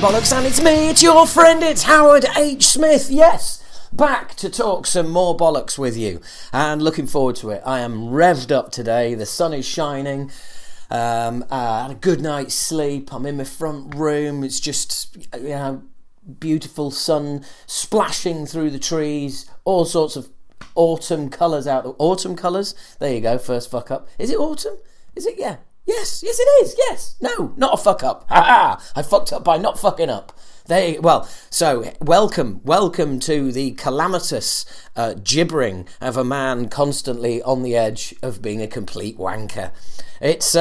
talking bollocks, and it's me, it's your friend, it's Howard H. Smith, yes, back to talk some more bollocks with you, and looking forward to it. I am revved up today, the sun is shining, I had a good night's sleep, I'm in my front room, it's just, you know, beautiful sun splashing through the trees, all sorts of autumn colours out, autumn colours, there you go, first fuck up, is it autumn? Is it, yeah. Yes, yes it is, yes. No, not a fuck up. Ha ha, I fucked up by not fucking up. There, well, so welcome to the calamitous gibbering of a man constantly on the edge of being a complete wanker. It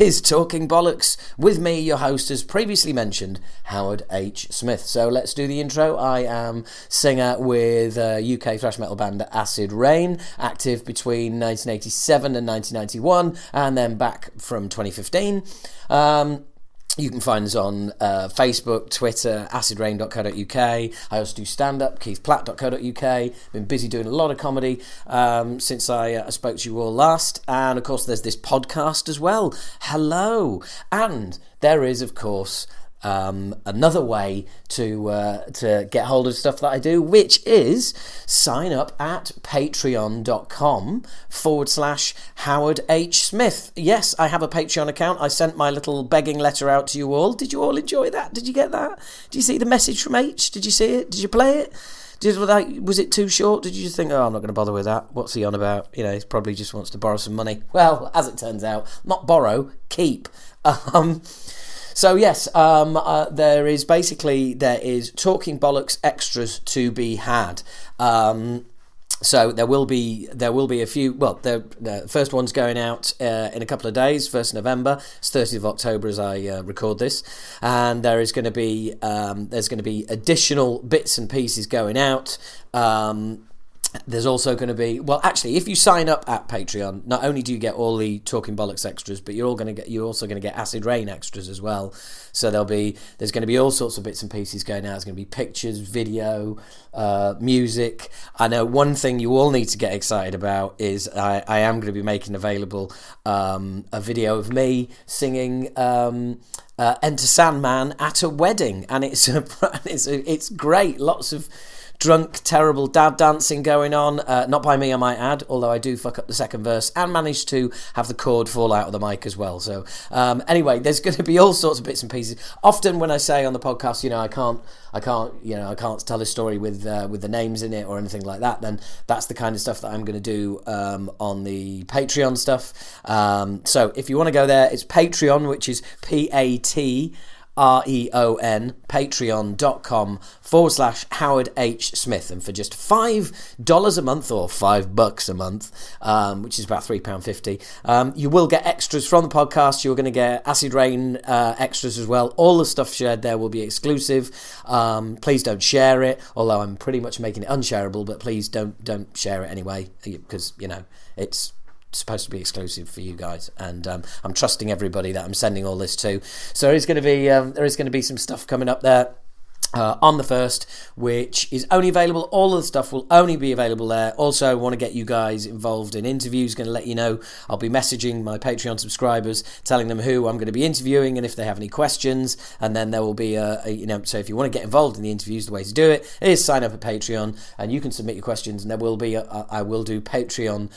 is Talking Bollocks with me, your host, as previously mentioned, Howard H. Smith. So let's do the intro. I am singer with UK thrash metal band Acid Reign, active between 1987 and 1991, and then back from 2015. You can find us on Facebook, Twitter, acidreign.co.uk. I also do stand-up, keithplatt.co.uk. Been busy doing a lot of comedy since I spoke to you all last. And, of course, there's this podcast as well. Hello. And there is, of course, another way to get hold of stuff that I do, which is sign up at patreon.com/Howard H. Smith. Yes, I have a Patreon account. I sent my little begging letter out to you all. Did you all enjoy that? Did you get that? Did you see the message from H? Did you see it? Did you play it? Was it too short? Did you just think, oh, I'm not going to bother with that? What's he on about? You know, he probably just wants to borrow some money. Well, as it turns out, not borrow, keep. So yes, there is Talking Bollocks extras to be had. So there will be a few. Well, the first one's going out in a couple of days. 1st of November, it's 30th of October as I record this, and there's going to be additional bits and pieces going out. There's also going to be, well, actually, if you sign up at Patreon, not only do you get all the Talking Bollocks extras, but you're also going to get Acid Reign extras as well. So there's going to be all sorts of bits and pieces going out. There's going to be pictures, video, music. I know one thing you all need to get excited about is I am going to be making available a video of me singing Enter Sandman at a wedding, and it's great. Lots of drunk, terrible dad dancing going on, not by me, I might add, although I do fuck up the second verse and manage to have the cord fall out of the mic as well. So anyway, there's going to be all sorts of bits and pieces. Often when I say on the podcast, you know, I can't tell a story with the names in it or anything like that, then that's the kind of stuff that I'm going to do on the Patreon stuff. So if you want to go there, it's Patreon, which is P-A-T-R-E-O-N, patreon.com/Howard H. Smith. And for just $5 a month or $5 a month, which is about £3.50, you will get extras from the podcast. You're going to get Acid Reign extras as well. All the stuff shared there will be exclusive. Please don't share it, although I'm pretty much making it unshareable, but please don't share it anyway, because, you know, it's supposed to be exclusive for you guys, and I'm trusting everybody that I'm sending all this to. So there is going to be some stuff coming up there on the 1st, which is only available, all of the stuff will only be available there. Also, I want to get you guys involved in interviews. Going to let you know, I'll be messaging my Patreon subscribers, telling them who I'm going to be interviewing and if they have any questions, and then there will be so if you want to get involved in the interviews, the way to do it is sign up at Patreon, and you can submit your questions, and there will be I will do Patreon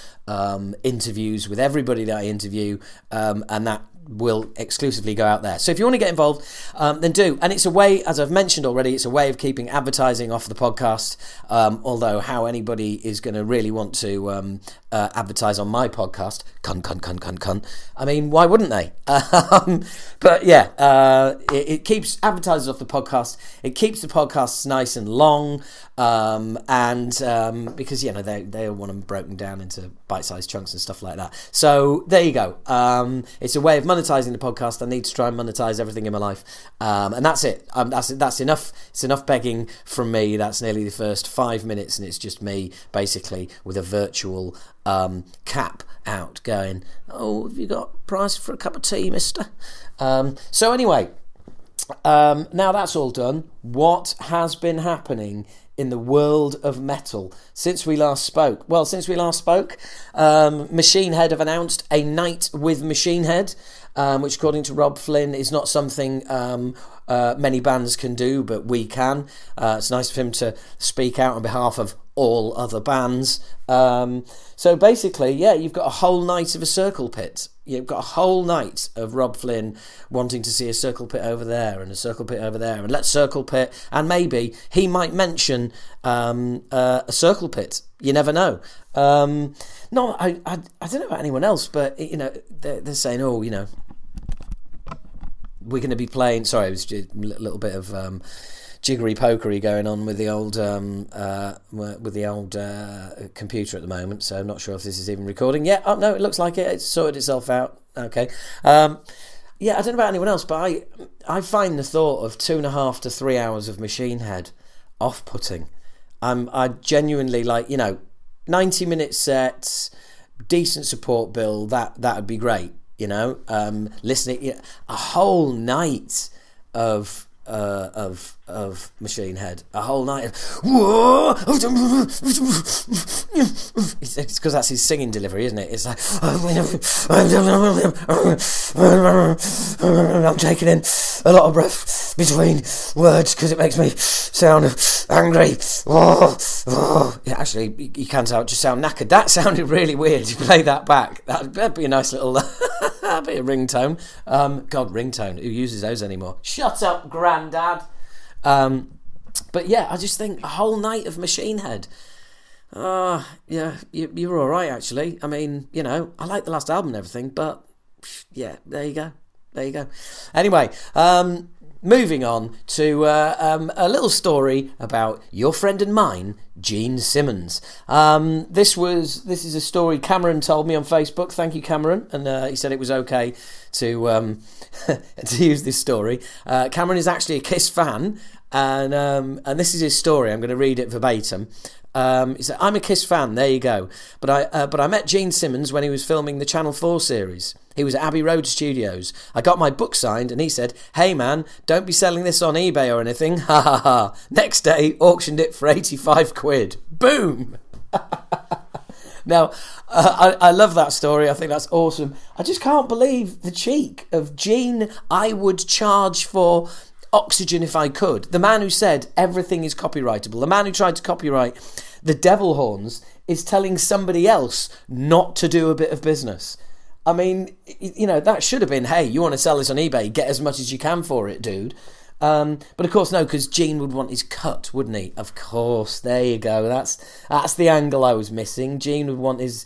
interviews with everybody that I interview, and that will exclusively go out there. So if you want to get involved, then do. And it's a way, as I've mentioned already, it's a way of keeping advertising off the podcast, although how anybody is going to really want to advertise on my podcast, cun. I mean, why wouldn't they? But yeah, it keeps advertisers off the podcast, it keeps the podcasts nice and long, because, you know, they want them broken down into bite-sized chunks and stuff like that. So there you go. It's a way of monetizing the podcast. I need to try and monetize everything in my life, and that's it. That's enough. It's enough begging from me. That's nearly the first 5 minutes, and it's just me basically with a virtual cap out going, oh, have you got price for a cup of tea, mister? So anyway, now that's all done, what has been happening in the world of metal since we last spoke? Well, since we last spoke, Machine Head have announced a night with Machine Head. which according to Rob Flynn is not something many bands can do, but we can. It's nice of him to speak out on behalf of all other bands. So basically, yeah, you've got a whole night of a circle pit. You've got a whole night of Rob Flynn wanting to see a circle pit over there and a circle pit over there, and let's circle pit, and maybe he might mention a circle pit. You never know. No, I don't know about anyone else, but you know they're saying, oh, you know, we're going to be playing. Sorry, it was just a little bit of jiggery pokery going on with the old computer at the moment, so I'm not sure if this is even recording. Yeah, oh no, it looks like it. It's sorted itself out. Okay. Yeah, I don't know about anyone else, but I find the thought of 2.5 to 3 hours of Machine Head off-putting. I genuinely, like, you know, 90-minute sets, decent support bill. That would be great. You know, listening, you know, a whole night of Machine Head, a whole night of whoa. It's because that's his singing delivery, isn't it? It's like, I'm taking in a lot of breath between words because it makes me sound angry. Yeah, actually you can just sound knackered. That sounded really weird. You play that back, that'd be a nice little that'd be a ringtone. God, ringtone, who uses those anymore? Shut up, Grandad. But yeah, I just think a whole night of Machine Head. Yeah, you're all right, actually. I mean, you know, I like the last album and everything, but yeah, there you go. There you go. Anyway, moving on to a little story about your friend and mine, Gene Simmons. This is a story Cameron told me on Facebook. Thank you, Cameron. And he said it was okay to to use this story. Cameron is actually a Kiss fan, and this is his story. I'm going to read it verbatim. He said, "I'm a Kiss fan. There you go. But I met Gene Simmons when he was filming the Channel 4 series. He was at Abbey Road Studios. I got my book signed and he said, 'Hey man, don't be selling this on eBay or anything.' Ha ha ha. Next day, auctioned it for 85 quid. Boom." Now, I love that story. I think that's awesome. I just can't believe the cheek of Gene. I would charge for oxygen if I could. The man who said everything is copyrightable. The man who tried to copyright the devil horns is telling somebody else not to do a bit of business. I mean, you know, that should have been, hey, you want to sell this on eBay, get as much as you can for it, dude. But of course, no, because Gene would want his cut, wouldn't he? Of course, there you go. That's the angle I was missing. Gene would want his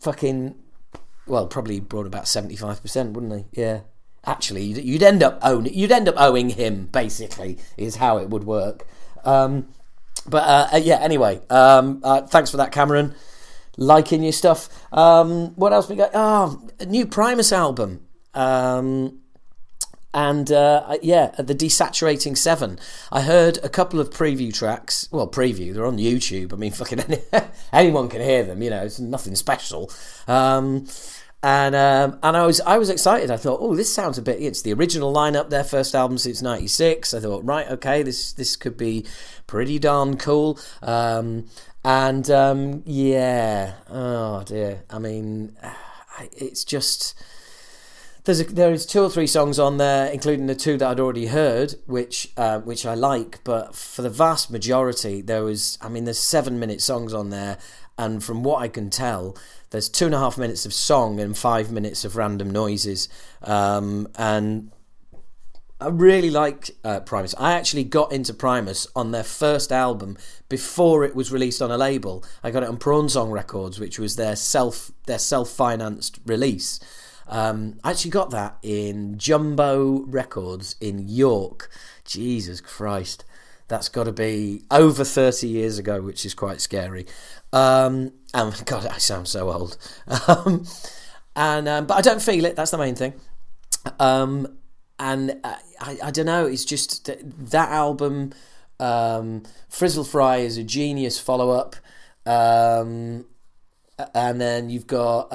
fucking, well, probably brought about 75%, wouldn't he? Yeah. Actually, you'd end up owing him, basically, is how it would work. Yeah, anyway, thanks for that, Cameron. Liking your stuff. What else we got? Oh, a new Primus album. Yeah, the Desaturating Seven. I heard a couple of preview tracks. Well, preview, they're on YouTube. I mean, fucking anyone can hear them, you know, it's nothing special. I was excited. I thought, oh, this sounds a bit. It's the original lineup, their first album since '96. I thought, right, okay, this could be pretty darn cool. Yeah, oh dear. I mean, it's just there is 2 or 3 songs on there, including the 2 that I'd already heard, which I like. But for the vast majority, there's 7-minute songs on there, and from what I can tell, there's 2.5 minutes of song and 5 minutes of random noises. And I really like Primus. I actually got into Primus on their first album before it was released on a label. I got it on Prawn Song Records, which was their self-financed release. I actually got that in Jumbo Records in York. Jesus Christ. That's got to be over 30 years ago, which is quite scary. And God, I sound so old. But I don't feel it. That's the main thing. I don't know. It's just that album. Frizzle Fry is a genius follow-up. And then you've got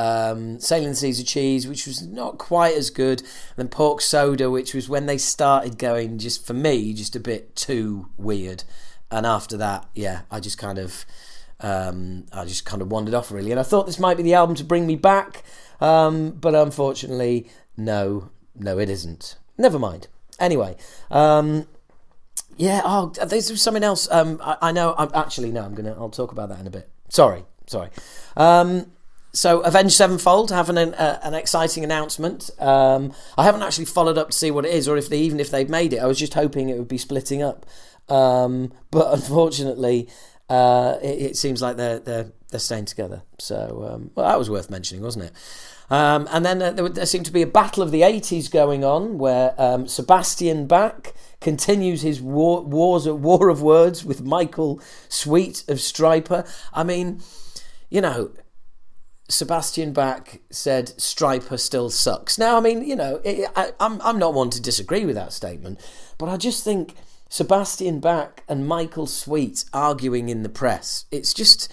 Sailing Caesar Cheese, which was not quite as good, and then Pork Soda, which was when they started going, just for me, just a bit too weird. And after that, yeah, I just kind of wandered off, really. And I thought this might be the album to bring me back, but unfortunately No, it isn't. Never mind. Anyway, yeah. Oh, there's something else. I know. I'll talk about that in a bit. Sorry. So Avenged Sevenfold having an exciting announcement. I haven't actually followed up to see what it is, or if even if they've made it. I was just hoping it would be splitting up, but unfortunately, it seems like they're staying together. So well, that was worth mentioning, wasn't it? And then there seemed to be a battle of the 80s going on, where Sebastian Bach continues his war of words with Michael Sweet of Stryper. I mean, you know, Sebastian Bach said Stryper still sucks. Now, I mean, you know, I'm not one to disagree with that statement, but I just think Sebastian Bach and Michael Sweet arguing in the press, it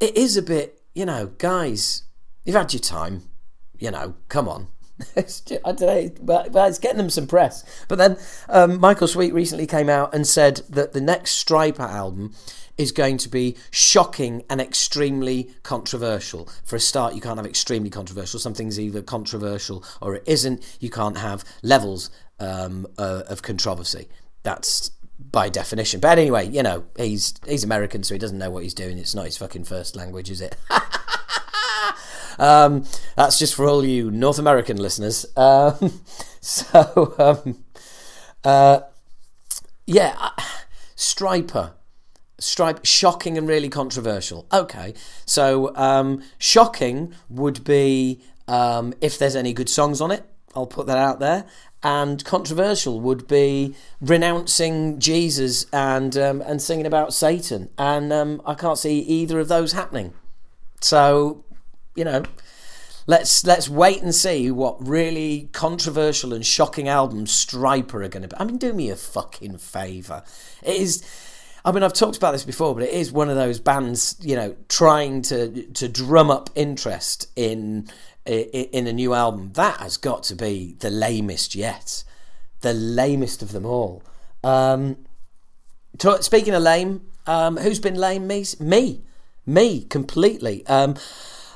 is a bit, you know, guys, you've had your time. You know, come on. I don't know, but it's getting them some press. But then Michael Sweet recently came out and said that the next Stryper album is going to be shocking and extremely controversial. For a start, you can't have extremely controversial. Something's either controversial or it isn't. You can't have levels of controversy. That's by definition. But anyway, you know, he's American, so he doesn't know what he's doing. It's not his fucking first language, is it? That's just for all you North American listeners. Yeah, Stryper, shocking and really controversial. Okay, so shocking would be if there's any good songs on it. I'll put that out there. And controversial would be renouncing Jesus and singing about Satan. And I can't see either of those happening. So, you know, let's wait and see what really controversial and shocking albums Stryper are going to be. I mean, do me a fucking favour. It is, I mean, I've talked about this before, but it is one of those bands, you know, trying to drum up interest in a new album. That has got to be the lamest yet. The lamest of them all. Speaking of lame, who's been lame? Me, completely.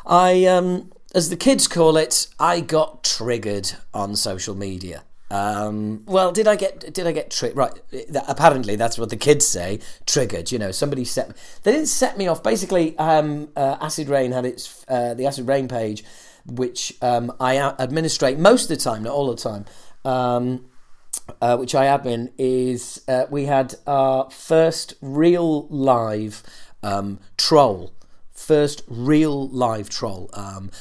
I, as the kids call it, I got triggered on social media. Well, did I get triggered? Right, apparently that's what the kids say, triggered. You know, somebody they didn't set me off. Basically, Acid Reign had its, the Acid Reign page, which I administrate most of the time, not all the time, which I admin, is we had our first real live troll. First real live troll,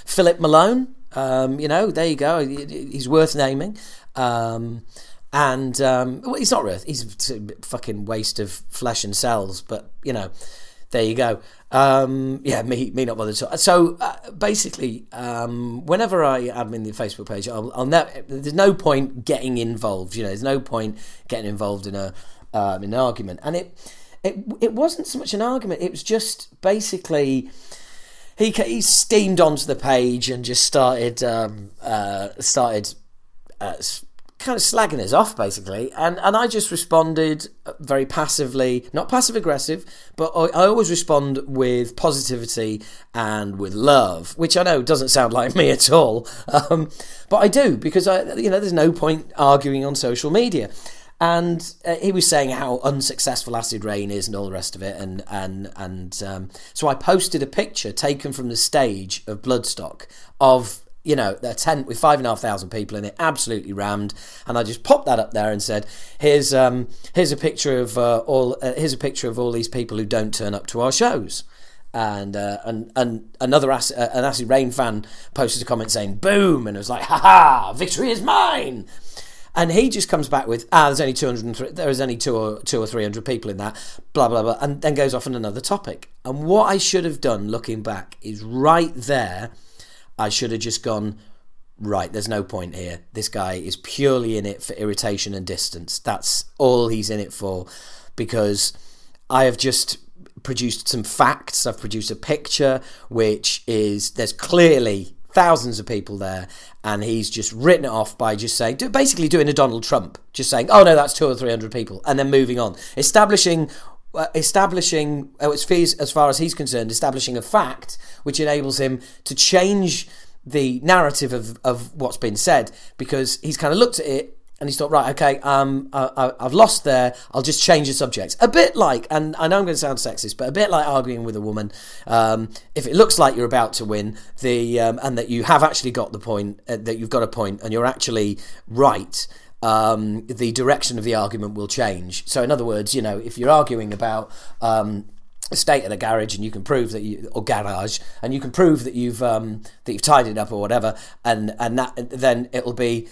Philip Malone. You know, there you go. He's worth naming, and well, he's not worth. He's a fucking waste of flesh and cells. But you know, there you go. Yeah, me not bothered. So basically, whenever I admin the Facebook page, there's no point getting involved. You know, there's no point getting involved in an argument, and it wasn't so much an argument. It was just basically he steamed onto the page and just started kind of slagging us off, basically, and I just responded very passively, not passive aggressive, but I always respond with positivity and with love, which I know doesn't sound like me at all, but I do, because you know, there's no point arguing on social media. And he was saying how unsuccessful Acid Reign is and all the rest of it, and so I posted a picture taken from the stage of Bloodstock of, you know, their tent with 5,500 people in it, absolutely rammed, and I just popped that up there and said, here's a picture of all these people who don't turn up to our shows. And an Acid Reign fan posted a comment saying boom, and it was like, ha ha, victory is mine. And he just comes back with, there's only 203, there is only 200 or 300 people in that, blah blah blah, and then goes off on another topic. And what I should have done, looking back, is right there, I should have just gone, right, there's no point here. This guy is purely in it for irritation and distance. That's all he's in it for, because I have just produced some facts. I've produced a picture which is, there's clearly thousands of people there, and he's just written it off by just saying, basically doing a Donald Trump, just saying, oh no, that's 200 or 300 people, and then moving on, establishing, as far as he's concerned, establishing a fact which enables him to change the narrative of what's been said, because he's kind of looked at it and he's thought, right, okay, I've lost there, I'll just change the subject. A bit like, and I know I'm going to sound sexist, but a bit like arguing with a woman. If it looks like you're about to win, and that you have actually got the point, that you've got a point and you're actually right, the direction of the argument will change. So in other words, you know, if you're arguing about a state at a garage and you can prove that you, or garage, and you can prove that you've tidied up or whatever, and then it'll be,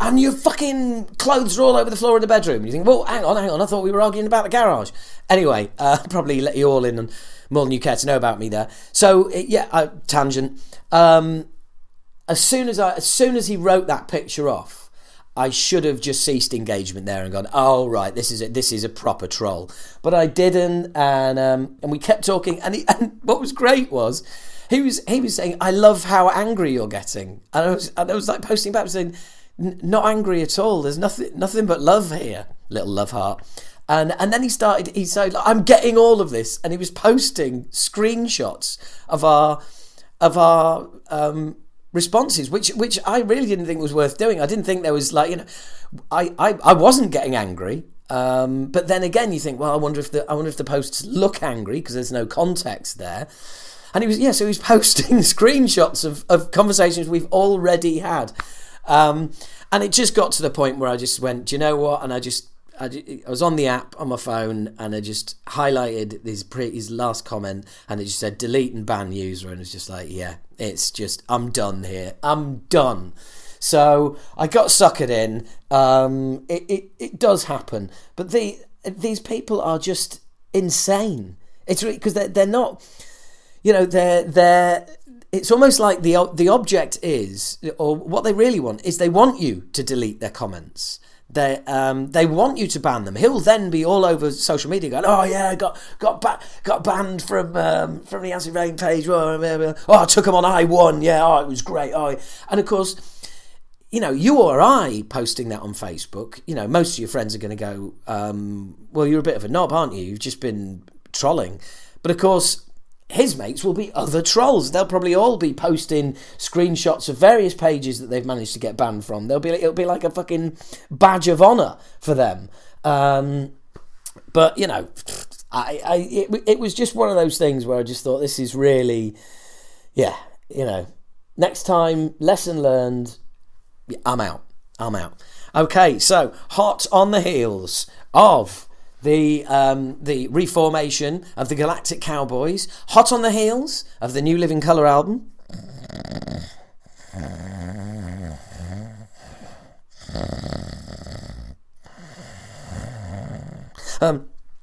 and your fucking clothes are all over the floor in the bedroom. You think, well, hang on, I thought we were arguing about the garage. Anyway, probably let you all in on more than you care to know about me there. So yeah, tangent. As soon as he wrote that picture off, I should have just ceased engagement there and gone, oh, right, this is a proper troll. But I didn't, and we kept talking. And what was great was he was saying, I love how angry you're getting. And I was like posting back saying, not angry at all. There's nothing but love here, little love heart. And then he said, I'm getting all of this, and he was posting screenshots of our responses, which I really didn't think was worth doing. I didn't think there was, like, you know, I wasn't getting angry, but then again you think, well, I wonder if the posts look angry because there's no context there. And he was posting screenshots of conversations we've already had, and it just got to the point where I just went, do you know what? And I was on the app on my phone, and I just highlighted his last comment, and it just said delete and ban user, and it's just like, yeah, it's just, I'm done here, I'm done. So I got suckered in. It does happen, but these people are just insane. It's because they're not, you know, they're. It's almost like the object is, or what they really want is, they want you to delete their comments. They want you to ban them. He'll then be all over social media going, oh yeah, got banned from the Acid Reign page. Oh, I took him on I1. Yeah, oh, it was great. Oh, and of course, you know, you or I posting that on Facebook, you know, most of your friends are going to go, well, you're a bit of a knob, aren't you? You've just been trolling. But of course, his mates will be other trolls. They'll probably all be posting screenshots of various pages that they've managed to get banned from. It'll be like a fucking badge of honour for them. But you know, it was just one of those things where I just thought, this is really, yeah, you know, next time, lesson learned. I'm out. Okay, so hot on the heels of the reformation of the Galactic Cowboys, hot on the heels of the new Living Colour album,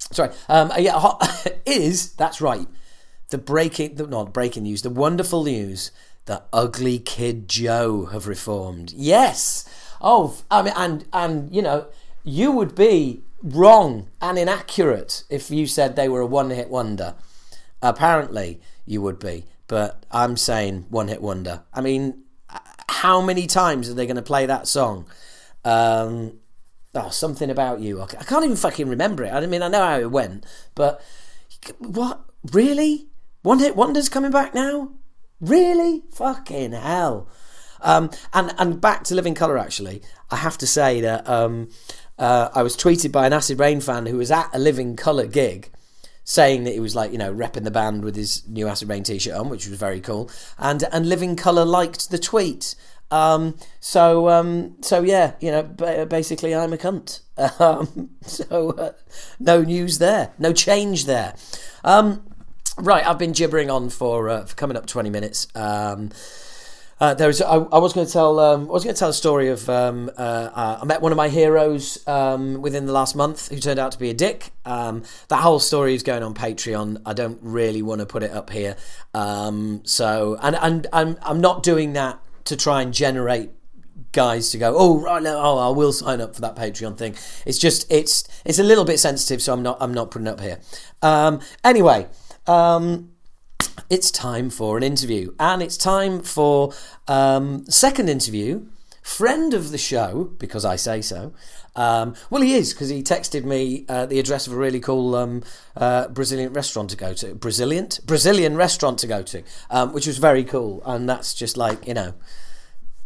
the wonderful news that Ugly Kid Joe have reformed. Yes, oh, I mean, and you know, you would be wrong and inaccurate if you said they were a one-hit wonder. Apparently you would be, but I'm saying one-hit wonder. I mean, how many times are they going to play that song? Oh, something about you. I can't even fucking remember it. I mean, I know how it went, but what? Really? One-hit wonder's coming back now? Really? Fucking hell. And back to Living Colour, actually. I have to say that I was tweeted by an Acid Reign fan who was at a Living Colour gig, saying that he was, like, you know, repping the band with his new Acid Reign t-shirt on, which was very cool. And Living Colour liked the tweet. So yeah, you know, basically I'm a cunt. So no news there, no change there. Right, I've been gibbering on for coming up 20 minutes. I was going to tell a story of I met one of my heroes within the last month who turned out to be a dick. That whole story is going on Patreon. I don't really want to put it up here. So I'm not doing that to try and generate guys to go, oh right, no, oh, I will sign up for that Patreon thing. It's just it's a little bit sensitive, so I'm not putting it up here. Anyway. It's time for an interview, and it's time for second interview, friend of the show, because I say so, Well, he is, because he texted me the address of a really cool Brazilian restaurant to go to. Brazilian restaurant to go to, which was very cool. And that's just like, you know,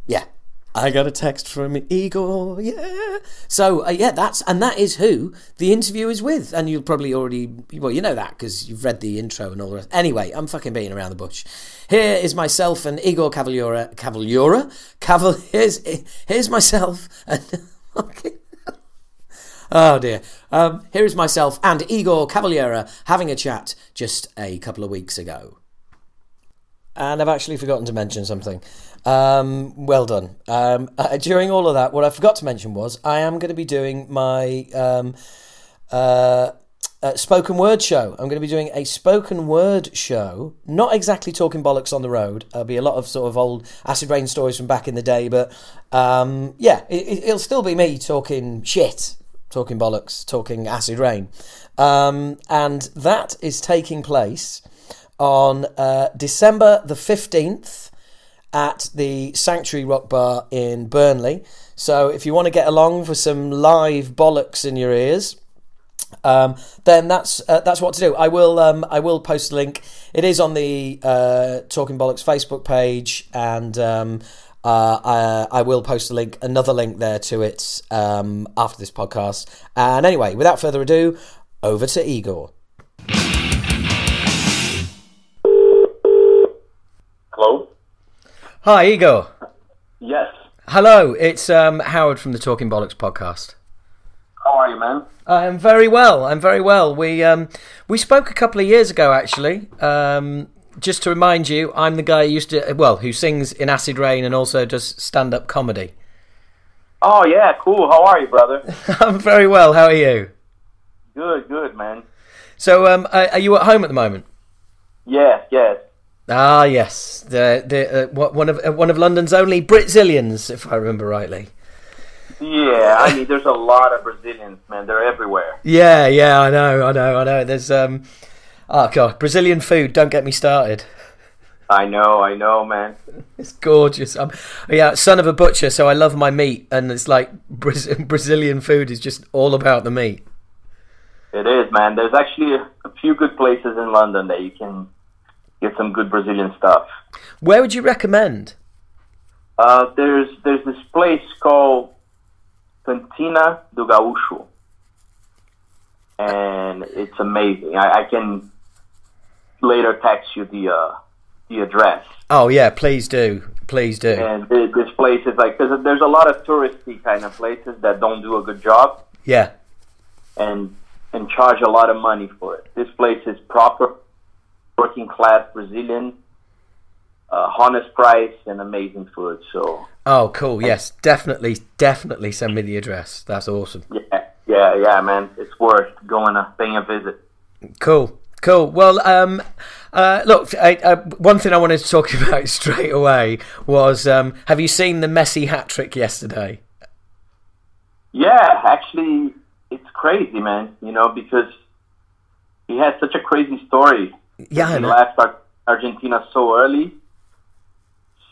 yeah. I got a text from Iggor, yeah. So, yeah, that is who the interview is with. And you'll probably already, well, you know that because you've read the intro and all the rest. Anyway, I'm fucking beating around the bush. Here is myself and Iggor Cavalera. Here's myself and... Okay. Oh, dear. Here is myself and Iggor Cavalera having a chat just a couple of weeks ago. And I've actually forgotten to mention something. Well done. During all of that, what I forgot to mention was I am going to be doing my spoken word show. I'm going to be doing a spoken word show, not exactly talking bollocks on the road. There'll be a lot of sort of old Acid Reign stories from back in the day, but yeah, it'll still be me talking shit, talking bollocks, talking Acid Reign. And that is taking place on December the 15th at the Sanctuary Rock Bar in Burnley. So if you want to get along for some live bollocks in your ears, then that's what to do. I will post a link. It is on the Talking Bollocks Facebook page, and I will post a link, another link there to it after this podcast. And anyway, without further ado, over to Iggor. Hello? Hi, Iggor. Yes. Hello, it's Howard from the Talking Bollocks podcast. How are you, man? I'm very well. I'm very well. We spoke a couple of years ago, actually. Just to remind you, I'm the guy who used to, well, who sings in Acid Reign and also does stand-up comedy. Oh, yeah, cool. How are you, brother? I'm very well. How are you? Good, good, man. So, are you at home at the moment? Yeah, yes. Ah, yes, one of London's only Brazilians, if I remember rightly. Yeah, I mean, there's a lot of Brazilians, man. They're everywhere. Yeah, yeah, I know. There's oh god, Brazilian food. Don't get me started. I know, man. It's gorgeous. Yeah, son of a butcher, so I love my meat, and it's like Brazilian food is just all about the meat. It is, man. There's actually a few good places in London that you can get some good Brazilian stuff. Where would you recommend? There's this place called Cantina do Gaúcho, and it's amazing. I can later text you the address. Oh yeah, please do, please do. And this place is like, because there's a lot of touristy kind of places that don't do a good job. Yeah. And charge a lot of money for it. This place is proper. Working class Brazilian, honest price, and amazing food. So. Oh, cool! Yes, definitely send me the address. That's awesome. Yeah, man. It's worth going and paying a visit. Cool. Well, look, one thing I wanted to talk about straight away was: have you seen the Messi hat trick yesterday? Yeah, actually, it's crazy, man. You know, because he has such a crazy story. Yeah, he left Argentina so early,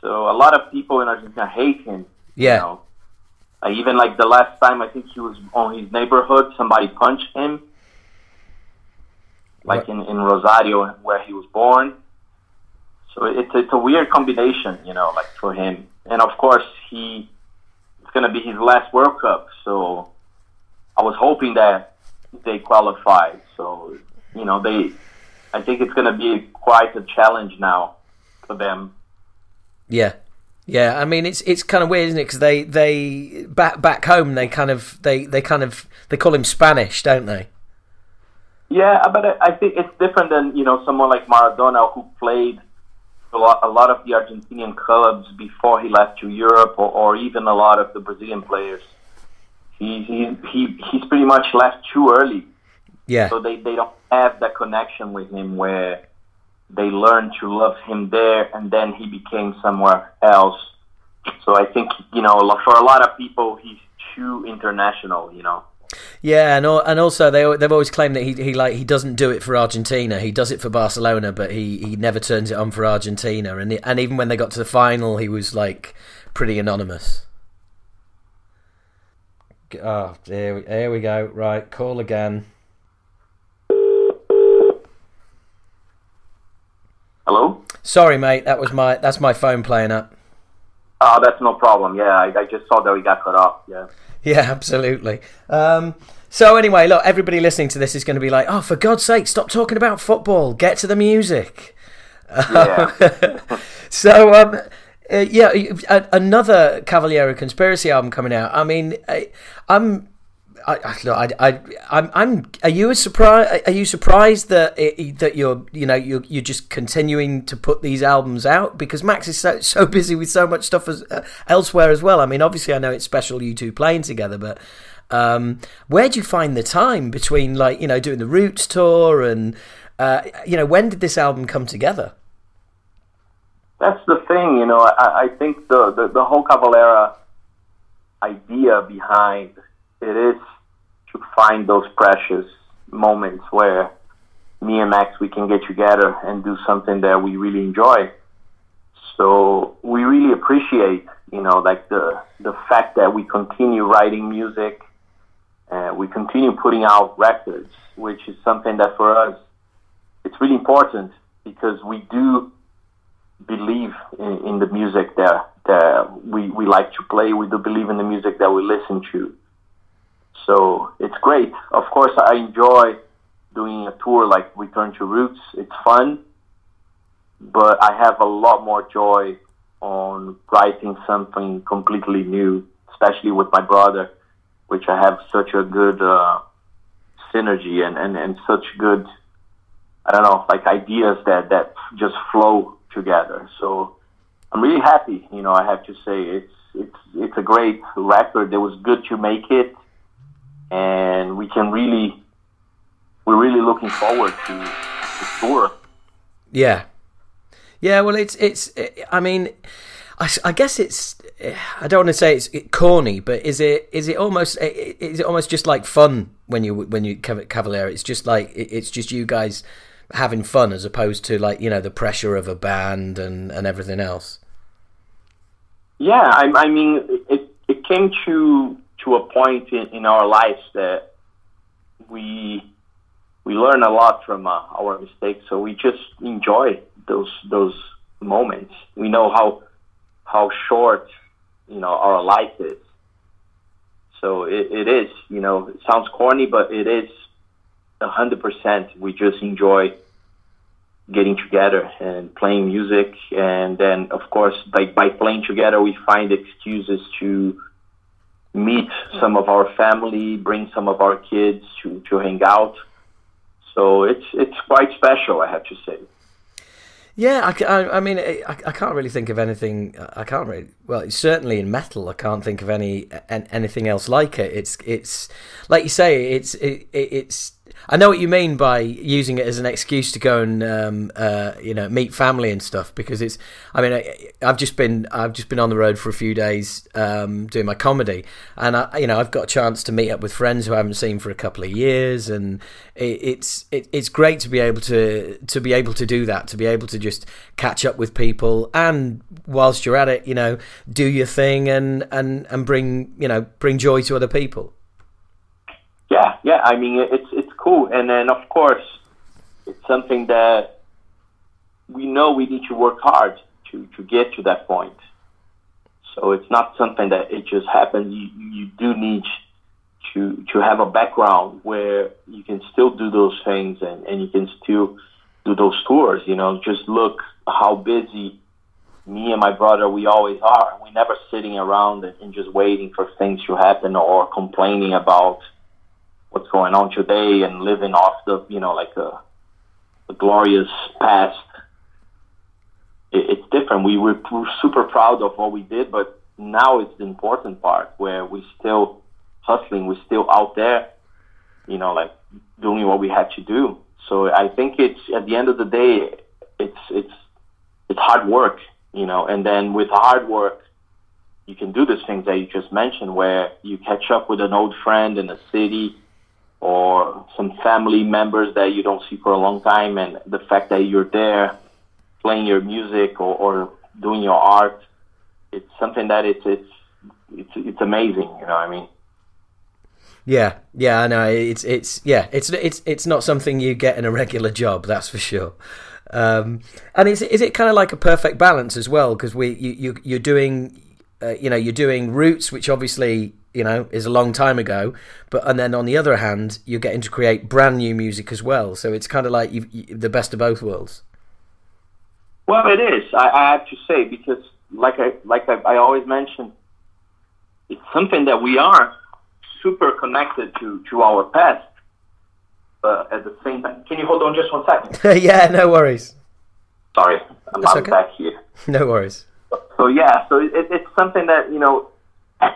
so a lot of people in Argentina hate him. Yeah, you know? Even like the last time, I think he was on his neighborhood. Somebody punched him, like in Rosario, where he was born. So it's a weird combination, you know, like for him. And of course, it's gonna be his last World Cup. So I was hoping that they qualify. So you know they. I think it's going to be quite a challenge now for them. Yeah. I mean, it's kind of weird, isn't it? Because they back home they call him Spanish, don't they? Yeah, but I think it's different than, you know, someone like Maradona who played a lot of the Argentinian clubs before he left to Europe, or even a lot of the Brazilian players. He's pretty much left too early. Yeah. So they don't have that connection with him where they learned to love him there, and then he became somewhere else. So I think, you know, for a lot of people, he's too international, you know. Yeah, and also they've always claimed that he doesn't do it for Argentina. He does it for Barcelona, but he never turns it on for Argentina. And even when they got to the final, he was like pretty anonymous. Oh, here we go. Right, call again. Hello? Sorry, mate. That's my phone playing up. Oh, that's no problem. Yeah, I just saw that we got cut off. Yeah. Yeah, absolutely. So anyway, look, everybody listening to this is going to be like, oh, for God's sake, stop talking about football. Get to the music. Yeah. So, yeah, another Cavalera Conspiracy album coming out. I mean, Are you surprised that you're just continuing to put these albums out, because Max is so busy with so much stuff elsewhere as well? I mean, obviously, I know it's special you two playing together, but where do you find the time between, like, doing the Roots tour and when did this album come together? That's the thing, I think the whole Cavalera idea behind it is to find those precious moments where me and Max, we can get together and do something that we really enjoy. So we really appreciate, like the fact that we continue writing music and we continue putting out records, which is something that for us, it's really important, because we do believe in the music that we like to play. We do believe in the music that we listen to. So it's great. Of course, I enjoy doing a tour like Return to Roots. It's fun, but I have a lot more joy on writing something completely new, especially with my brother, which I have such a good synergy and such good, ideas that just flow together. So I'm really happy. I have to say it's a great record. It was good to make it. And we're really looking forward to the tour. Yeah. Yeah, well, I guess it's, I don't want to say it's corny, but is it almost just like fun when you Cavalera? It's just like, it's just you guys having fun as opposed to, like, the pressure of a band and everything else. Yeah, I mean, it came to a point in our lives that we learn a lot from our mistakes, so we just enjoy those moments. We know how short our life is, so it is. It sounds corny, but it is 100%. We just enjoy getting together and playing music, and then of course by playing together, we find excuses to meet some of our family, bring some of our kids to hang out. So it's quite special, I have to say. Yeah, I mean, I can't really think of anything. I can't really. Well, certainly in metal, I can't think of anything else like it. It's like you say. It's. I know what you mean by using it as an excuse to go and meet family and stuff, because it's. I mean, I've just been on the road for a few days doing my comedy, and I've got a chance to meet up with friends who I haven't seen for a couple of years, and it's great to be able to do that, to be able to just catch up with people, and whilst you're at it, do your thing and bring joy to other people. Yeah, I mean, it's cool. And then, of course, it's something that we know we need to work hard to get to that point. So it's not something that it just happens. You do need to have a background where you can still do those things and you can still do those tours. Just look how busy me and my brother, we always are. We're never sitting around and just waiting for things to happen or complaining about what's going on today and living off the, like a glorious past. It's different. We were super proud of what we did, but now it's the important part where we're still hustling. We're still out there, like doing what we have to do. So I think it's, at the end of the day, it's hard work, and then with hard work, you can do these things that you just mentioned, where you catch up with an old friend in a city, or some family members that you don't see for a long time, and the fact that you're there playing your music or doing your art, it's something that it's amazing, I mean? Yeah, I know. It's not something you get in a regular job, that's for sure. And is it kind of like a perfect balance as well? Because you're doing Roots, which obviously is a long time ago, and then on the other hand, you're getting to create brand new music as well. So it's kind of like the best of both worlds. Well, it is. I have to say, because like I always mention, it's something that we are super connected to our past. But at the same time, can you hold on just one second? Yeah, no worries. Sorry, I'm back here. No worries. So yeah, so it's something that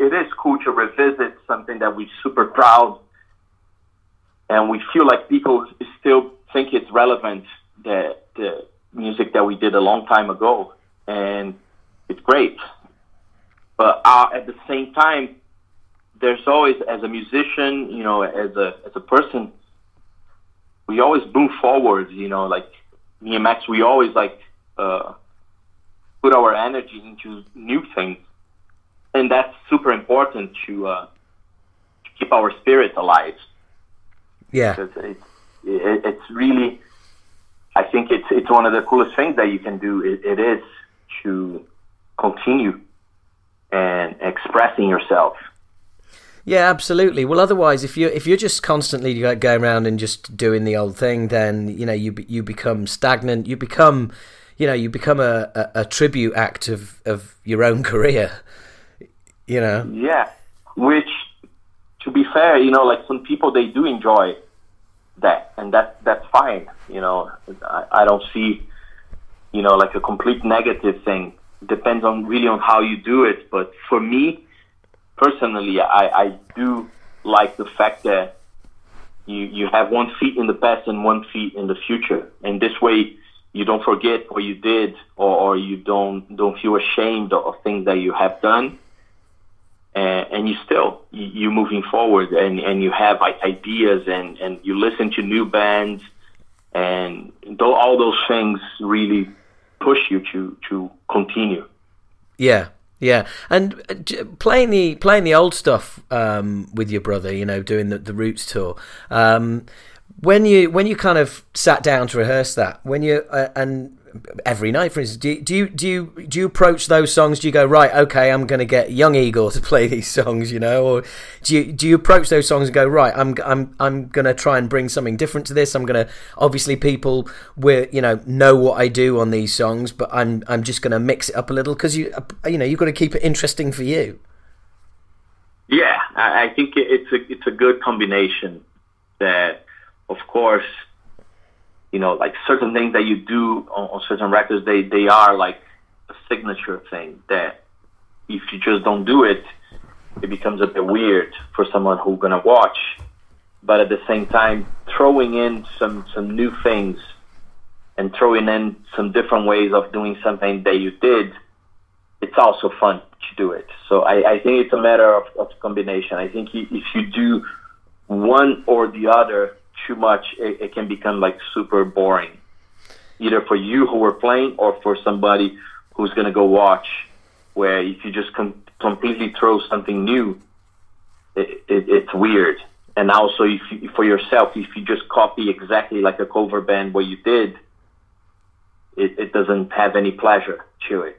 it is cool to revisit something that we're super proud, and we feel like people still think it's relevant, the music that we did a long time ago, and it's great. But at the same time, there's always, as a musician, as a person, we always move forward. Like me and Max, we always put our energy into new things. And that's super important to keep our spirit alive. Yeah, it's really, I think it's one of the coolest things that you can do. It is to continue and expressing yourself. Yeah, absolutely. Well, otherwise, if you're just constantly going around and just doing the old thing, then you become stagnant. You become a tribute act of your own career. Yeah, which, to be fair, like some people, they do enjoy that, and that's fine. I don't see, like a complete negative thing. Depends really on how you do it. But for me personally, I do like the fact that you have one feet in the past and one feet in the future, and this way you don't forget what you did, or you don't feel ashamed of things that you have done. And you're moving forward, and you have ideas, and you listen to new bands, and all those things really push you to continue. Yeah, and playing the old stuff with your brother, doing the Roots tour. When you kind of sat down to rehearse that, and every night, for instance, do you approach those songs? Do you go, right, okay, I'm going to get young Iggor to play these songs, or do you approach those songs and go, right, I'm going to try and bring something different to this. I'm going to, obviously people know what I do on these songs, but I'm just going to mix it up a little, because you've got to keep it interesting for you. Yeah, I think it's a good combination. That, of course, like certain things that you do on certain records, they are like a signature thing that if you just don't do it, it becomes a bit weird for someone who's gonna watch. But at the same time, throwing in some new things and throwing in some different ways of doing something that you did, it's also fun to do it. So I think it's a matter of combination. I think if you do one or the other too much, it can become like super boring, either for you who are playing or for somebody who's gonna go watch. Where if you just completely throw something new, it's weird. And also, for yourself, if you just copy exactly like a cover band what you did, it doesn't have any pleasure to it.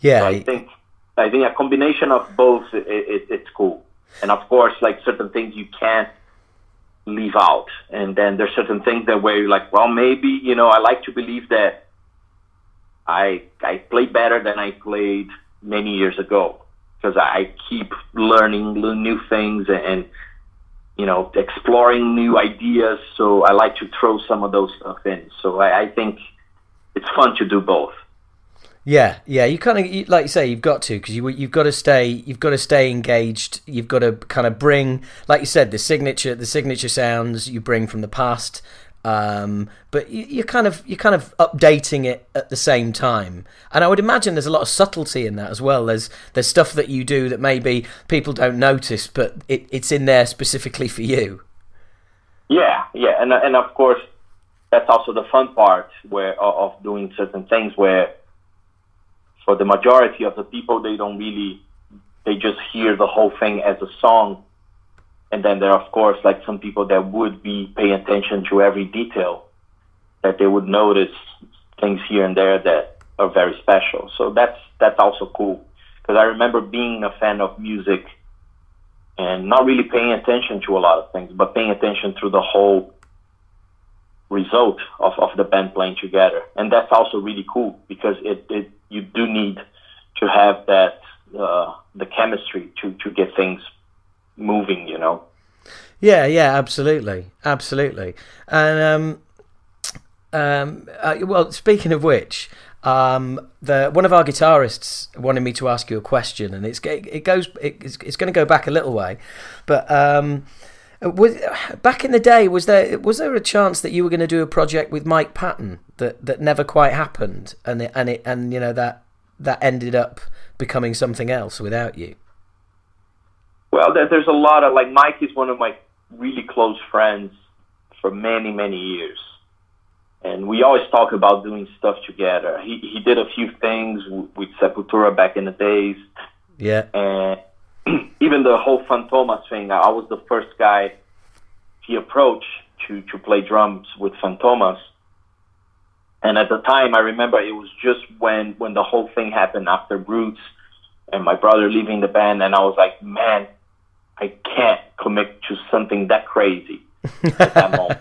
Yeah, so I think a combination of both, it's cool. And of course, like certain things you can't leave out, and then there's certain things that where you're like, well, maybe I like to believe that I play better than I played many years ago, because I keep learning new things and exploring new ideas. So I like to throw some of those stuff in. So I think it's fun to do both. Yeah. You kind of, like you say, you've got to, because you've got to stay engaged. You've got to kind of bring, like you said, the signature sounds you bring from the past, but you're kind of updating it at the same time. And I would imagine there's a lot of subtlety in that as well. There's stuff that you do that maybe people don't notice, but it's in there specifically for you. Yeah, and of course that's also the fun part of doing certain things where, for the majority of the people, they just hear the whole thing as a song, And then there are, of course, like some people that would be paying attention to every detail, that they would notice things here and there that are very special. So that's also cool, because I remember being a fan of music and not really paying attention to a lot of things, but paying attention through the whole result of the band playing together. And that's also really cool, because it you do need to have that the chemistry to get things moving, you know. Yeah, absolutely. And well, speaking of which, one of our guitarists wanted me to ask you a question, and it's going to go back a little way, but back in the day, was there a chance that you were going to do a project with Mike Patton that never quite happened, and you know that ended up becoming something else without you? Well, there's a lot of, like, Mike is one of my really close friends for many, many years. And we always talk about doing stuff together. He did a few things with Sepultura back in the days. Yeah. And even the whole Fantomas thing, I was the first guy he approached to play drums with Fantomas. And at the time, I remember it was just when the whole thing happened after Roots and my brother leaving the band, and I was like, man, I can't commit to something that crazy at that moment.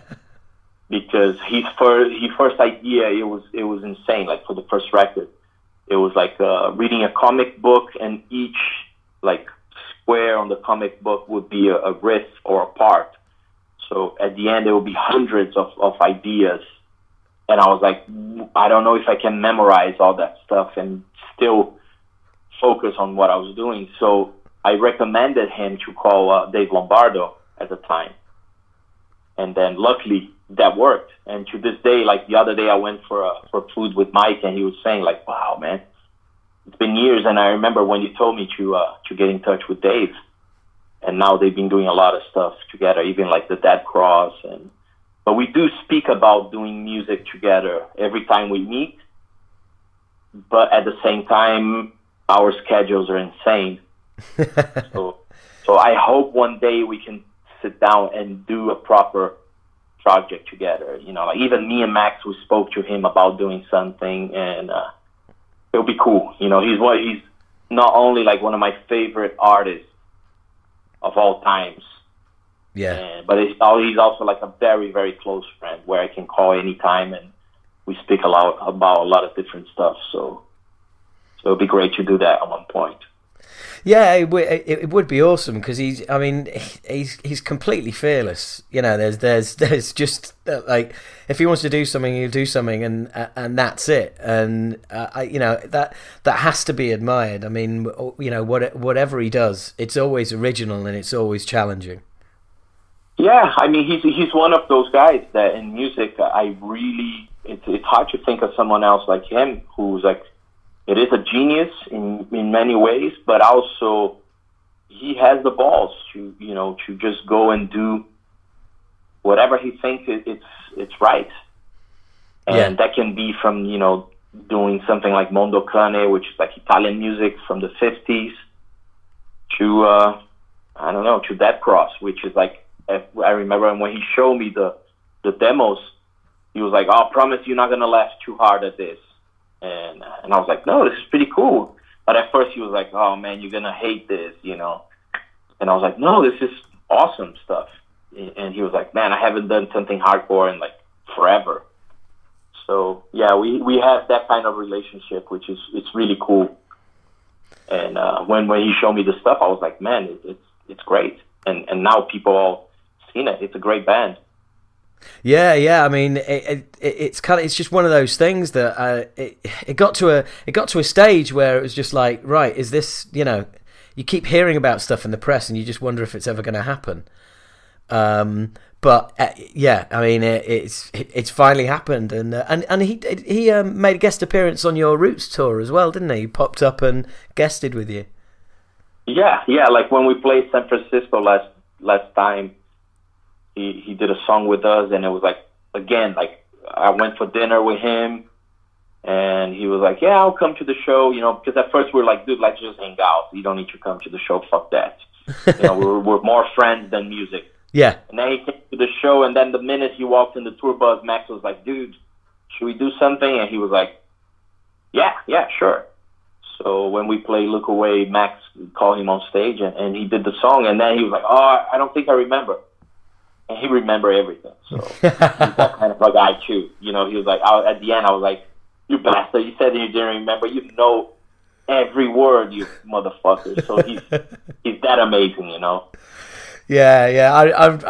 Because his first idea, it was insane. Like, for the first record, it was like reading a comic book, and each like square on the comic book would be a riff or a part. So at the end, there would be hundreds of ideas, and I was like, I don't know if I can memorize all that stuff and still focus on what I was doing. So I recommended him to call Dave Lombardo at the time, and then luckily that worked. And to this day, like the other day, I went for food with Mike, and he was saying like, "Wow, man, it's been years." And I remember when you told me to get in touch with Dave, and now they've been doing a lot of stuff together, even like the Dead Cross. And but we do speak about doing music together every time we meet. But at the same time, our schedules are insane. so I hope one day we can sit down and do a proper project together, you know. Like, even me and Max, we spoke to him about doing something, and it'll be cool, you know. He's not only like one of my favorite artists of all times, but he's also like a very, very close friend where I can call anytime, and we speak a lot about a lot of different stuff. So it'd be great to do that at one point. Yeah, it would be awesome, because he's completely fearless. You know, there's just like, if he wants to do something, he'll do something, and that's it. And you know, that has to be admired. I mean, you know, whatever he does, it's always original and it's always challenging. Yeah, I mean, he's one of those guys that in music, it's hard to think of someone else like him, who's like, it is a genius in many ways, but also he has the balls to just go and do whatever he thinks it's right. And that can be from, you know, doing something like Mondo Cane, which is like Italian music from the 50s, to, I don't know, to Dead Cross, which is like, I remember when he showed me the demos, he was like, "I promise you're not going to laugh too hard at this." And I was like, "No, this is pretty cool." But at first he was like, "Oh man, you're gonna hate this, you know." And I was like, "No, this is awesome stuff." And he was like, "Man, I haven't done something hardcore in like forever." So yeah, we have that kind of relationship, which is, it's really cool. And when he showed me the stuff, I was like, "Man, it's great." And now people all seen it. It's a great band. Yeah. I mean, it's kind of, it's just one of those things that it got to a stage where it was just like, right, is this, you know, you keep hearing about stuff in the press and you just wonder if it's ever going to happen. Yeah, I mean, it's finally happened, and he made a guest appearance on your Roots tour as well, didn't he? He popped up and guested with you. Yeah. Like when we played San Francisco last time. He did a song with us, and it was like, again, like I went for dinner with him, and he was like, "Yeah, I'll come to the show," you know, because at first we were like, "Dude, let's just hang out. You don't need to come to the show. Fuck that." You know, we're more friends than music. Yeah. And then he came to the show, and then the minute he walked in the tour bus, Max was like, dude, should we do something? And he was like, yeah, sure. So when we played Look Away, Max called him on stage, and he did the song, and then he was like, oh, I don't think I remember. And he remembered everything. So he's that kind of like guy too. You know, he was like, at the end, I was like, you bastard, you said you didn't remember. You know every word, you motherfucker. So he's that amazing, you know? Yeah.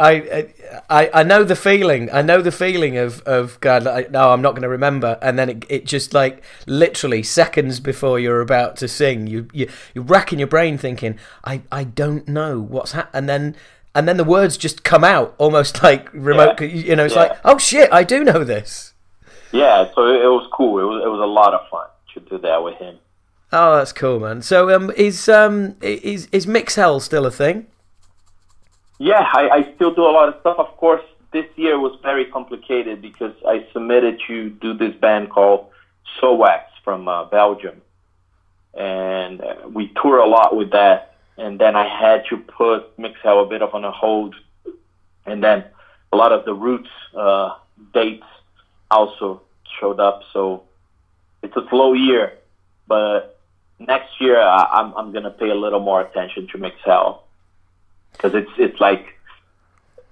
I know the feeling. I know the feeling of God, like, no, I'm not going to remember. And then it just, like, literally seconds before you're about to sing, you're racking your brain thinking, I don't know what's happening. And then the words just come out almost like remote. Yeah. You know, it's like, oh shit, I do know this. Yeah, so it was cool. It was a lot of fun to do that with him. Oh, that's cool, man. So is Mixhell still a thing? Yeah, I still do a lot of stuff. Of course, this year was very complicated because I submitted to do this band called Soulwax from Belgium. And we tour a lot with that. And then I had to put Mixhell a bit of on a hold. And then a lot of the Roots dates also showed up. So it's a slow year. But next year, I'm going to pay a little more attention to Mixhell. Because it's like,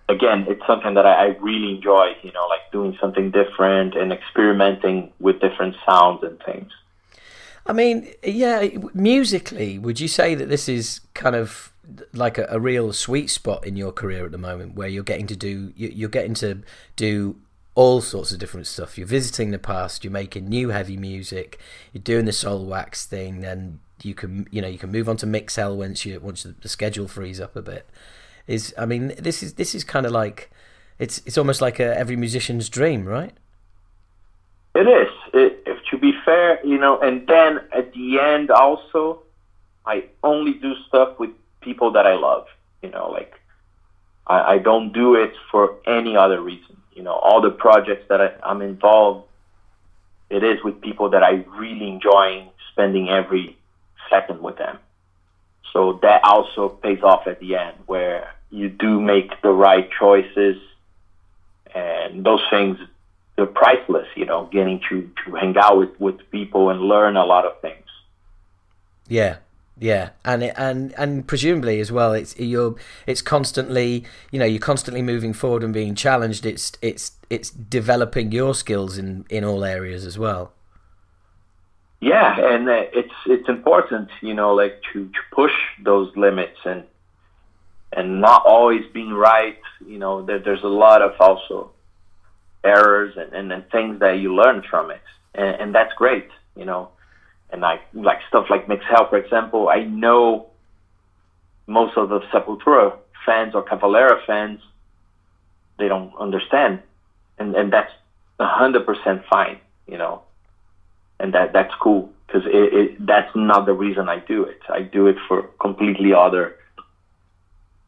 again, it's something that I really enjoy, you know, like doing something different and experimenting with different sounds and things. I mean, yeah, musically, would you say that this is kind of like a real sweet spot in your career at the moment, where you're getting to do all sorts of different stuff? You're visiting the past, you're making new heavy music, you're doing the Soulwax thing, and you can move on to Mixhell once the schedule frees up a bit. This is kind of like it's almost like every musician's dream, right? It is. If to be fair, you know. And then at the end, also, I only do stuff with people that I love. You know, like I don't do it for any other reason. You know, all the projects that I'm involved, it is with people that I really enjoy spending every second with them. So that also pays off at the end, where you do make the right choices, and those things, they're priceless, you know, getting to hang out with people and learn a lot of things. Yeah. And presumably as well, it's constantly, you know, you're constantly moving forward and being challenged. It's developing your skills in all areas as well. Yeah, and it's important, you know, like to push those limits and not always being right. You know, there's a lot of also errors and things that you learn from it, and that's great, you know. And I like stuff like Mixhell, for example. I know most of the Sepultura fans or Cavalera fans, they don't understand, and that's 100% fine, you know. And that's cool, because that's not the reason I do it. I do it for completely other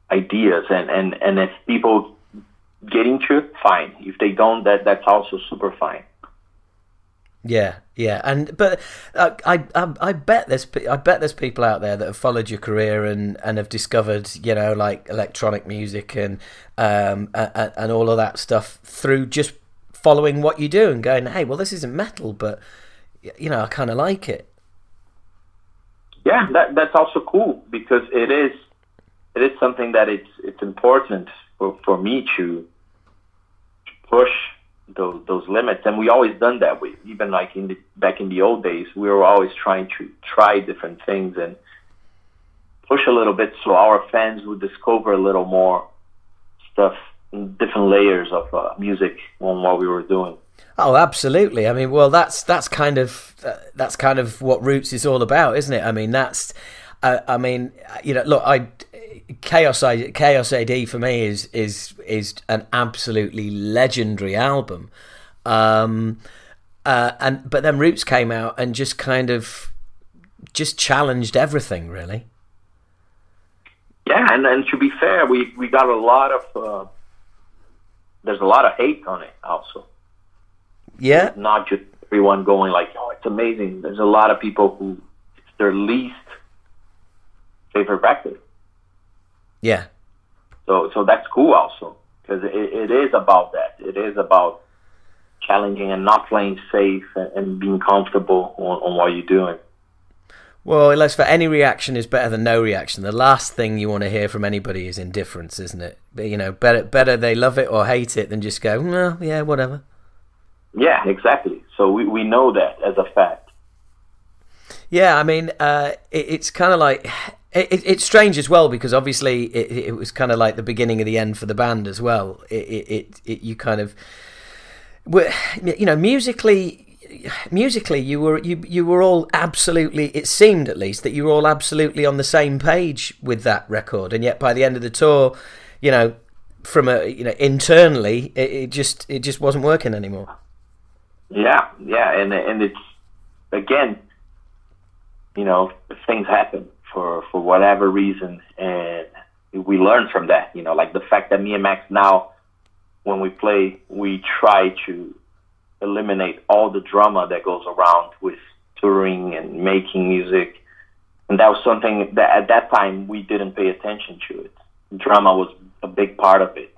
ideas, and if people get into it, fine. If they don't, that's also super fine. Yeah, but I bet there's people out there that have followed your career and have discovered, you know, like electronic music and all of that stuff through just following what you do and going, hey, well, this isn't metal, but you know, I kind of like it. Yeah, that's also cool, because it is something that it's important for me to push those limits, and we always done that. We even like back in the old days, we were always trying to try different things and push a little bit, so our fans would discover a little more stuff, different layers of music on what we were doing. Oh, absolutely. I mean, well, that's kind of what Roots is all about, isn't it? I mean, Chaos AD for me is an absolutely legendary album, but then Roots came out and just kind of just challenged everything, really. Yeah, and to be fair, we got a lot of there's a lot of hate on it also. Yeah, not just everyone going like, "Oh, it's amazing." There's a lot of people who it's their least favorite record, Yeah. So that's cool also, because it is about that. It is about challenging and not playing safe and being comfortable on what you're doing. Well, let's, for any reaction is better than no reaction. The last thing you want to hear from anybody is indifference, isn't it? But, you know, better they love it or hate it than just go, well, yeah, whatever. Yeah, exactly. So we know that as a fact. Yeah, I mean, it's kind of like... It's strange as well, because obviously it was kind of like the beginning of the end for the band as well. You kind of... You know, musically you were all absolutely, it seemed at least, that you were all absolutely on the same page with that record, and yet by the end of the tour, you know, internally it just wasn't working anymore. Yeah and it's, again, you know, things happen for whatever reason, and we learn from that, you know, like the fact that me and Max now, when we play, we try to eliminate all the drama that goes around with touring and making music. And that was something that at that time we didn't pay attention to. It. Drama was a big part of it.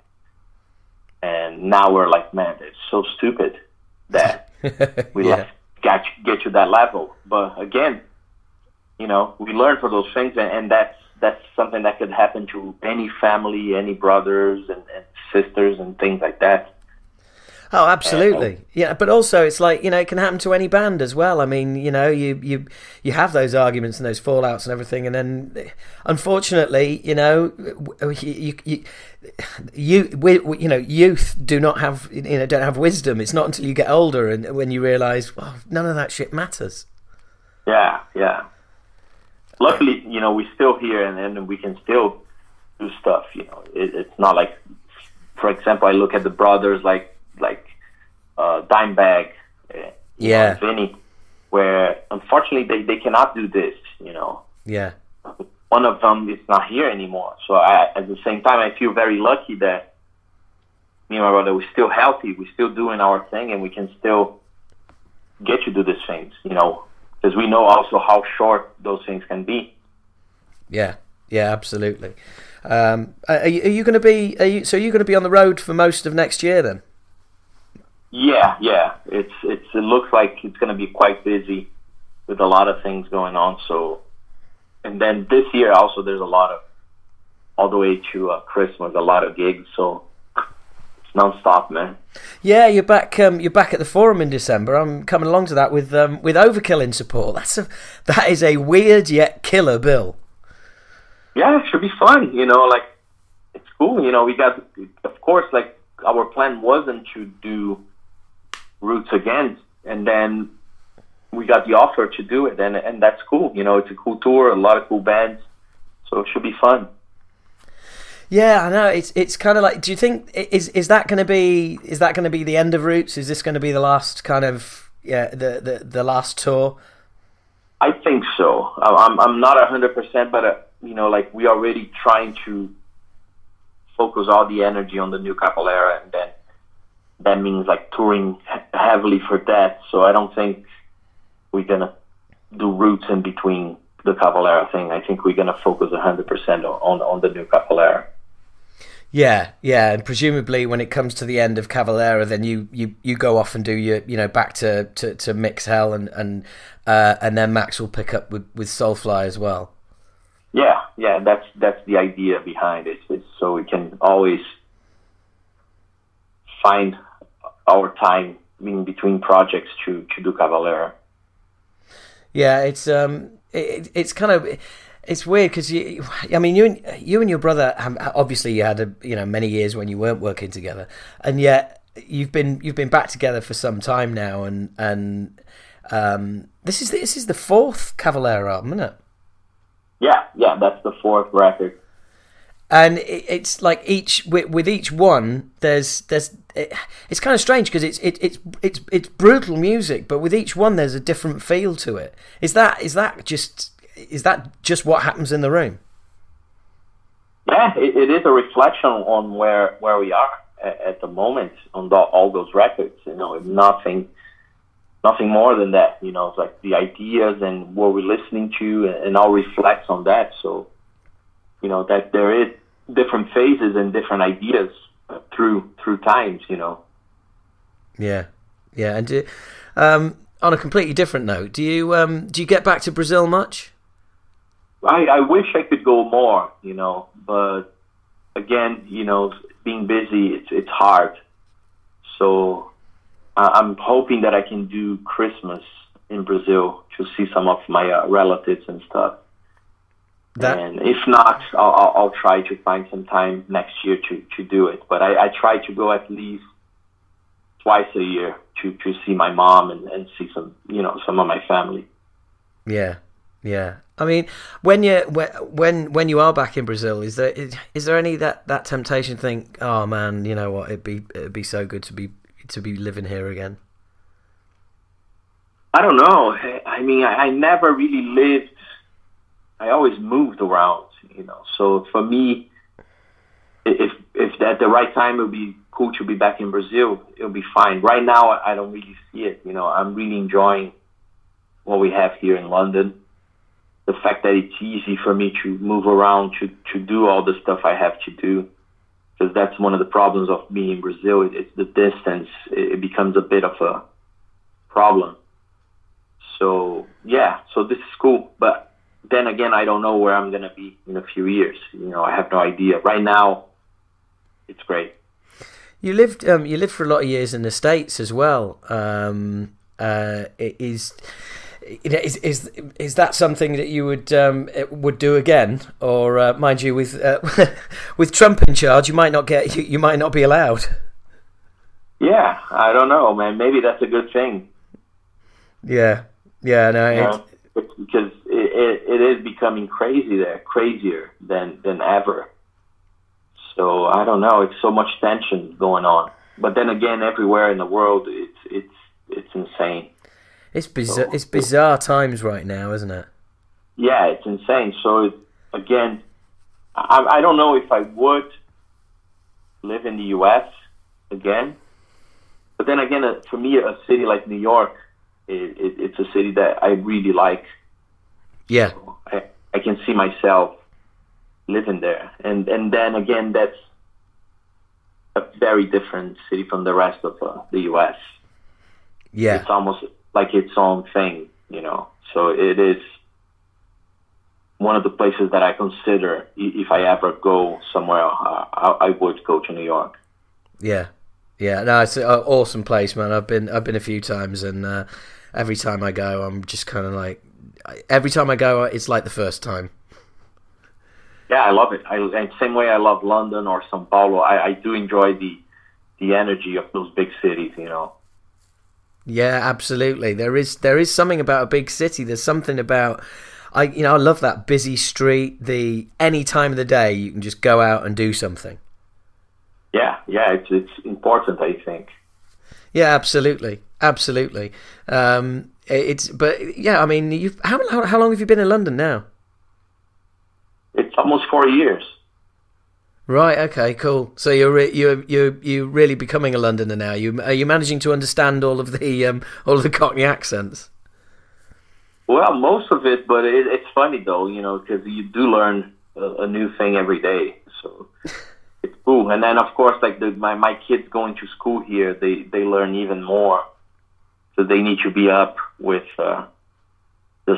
And now we're like, man, it's so stupid that we get to that level. But again, you know, we learn from those things, and that's something that could happen to any family, any brothers and sisters and things like that. Oh, absolutely. Yeah, but also it's like, you know, it can happen to any band as well. I mean, you know, you have those arguments and those fallouts and everything, and then unfortunately, you know, youth don't have wisdom. It's not until you get older and when you realize, well, none of that shit matters. Yeah. Luckily, you know, we're still here and we can still do stuff, you know. It's not like, for example, I look at the brothers like Dimebag, yeah, Vinny, where unfortunately they cannot do this, you know. Yeah, one of them is not here anymore. So at the same time, I feel very lucky that me and my brother, we're still healthy, we're still doing our thing, and we can still get to do these things, you know, because we know also how short those things can be. Yeah, absolutely. Are you going to be on the road for most of next year then? Yeah. It looks like it's going to be quite busy with a lot of things going on. So, and then this year also there's a lot of, all the way to Christmas, a lot of gigs. So it's nonstop, man. Yeah, you're back at the Forum in December. I'm coming along to that with Overkill in support. That is a weird yet killer bill. Yeah, it should be fun. You know, like, it's cool. You know, we got, of course, like, our plan wasn't to do Roots again, and then we got the offer to do it, and that's cool. You know, it's a cool tour, a lot of cool bands, so it should be fun. Yeah, I know. It's kind of like, do you think is that going to be the end of Roots? Is this going to be the last kind of the last tour? I think so. I'm not 100%, but you know, like, we are already trying to focus all the energy on the new Cavalera, and then that means like touring heavily for that. So I don't think we're gonna do Roots in between the Cavalera thing. I think we're gonna focus 100% on the new Cavalera. Yeah, and presumably when it comes to the end of Cavalera, then you go off and do your, you know, back to Mixhell and then Max will pick up with Soulfly as well. Yeah, that's the idea behind it. It's so we can always find our time in between projects to do Cavalera. Yeah, it's kind of, it's weird because you and your brother, obviously you had many years when you weren't working together, and yet you've been back together for some time now, and this is the fourth Cavalera album, isn't it? Yeah, that's the fourth record, and it's like each one it's kind of strange because it's brutal music, but with each one there's a different feel to it. Is that just what happens in the room? Yeah, it is a reflection on where we are at the moment on all those records. You know, nothing more than that, you know. It's like the ideas and what we're listening to, and I'll reflect on that. So, you know, that there is different phases and different ideas through times, you know. Yeah, yeah. And do, on a completely different note, do you get back to Brazil much? I wish I could go more, you know, but again, you know, being busy, it's hard. So I'm hoping that I can do Christmas in Brazil to see some of my relatives and stuff. And if not, I'll try to find some time next year to do it. But I try to go at least twice a year to see my mom and see some, you know, some of my family. Yeah, yeah. I mean, when you are back in Brazil, is there any that temptation to think, oh man, you know what, it'd be so good to be living here again? I don't know. I mean, I never really lived. I always moved around, you know. So for me, if at the right time it would be cool to be back in Brazil, it'll be fine. Right now, I don't really see it. You know, I'm really enjoying what we have here in London. The fact that it's easy for me to move around, to do all the stuff I have to do, because that's one of the problems of me in Brazil. It's the distance. It becomes a bit of a problem. So, yeah, so this is cool. But then again, I don't know where I'm going to be in a few years. You know, I have no idea. Right now, it's great. You lived for a lot of years in the States as well. Is that something that you would do again? Or mind you, with Trump in charge, you might not be allowed. Yeah, I don't know, man. Maybe that's a good thing. Yeah, yeah, no. Because it is becoming crazy there, crazier than ever. So I don't know. It's so much tension going on. But then again, everywhere in the world, it's insane. It's bizarre. So, it's bizarre times right now, isn't it? Yeah, it's insane. So again, I don't know if I would live in the U.S. again. But then again, for me, a city like New York, it's a city that I really like. Yeah, so I can see myself living there, and then again, that's a very different city from the rest of the U.S. Yeah, it's almost like its own thing, you know. So it is one of the places that I consider, if I ever go somewhere, I would go to New York. Yeah, yeah, no, it's an awesome place, man. I've been a few times, and every time I go, I'm just kind of like, every time I go, it's like the first time. Yeah, I love it. Same way I love London or São Paulo. I do enjoy the energy of those big cities, you know. Yeah, absolutely. There is something about a big city. There's something about, I love that busy street. Any time of the day you can just go out and do something. Yeah, it's important, I think. Yeah, absolutely. But yeah, I mean, how long have you been in London now? It's almost 4 years. Right. Okay. Cool. So you're really becoming a Londoner now. Are you managing to understand all of the Cockney accents? Well, most of it, but it's funny though, you know, because you do learn a new thing every day. So it's cool. And then of course, like my kids going to school here, they learn even more. So they need to be up with the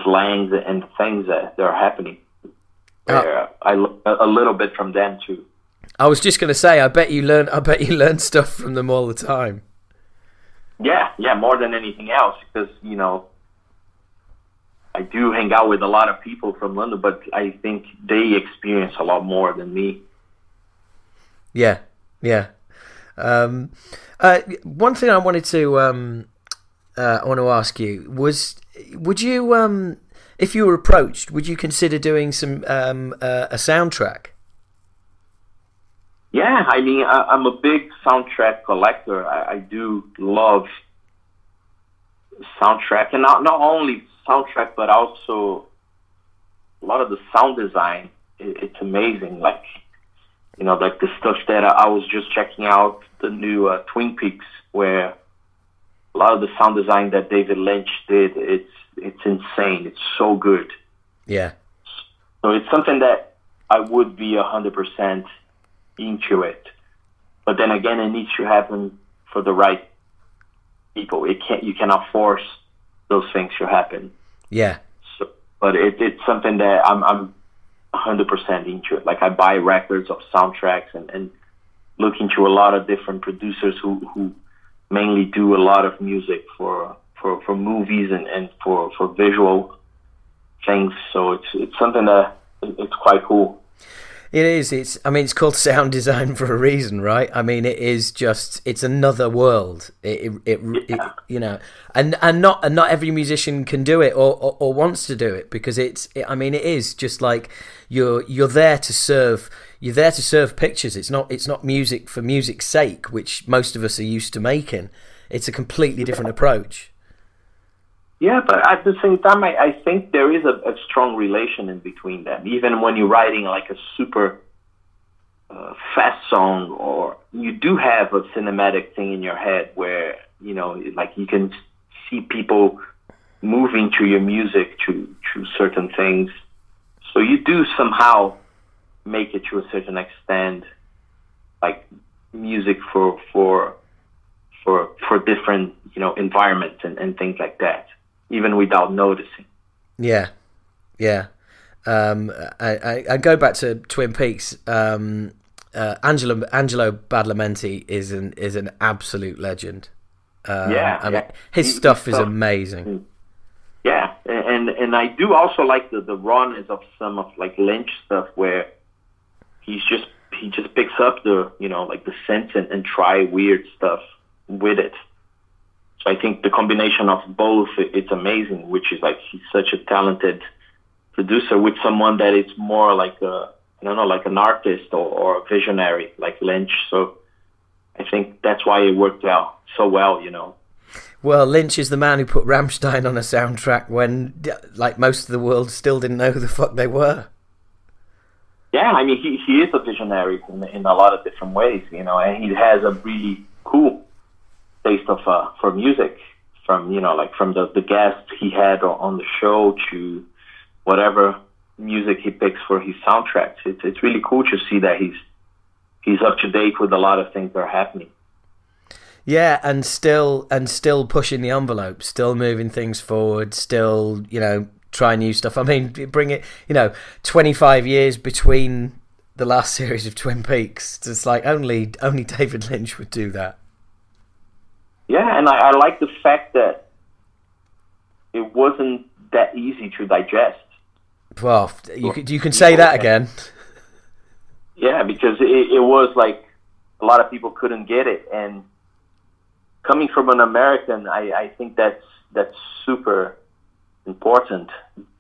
slangs and things that are happening. I learn a little bit from them too. I was just going to say, I bet you learn stuff from them all the time. Yeah, more than anything else, because you know, I do hang out with a lot of people from London, but I think they experience a lot more than me. Yeah. One thing I wanted to ask you was, would you if you were approached, would you consider doing some a soundtrack? Yeah, I mean, I'm a big soundtrack collector. I do love soundtrack, and not only soundtrack, but also a lot of the sound design. It's amazing, like, you know, like the stuff that I was just checking out, the new Twin Peaks, where a lot of the sound design that David Lynch did, it's insane. It's so good. Yeah. So it's something that I would be 100% into it. But then again, it needs to happen for the right people. It can't, you cannot force those things to happen. Yeah. So, but it's something that I'm 100% into it. Like, I buy records of soundtracks and look into a lot of different producers who mainly do a lot of music for movies and for visual things. So it's something that it's quite cool. It is. It's called sound design for a reason, right? I mean, it is just, it's another world. It you know, and not every musician can do it or wants to do it, because it is just like you're there to serve. You're there to serve pictures. It's not music for music's sake, which most of us are used to making. It's a completely different approach. Yeah, but at the same time, I think there is a strong relation in between them. Even when you're writing like a super fast song, or you do have a cinematic thing in your head where, you know, like you can see people moving to your music to certain things. So you do somehow make it to a certain extent, like music for different, you know, environments and things like that, even without noticing. Yeah. I go back to Twin Peaks. Angelo Badalamenti is an absolute legend. His stuff is amazing. Yeah, and I do also like the rawness of some of like Lynch stuff, where he just picks up the, you know, like the sense and try weird stuff with it. So I think the combination of both, it's amazing, which is like he's such a talented producer with someone that it's more like like an artist or a visionary like Lynch. So I think that's why it worked out so well, you know. Well, Lynch is the man who put Rammstein on a soundtrack when, like, most of the world still didn't know who the fuck they were. Yeah, I mean, he is a visionary in a lot of different ways, you know, and he has a really cool taste for music, from, you know, like from the guests he had on the show to whatever music he picks for his soundtracks. It's really cool to see that he's up to date with a lot of things that are happening. Yeah, and still pushing the envelope, still moving things forward, still, you know, try new stuff. I mean, bring it, you know, 25 years between the last series of Twin Peaks. It's like only David Lynch would do that. Yeah, and I like the fact that it wasn't that easy to digest. Well, you can say that again. Yeah, because it was like a lot of people couldn't get it, and coming from an American, I think that's super important,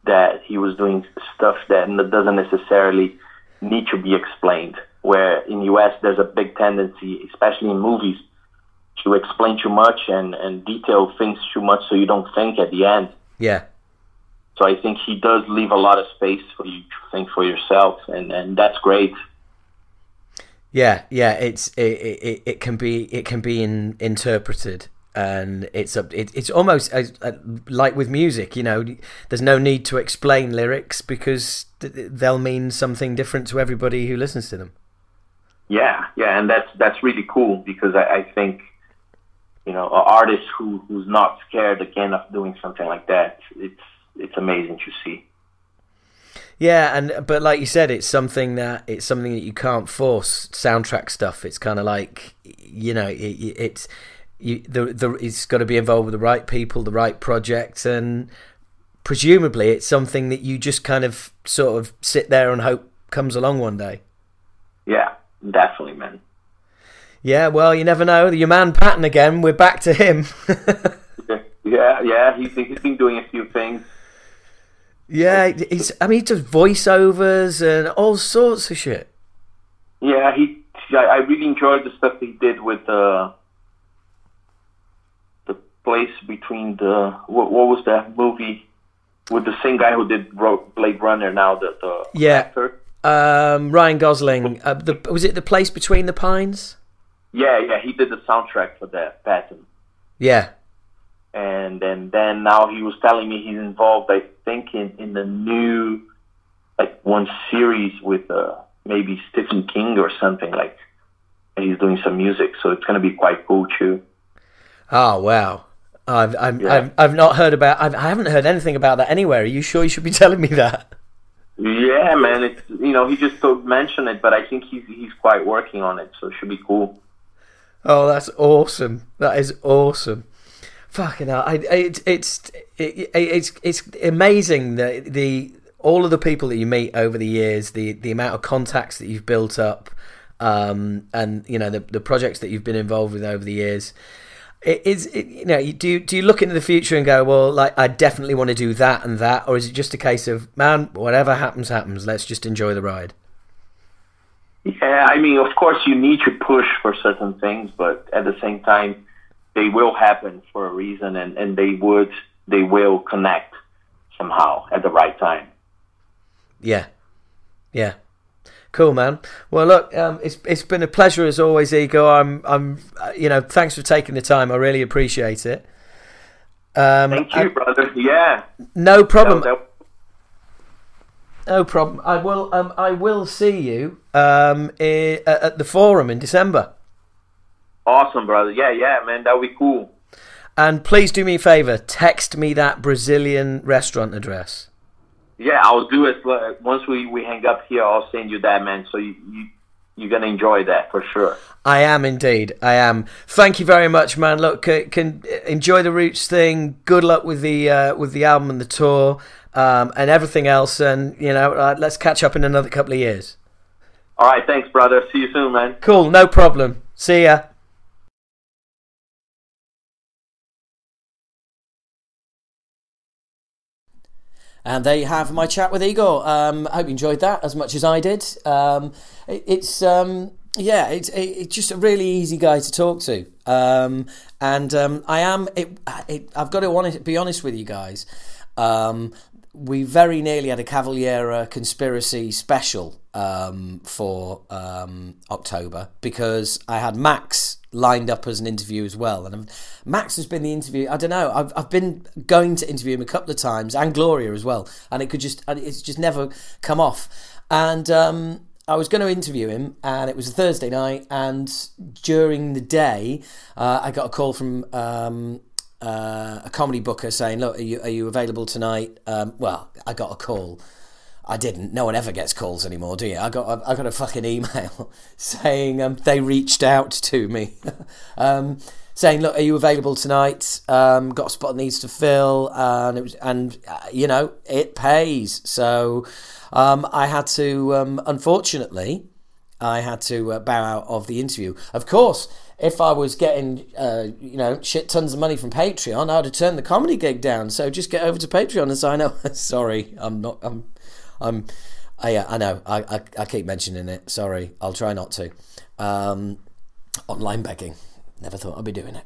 that he was doing stuff that doesn't necessarily need to be explained. Where in the US, there's a big tendency, especially in movies, to explain too much and detail things too much so you don't think at the end. Yeah. So I think he does leave a lot of space for you to think for yourself, and that's great. Yeah, it can be interpreted, and it's almost like with music, you know. There's no need to explain lyrics because they'll mean something different to everybody who listens to them. Yeah, and that's really cool, because I think, you know, an artist who's not scared again of doing something like that, it's amazing to see. Yeah, but like you said, it's something that you can't force. Soundtrack stuff, it's kind of like, you know, it's got to be involved with the right people, the right project, and presumably it's something that you just kind of sort of sit there and hope comes along one day. Yeah, definitely, man. Yeah, well, you never know. Your man Patton again. We're back to him. yeah. He's been doing a few things. Yeah, he does voiceovers and all sorts of shit. Yeah, I really enjoyed the stuff he did with the place between the... What was that movie with the same guy who did Blade Runner now? Actor? Ryan Gosling. Was it The Place Between the Pines? Yeah, he did the soundtrack for that, Patton. Yeah. And then now he was telling me he's involved, I think, in the new like one series with maybe Stephen King or something, like, and he's doing some music, so it's going to be quite cool too. Oh wow! I haven't heard anything about that anywhere. Are you sure you should be telling me that? Yeah, man. It's, you know, he just don't mention it, but I think he's quite working on it, so it should be cool. Oh, that's awesome! That is awesome. Fucking hell! It's amazing that all of the people that you meet over the years, the amount of contacts that you've built up, and you know the projects that you've been involved with over the years. Do you look into the future and go, well, like, I definitely want to do that and that, or is it just a case of, man, whatever happens, happens, let's just enjoy the ride? Yeah, I mean, of course you need to push for certain things, but at the same time, they will happen for a reason, and they will connect somehow at the right time. Yeah, yeah. Cool, man. Well, look, it's been a pleasure as always, Iggor. Thanks for taking the time. I really appreciate it. Thank you, brother. Yeah. No problem. No problem. I will see you at the forum in December. Awesome, brother. Yeah, man. That'll be cool. And please do me a favor. Text me that Brazilian restaurant address. Yeah, I'll do it. Once we hang up here, I'll send you that, man. So you're going to enjoy that for sure. I am indeed. I am. Thank you very much, man. Look, can enjoy the Roots thing. Good luck with the album and the tour and everything else. And, you know, let's catch up in another couple of years. All right. Thanks, brother. See you soon, man. Cool. No problem. See ya. And there you have my chat with Iggor. I hope you enjoyed that as much as I did. It's just a really easy guy to talk to. I've got to be honest with you guys. We very nearly had a Cavalera Conspiracy special for October, because I had Max lined up as an interview as well, and Max has been the interview. I don't know. I've been going to interview him a couple of times, and Gloria as well, and it's just never come off. And I was going to interview him, and it was a Thursday night, and during the day, I got a call from a comedy booker saying, "Look, are you available tonight?" Well, I got a call. I didn't. No one ever gets calls anymore, do you? I got a fucking email saying they reached out to me, saying, "Look, are you available tonight? Got a spot needs to fill," and it pays. So I had to, unfortunately, bow out of the interview. Of course, if I was getting, shit tons of money from Patreon, I'd have turned the comedy gig down. So just get over to Patreon and sign up. Sorry, I'm not. I know. I keep mentioning it. Sorry, I'll try not to. Online begging. Never thought I'd be doing it.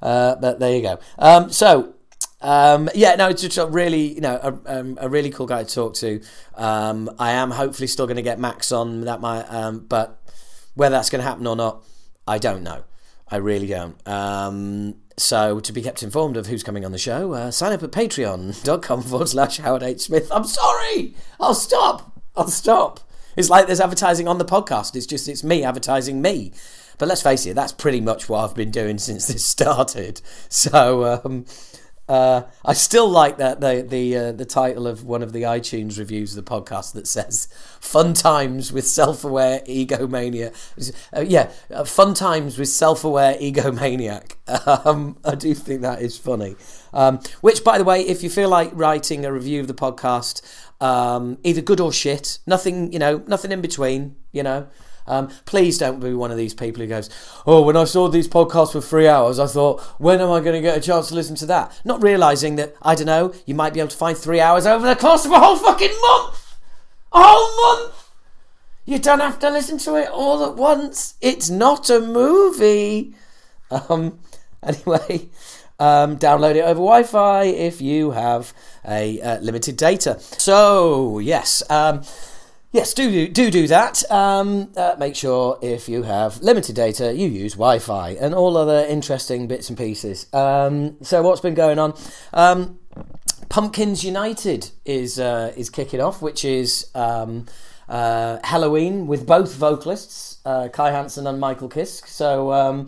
But there you go. It's just a really cool guy to talk to. I am hopefully still going to get Max on. That might, but whether that's going to happen or not, I don't know. I really don't. So to be kept informed of who's coming on the show, sign up at patreon.com/Howard H. Smith. I'm sorry. I'll stop. It's like there's advertising on the podcast. It's me advertising me. But let's face it, that's pretty much what I've been doing since this started. So I still like that the title of one of the iTunes reviews of the podcast that says "Fun Times with Self-Aware Egomaniac." Fun Times with Self-Aware Egomaniac. I do think that is funny. Which, by the way, if you feel like writing a review of the podcast, either good or shit, nothing in between, please don't be one of these people who goes, "Oh, when I saw these podcasts for 3 hours, I thought, when am I going to get a chance to listen to that?" Not realising that, I don't know, you might be able to find 3 hours over the course of a whole fucking month. A whole month! You don't have to listen to it all at once. It's not a movie. Download it over Wi-Fi if you have a limited data. So, yes, yes, do that. Make sure if you have limited data, you use Wi-Fi and all other interesting bits and pieces. So what's been going on? Pumpkins United is kicking off, which is Halloween with both vocalists, Kai Hansen and Michael Kiske. So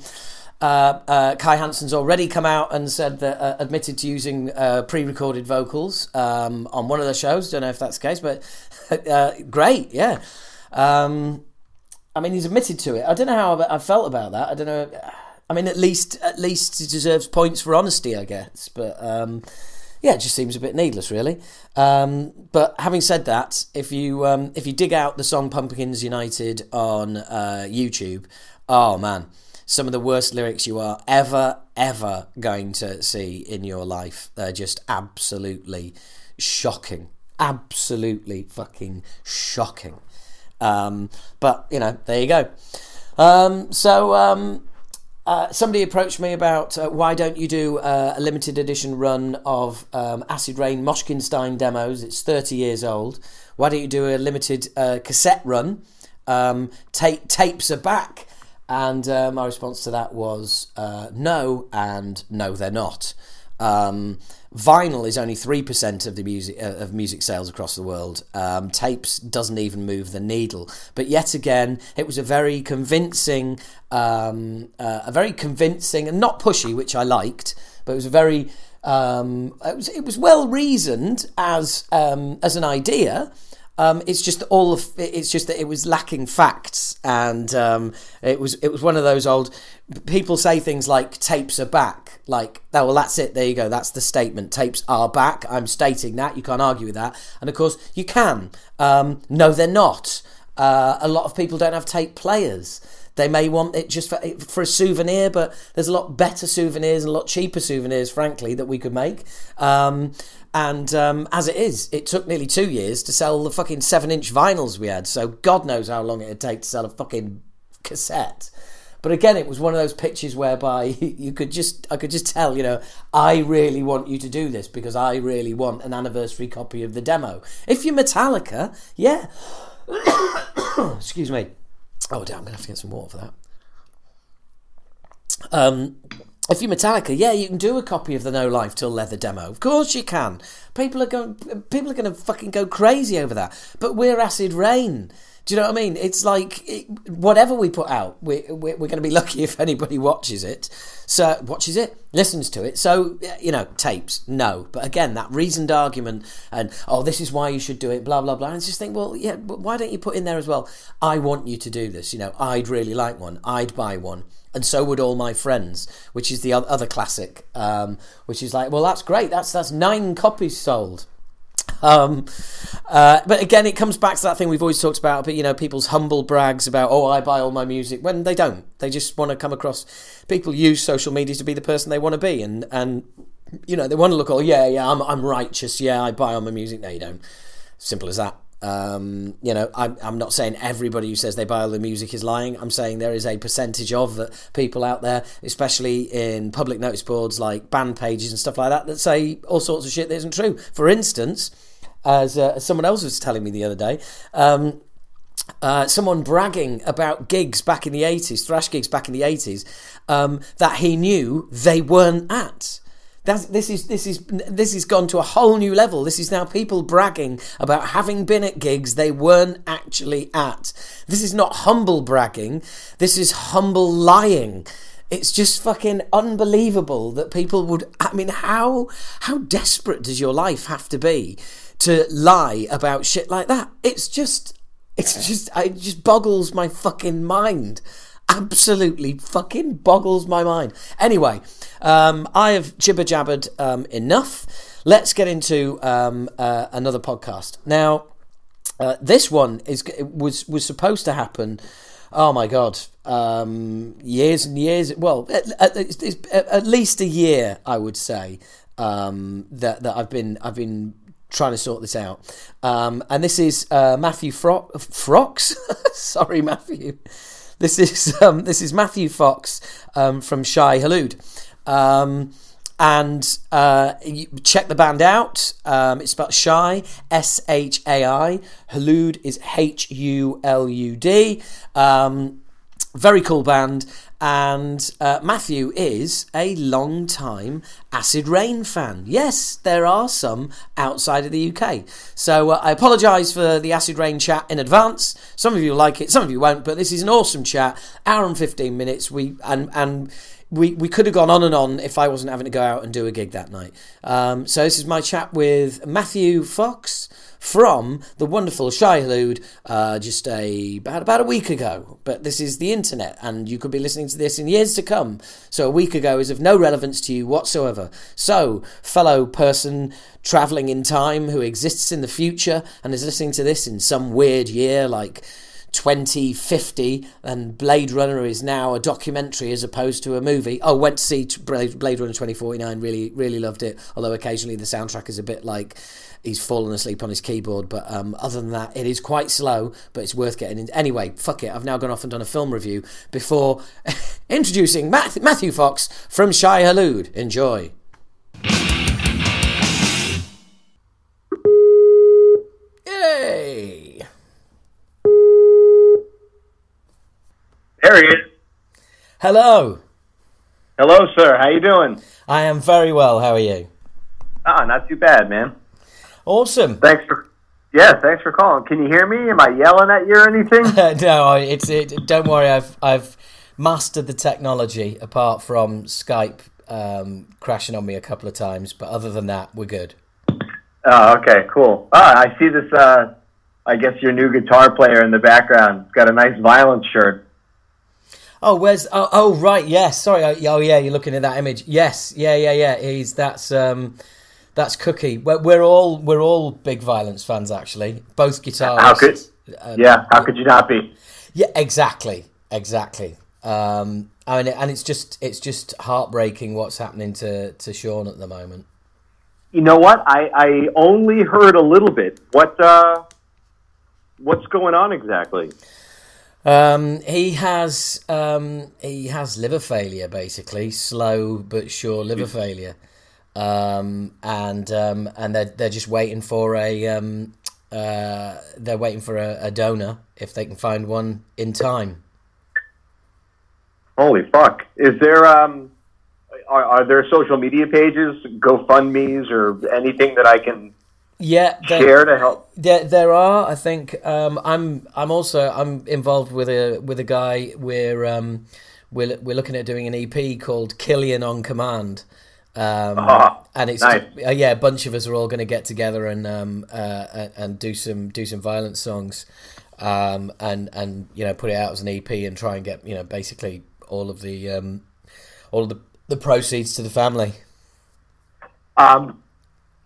Kai Hansen's already come out and said that admitted to using pre-recorded vocals on one of the shows. Don't know if that's the case, but great, yeah. I mean, he's admitted to it. I don't know how I felt about that. I don't know. I mean, at least he deserves points for honesty, I guess. But yeah, it just seems a bit needless, really. But having said that, if you dig out the song "Pumpkins United" on YouTube, oh man, some of the worst lyrics you are ever going to see in your life. They're just absolutely shocking, absolutely fucking shocking. But you know, there you go. Somebody approached me about why don't you do a limited edition run of Acid Reign Moshkinstein demos? It's 30 years old. Why don't you do a limited cassette run? Tapes are back. And my response to that was no, and no, they're not. Vinyl is only 3% of the music sales across the world. Tapes doesn't even move the needle. But yet again, it was a very convincing and not pushy, which I liked, but it was a very it was well reasoned as an idea. It's just that it was lacking facts, and it was one of those old people say things like tapes are back, like, oh well, that's it, there you go, that's the statement, tapes are back, I'm stating that, you can't argue with that. And of course you can. No, they're not. A lot of people don't have tape players. They may want it just for a souvenir, but there's a lot better souvenirs and a lot cheaper souvenirs, frankly, that we could make. As it is, it took nearly 2 years to sell the fucking 7-inch vinyls we had. So God knows how long it'd take to sell a fucking cassette. But again, it was one of those pitches whereby I could just tell, you know, I really want you to do this because I really want an anniversary copy of the demo. If you're Metallica, yeah. Excuse me. Oh damn, I'm going to have to get some water for that. If you're Metallica, yeah, you can do a copy of the No Life Till Leather demo. Of course you can. People are going to fucking go crazy over that. But we're Acid Reign. Do you know what I mean? It's like whatever we put out, we're going to be lucky if anybody watches it. So watches it, listens to it. So you know, tapes, no. But again, that reasoned argument and oh, this is why you should do it, blah blah blah. And I just think, well, yeah, but why don't you put in there as well? I want you to do this. You know, I'd really like one. I'd buy one. And so would all my friends, which is the other classic, which is like, well, that's great. That's 9 copies sold. But again, it comes back to that thing we've always talked about, but you know, people's humble brags about, oh, I buy all my music, when they don't. They just want to come across. People use social media to be the person they want to be, and you know, they want to look, oh yeah, I'm righteous. Yeah, I buy all my music. No, you don't. Simple as that. You know, I'm not saying everybody who says they buy all the music is lying. I'm saying there is a percentage of people out there, especially in public notice boards like band pages and stuff like that, that say all sorts of shit that isn't true. For instance, as someone else was telling me the other day, someone bragging about gigs back in the 80s, thrash gigs back in the 80s, that he knew they weren't at. This has gone to a whole new level. This is now people bragging about having been at gigs they weren't actually at. This is not humble bragging. This is humble lying. It's just fucking unbelievable that people would. I mean, how desperate does your life have to be to lie about shit like that? It just boggles my fucking mind. Absolutely fucking boggles my mind. Anyway, I have jibber-jabbered enough. Let's get into another podcast. Now, this one was supposed to happen, oh my God, years and years, well, at least a year, I would say, that I've been trying to sort this out. And this is Matthew Fox. Sorry, Matthew. This is Matthew Fox from Shai Hulud, and check the band out. It's spelled Shai, S-H-A-I. Hulud is H-U-L-U-D. Very cool band. And Matthew is a long-time Acid Reign fan. Yes, there are some outside of the UK. So I apologise for the Acid Reign chat in advance. Some of you like it, some of you won't, but this is an awesome chat. Hour and 15 minutes. We could have gone on and on if I wasn't having to go out and do a gig that night. So this is my chat with Matthew Fox from the wonderful Shai Hulud just about a week ago. But this is the internet, and you could be listening to this in years to come. So a week ago is of no relevance to you whatsoever. So, fellow person travelling in time who exists in the future and is listening to this in some weird year like 2050, and Blade Runner is now a documentary as opposed to a movie. I went to see Blade Runner 2049, really loved it, although occasionally the soundtrack is a bit like he's fallen asleep on his keyboard, but other than that it is quite slow, but it's worth getting in. Anyway, fuck it, I've now gone off and done a film review before introducing Matthew Fox from Shai Hulud. Enjoy. Yay! There he is. Hello. Hello, sir. How you doing? I am very well. How are you? Ah, not too bad, man. Awesome. Thanks for calling. Can you hear me? Am I yelling at you or anything? No, don't worry. I've mastered the technology, apart from Skype crashing on me a couple of times. But other than that, we're good. Oh, okay, cool. Ah, I see this. I guess your new guitar player in the background. He's got a nice Violence shirt. Oh, where's... Oh, right, yes, sorry. Oh, yeah, you're looking at that image. Yes, yeah. That's Cookie. We're all big Violence fans, actually. Both guitarists. How could you not be? Yeah, exactly. And it's just heartbreaking what's happening to Sean at the moment. You know what? I only heard a little bit. What's going on exactly? He has liver failure, basically, slow but sure liver failure, and they're just waiting for a donor if they can find one in time. Holy fuck! Is there are there social media pages, GoFundMes, or anything that I can? Yeah, there, to help. There are. I think I'm also involved with a guy. We're looking at doing an EP called Killian on Command, and it's nice. Yeah, a bunch of us are all going to get together and do some Violence songs, and you know, put it out as an EP and try and get, you know, basically all of the proceeds to the family.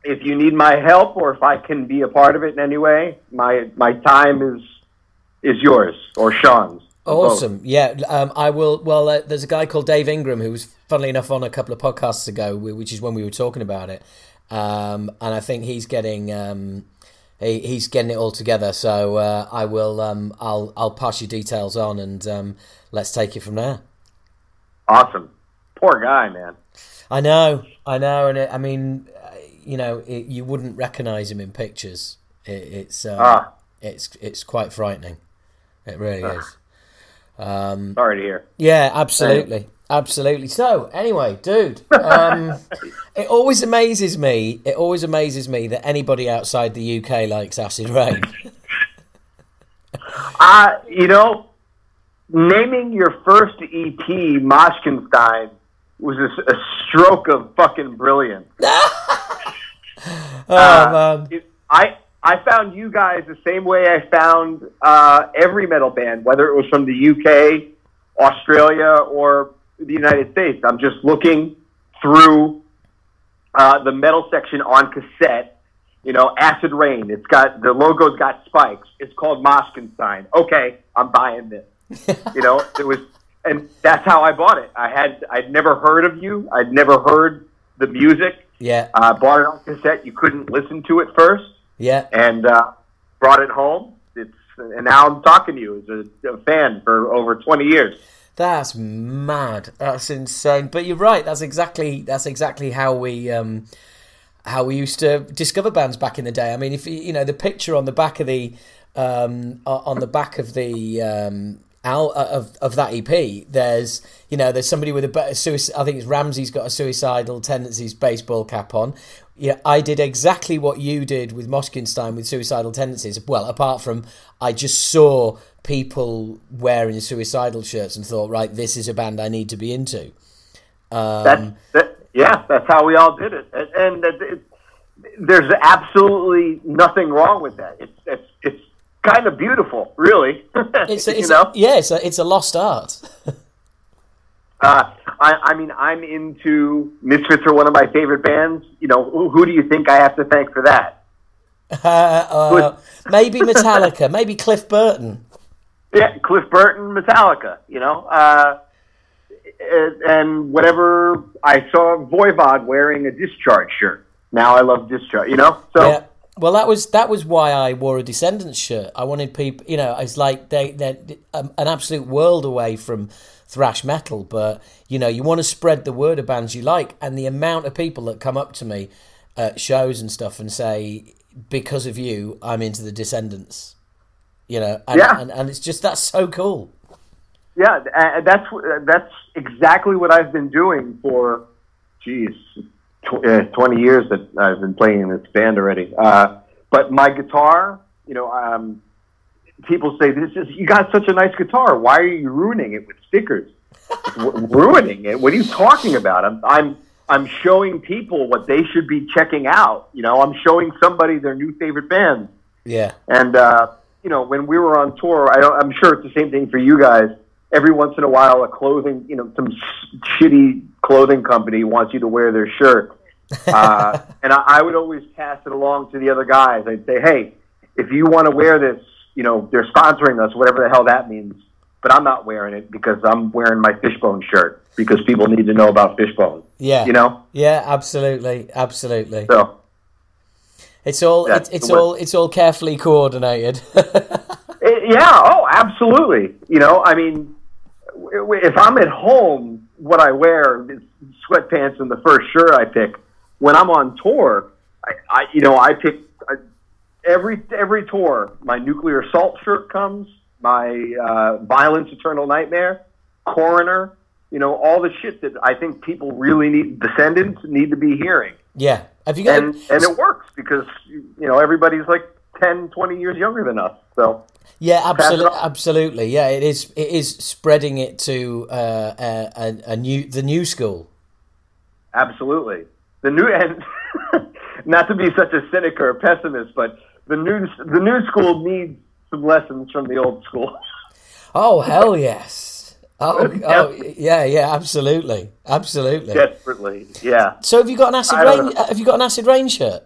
If you need my help, or if I can be a part of it in any way, my time is yours, or Sean's. Awesome, both. Yeah. I will. Well, there's a guy called Dave Ingram who was, funnily enough, on a couple of podcasts ago, which is when we were talking about it. And I think he's getting he's getting it all together. So I will. I'll pass you details on, and let's take it from there. Awesome. Poor guy, man. I know, and I mean. You know, you wouldn't recognise him in pictures. It's quite frightening. It really is. Sorry to hear. Yeah, absolutely. So, anyway, dude, it always amazes me that anybody outside the UK likes Acid Reign. You know, naming your first EP Moshkinstein was a stroke of fucking brilliance. Oh, man. I found you guys the same way I found every metal band, whether it was from the UK, Australia, or the United States. I'm just looking through the metal section on cassette. You know, Acid Reign. It's got the logo's got spikes. It's called Moshkinstein. Okay, I'm buying this. You know, it was, and that's how I bought it. I'd never heard of you. I'd never heard the music. Yeah, bought it on cassette. You couldn't listen to it first. Yeah, and brought it home. And now I'm talking to you as a fan for over 20 years. That's mad. That's insane. But you're right. That's exactly how we used to discover bands back in the day. I mean, if you know the picture on the back of the out of that EP, there's, you know, there's somebody with a I think it's Ramsey's got a Suicidal Tendencies baseball cap on. Yeah, I did exactly what you did with Moshkinstein with Suicidal Tendencies. Well, apart from I just saw people wearing suicidal shirts and thought, right, this is a band I need to be into. Yeah, that's how we all did it. And there's absolutely nothing wrong with that. It's kind of beautiful, really. It's a lost art. I mean, I'm into Misfits are one of my favorite bands. You know, who do you think I have to thank for that? Maybe Metallica, maybe Cliff Burton. Yeah, Cliff Burton, Metallica, you know. And whatever, I saw Voivod wearing a Discharge shirt. Now I love Discharge, you know? So. Yeah. Well, that was why I wore a Descendants shirt. I wanted people, you know, it's like they're an absolute world away from thrash metal, but, you know, you want to spread the word of bands you like, and the amount of people that come up to me at shows and stuff and say, because of you, I'm into the Descendants, you know, and it's just, that's so cool. Yeah, that's exactly what I've been doing for, geez, 20 years that I've been playing in this band already. But my guitar, you know, people say, you got such a nice guitar. Why are you ruining it with stickers? Ruining it? What are you talking about? I'm showing people what they should be checking out. You know, I'm showing somebody their new favorite band. Yeah. And, you know, when we were on tour, I'm sure it's the same thing for you guys. Every once in a while, a clothing, you know, some shitty clothing company wants you to wear their shirt. And I would always pass it along to the other guys. I'd say, hey, if you want to wear this, you know, they're sponsoring us, whatever the hell that means. But I'm not wearing it because I'm wearing my Fishbone shirt because people need to know about Fishbone. Yeah. You know? Yeah, absolutely. Absolutely. So it's all carefully coordinated. Yeah. Oh, absolutely. You know, I mean, if I'm at home, what I wear is sweatpants and the first shirt I pick. When I'm on tour, I pick every tour. My Nuclear Assault shirt comes. My Violence, Eternal Nightmare, Coroner. You know, all the shit that I think people really need. Descendants need to be hearing. Yeah, and it works because you know everybody's like 10, 20 years younger than us. So. Yeah, absolutely. Yeah, it is spreading it to the new school. Absolutely, the new and not to be such a cynic or a pessimist, but the new school needs some lessons from the old school. Oh hell yes! Oh yeah, absolutely, desperately, yeah. So have you got an Acid Reign? Have you got an Acid Reign shirt?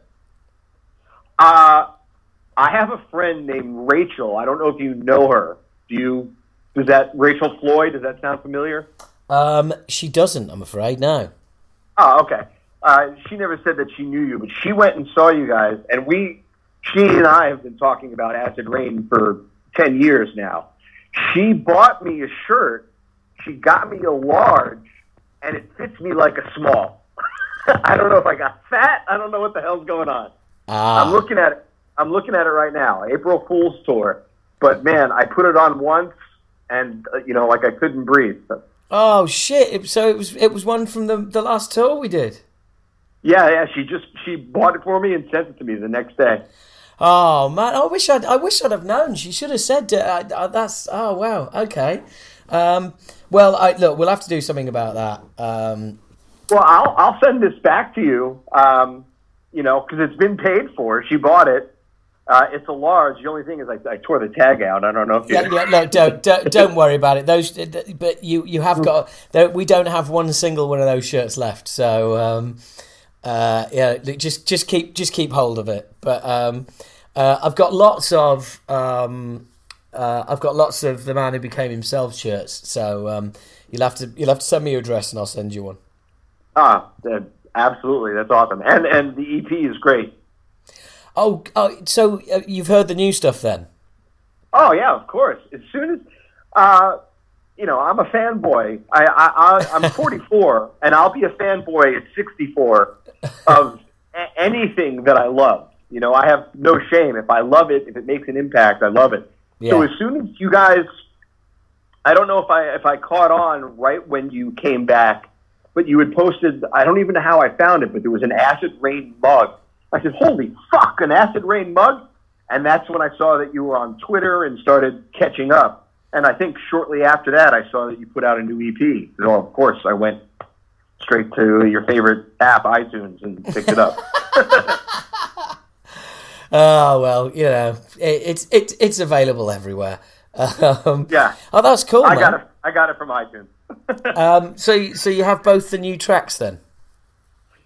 I have a friend named Rachel. I don't know if you know her. Do you? Is that Rachel Floyd? Does that sound familiar? She doesn't, I'm afraid, no. Oh, okay. She never said that she knew you, but she went and saw you guys, and she and I have been talking about Acid Reign for 10 years now. She bought me a shirt. She got me a large, and it fits me like a small. I don't know if I got fat. I don't know what the hell's going on. I'm looking at it. I'm looking at it right now, April Fool's Tour. But, man, I put it on once and, you know, like I couldn't breathe. Oh, shit. So it was one from the last tour we did? Yeah. She bought it for me and sent it to me the next day. Oh, man, I wish I'd have known. She should have said that's, oh, wow, okay. Well, look, we'll have to do something about that. Well, I'll send this back to you, you know, because it's been paid for. She bought it. It's a large. The only thing is, I tore the tag out. I don't know if you... Yeah, no, don't worry about it. Those, but you have got. We don't have one single one of those shirts left. So, yeah, just keep hold of it. But I've got lots of The Man Who Became Himself shirts. So you'll have to send me your address and I'll send you one. Absolutely, that's awesome. And the EP is great. Oh, so you've heard the new stuff then? Oh yeah, of course. As soon as you know, I'm a fanboy. I'm 44, and I'll be a fanboy at 64 of anything that I love. You know, I have no shame. If I love it, if it makes an impact, I love it. Yeah. So as soon as you guys I don't know if I caught on right when you came back, but you had posted, I don't even know how I found it, but there was an Acid Reign mug. I said, holy fuck, an Acid Reign mug? And that's when I saw that you were on Twitter and started catching up. And I think shortly after that, I saw that you put out a new EP. So, of course, I went straight to your favorite app, iTunes, and picked it up. Oh, well, you know, it's available everywhere. Yeah. Oh, that's cool. I got it from iTunes. So you have both the new tracks then?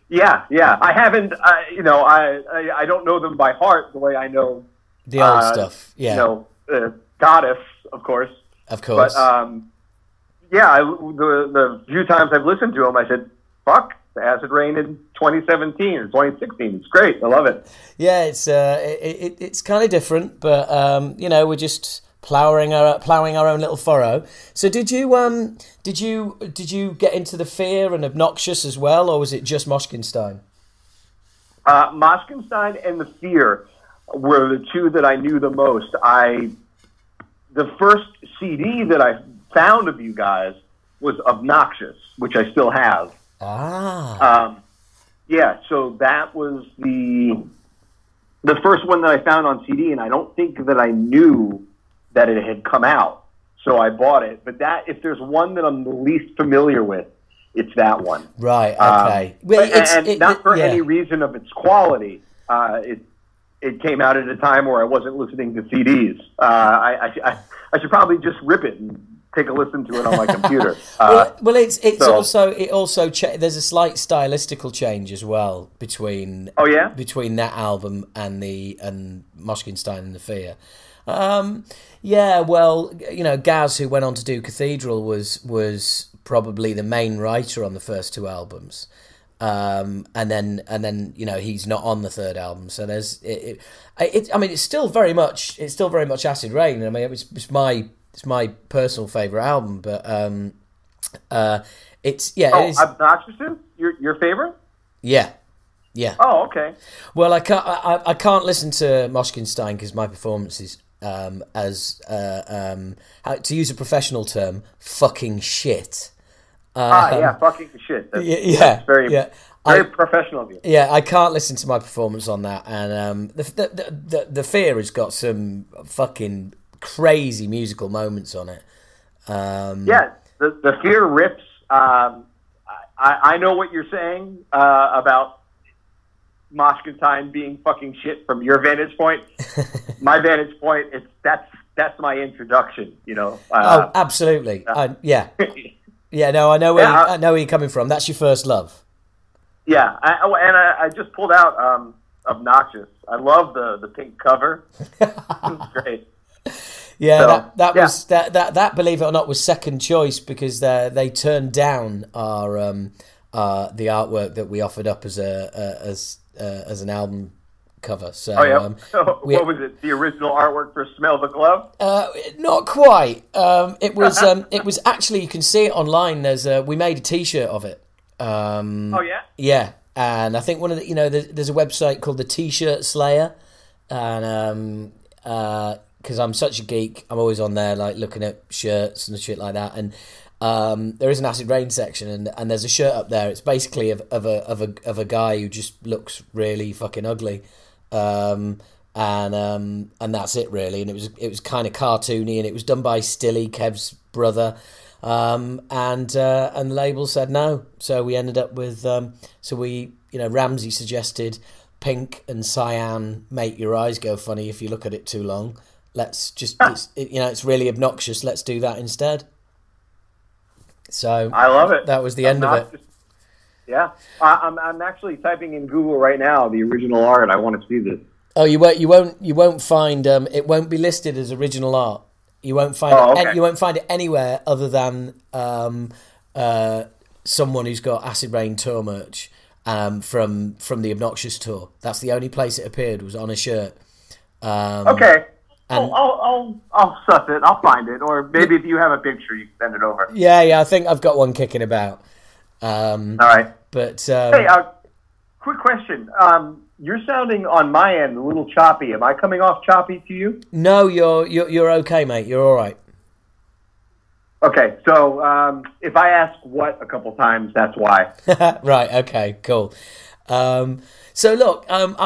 Yeah. I haven't. I don't know them by heart the way I know the old stuff. Yeah. Goddess, of course. But the few times I've listened to them, I said, "Fuck, the Acid Reign in 2017 or 2016. It's great. I love it." Yeah, it's kind of different, but we're just plowing our own little furrow. So did you get into The Fear and Obnoxious as well, or was it just Moshkinstein? Moshkinstein and The Fear were the two that I knew the most. The first CD that I found of you guys was Obnoxious, which I still have. So that was the first one that I found on CD, and I don't think that I knew that it had come out, so I bought it. But that, if there's one that I'm the least familiar with, it's that one. Right. Okay. Any reason of its quality. It came out at a time where I wasn't listening to CDs. I should probably just rip it and take a listen to it on my computer. There's a slight stylistical change as well between that album and Moshkinstein and The Fear. Gaz, who went on to do Cathedral, was probably the main writer on the first two albums, and then he's not on the third album. So it's still very much Acid Reign. I mean, it's my personal favorite album, but Obnoxious is your favorite? Yeah. Yeah. Oh, okay. Well, I can't listen to Moshkinstein because my performance is, to use a professional term, fucking shit. Fucking shit. That's very professional of you. Yeah, I can't listen to my performance on that. And the Fear has got some fucking crazy musical moments on it. The Fear rips. I know what you're saying about Moshkinstein being fucking shit from your vantage point. My vantage point, that's my introduction, oh, absolutely. I know where you're coming from. That's your first love. Yeah. I just pulled out Obnoxious. I love the pink cover. It's great. Yeah, so, that was believe it or not was second choice, because they turned down our the artwork that we offered up as an album cover. So, what was it? The original artwork for "Smell the Glove"? Not quite. It was actually, you can see it online. We made a T-shirt of it. Yeah. And I think there's a website called the T-Shirt Slayer, and because I'm such a geek, I'm always on there like looking at shirts and shit like that, and. There is an Acid Reign section, and there's a shirt up there. It's basically of a guy who just looks really fucking ugly, and that's it really. And it was kind of cartoony, and it was done by Stilly, Kev's brother, and the label said no. So we ended up with Ramsey suggested pink and cyan make your eyes go funny if you look at it too long. Let's just it's really obnoxious. Let's do that instead. So I love it. That was the end of it. Yeah, I'm actually typing in Google right now the original art. I want to see this. Oh, you won't find it. Won't be listed as original art. You won't find it anywhere other than someone who's got Acid Reign tour merch from the Obnoxious tour. That's the only place it appeared, was on a shirt. Okay. And I'll suss it. I'll find it, or maybe if you have a picture, you can send it over. Yeah. I think I've got one kicking about. All right, but hey, quick question. You're sounding on my end a little choppy. Am I coming off choppy to you? No, you're okay, mate. You're all right. Okay, so if I ask what a couple times, that's why. Right. Okay. Cool. So look, I've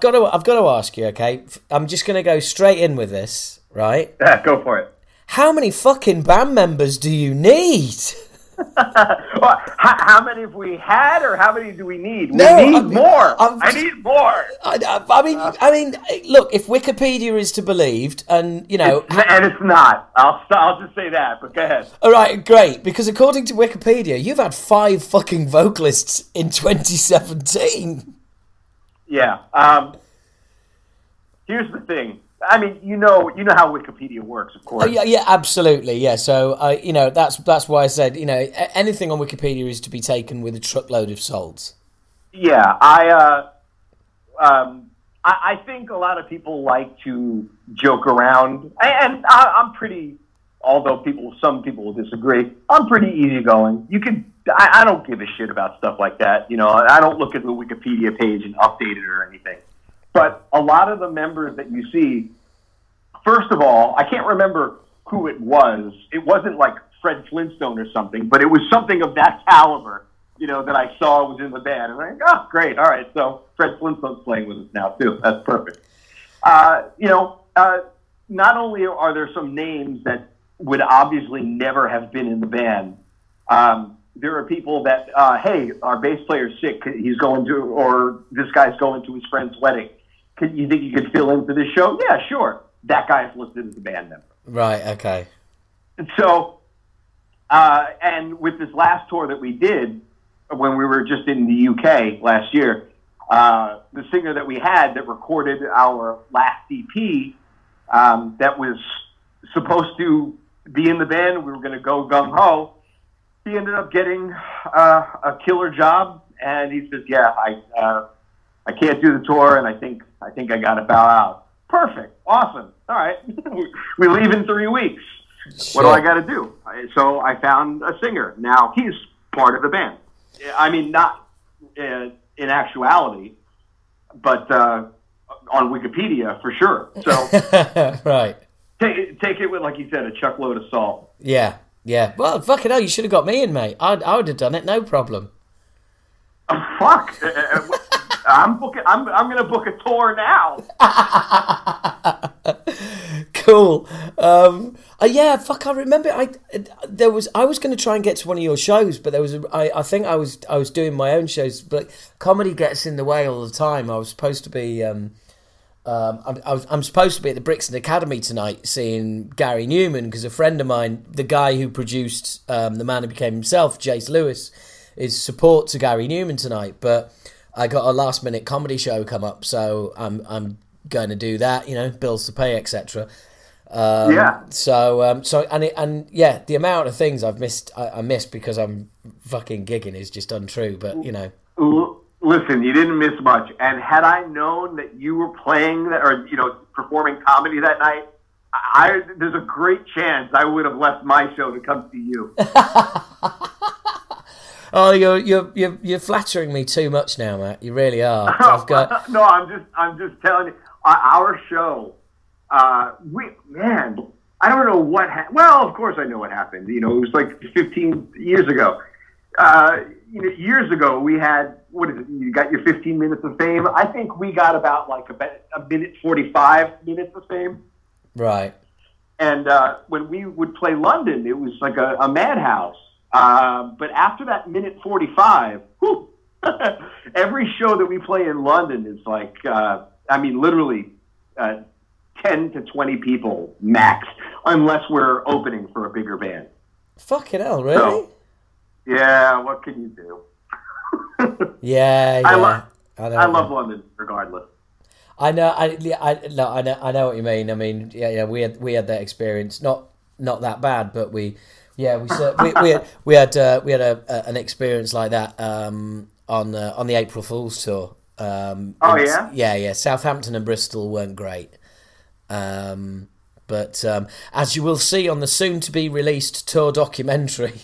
got to ask you. Okay, I'm just going to go straight in with this. Right. Yeah, go for it. How many fucking band members do you need? Well, how many have we had, or how many do we need? We need more. I need more. I mean, look, if Wikipedia is to be believed, and you know, and it's not. I'll just say that. But go ahead. All right, great. Because according to Wikipedia, you've had 5 fucking vocalists in 2017. Yeah. Here's the thing. I mean, you know how Wikipedia works, of course. Oh, yeah, absolutely, yeah. So, you know, that's why I said, you know, anything on Wikipedia is to be taken with a truckload of salt. Yeah, I think a lot of people like to joke around, and I'm pretty. Although some people will disagree, I'm pretty easygoing. I don't give a shit about stuff like that. You know, I don't look at the Wikipedia page and update it or anything. But a lot of the members that you see, first of all, I can't remember who it was. It wasn't like Fred Flintstone or something, but it was something of that caliber, you know, that I saw was in the band. And I'm like, oh, great. All right. So Fred Flintstone's playing with us now, too. That's perfect. You know, not only are there some names that would obviously never have been in the band, there are people that, hey, our bass player's sick. He's going to, or this guy's going to his friend's wedding. You think you could fill in for this show? Yeah, sure. That guy is listed as a band member. Right, okay. So, and with this last tour that we did, when we were just in the UK last year, the singer that we had that recorded our last EP that was supposed to be in the band, we were going to go gung-ho, he ended up getting a killer job, and he says, yeah, I can't do the tour, and I think I got to bow out. Perfect. Awesome. All right. We leave in 3 weeks. Shit. What do I got to do? So I found a singer. Now he's part of the band. I mean, not in actuality, but on Wikipedia for sure. So right. Take it with, like you said, a chuckload of salt. Yeah. Yeah. Well, fucking hell, you should have got me in, mate. I would have done it, no problem. Oh, fuck. I'm gonna book a tour now. Cool. Yeah. Fuck. I remember. I was gonna try and get to one of your shows, but there was. I think I was doing my own shows, but comedy gets in the way all the time. I was supposed to be. I'm supposed to be at the Brixton Academy tonight, seeing Gary Newman, because a friend of mine, the guy who produced The Man Who Became Himself, Jace Lewis, is support to Gary Newman tonight, but. I got a last-minute comedy show come up, so I'm going to do that. You know, bills to pay, etc. Yeah. So so yeah, the amount of things I've missed, I missed because I'm fucking gigging is just untrue. But you know, listen, you didn't miss much. And had I known that you were playing that, or you know, performing comedy that night, there's a great chance I would have left my show to come see you. Oh, you're flattering me too much now, Matt. You really are. I've got... No, I'm just telling you. Our show, I don't know what happened. Well, of course I know what happened. You know, it was like 15 years ago. You know, years ago we had you got your 15 minutes of fame. I think we got about like a minute 45 minutes of fame. Right. And when we would play London, it was like a madhouse. But after that minute 45, whew, every show that we play in London is like, I mean, literally 10 to 20 people max, unless we're opening for a bigger band. Fucking hell, really? So, yeah, what can you do? Yeah, yeah. I love London, regardless. I know, I know what you mean. I mean, yeah, we had that experience. Not that bad, but we. Yeah, we had an experience like that on the April Fool's tour. Oh yeah, yeah. Southampton and Bristol weren't great, but as you will see on the soon-to-be-released tour documentary.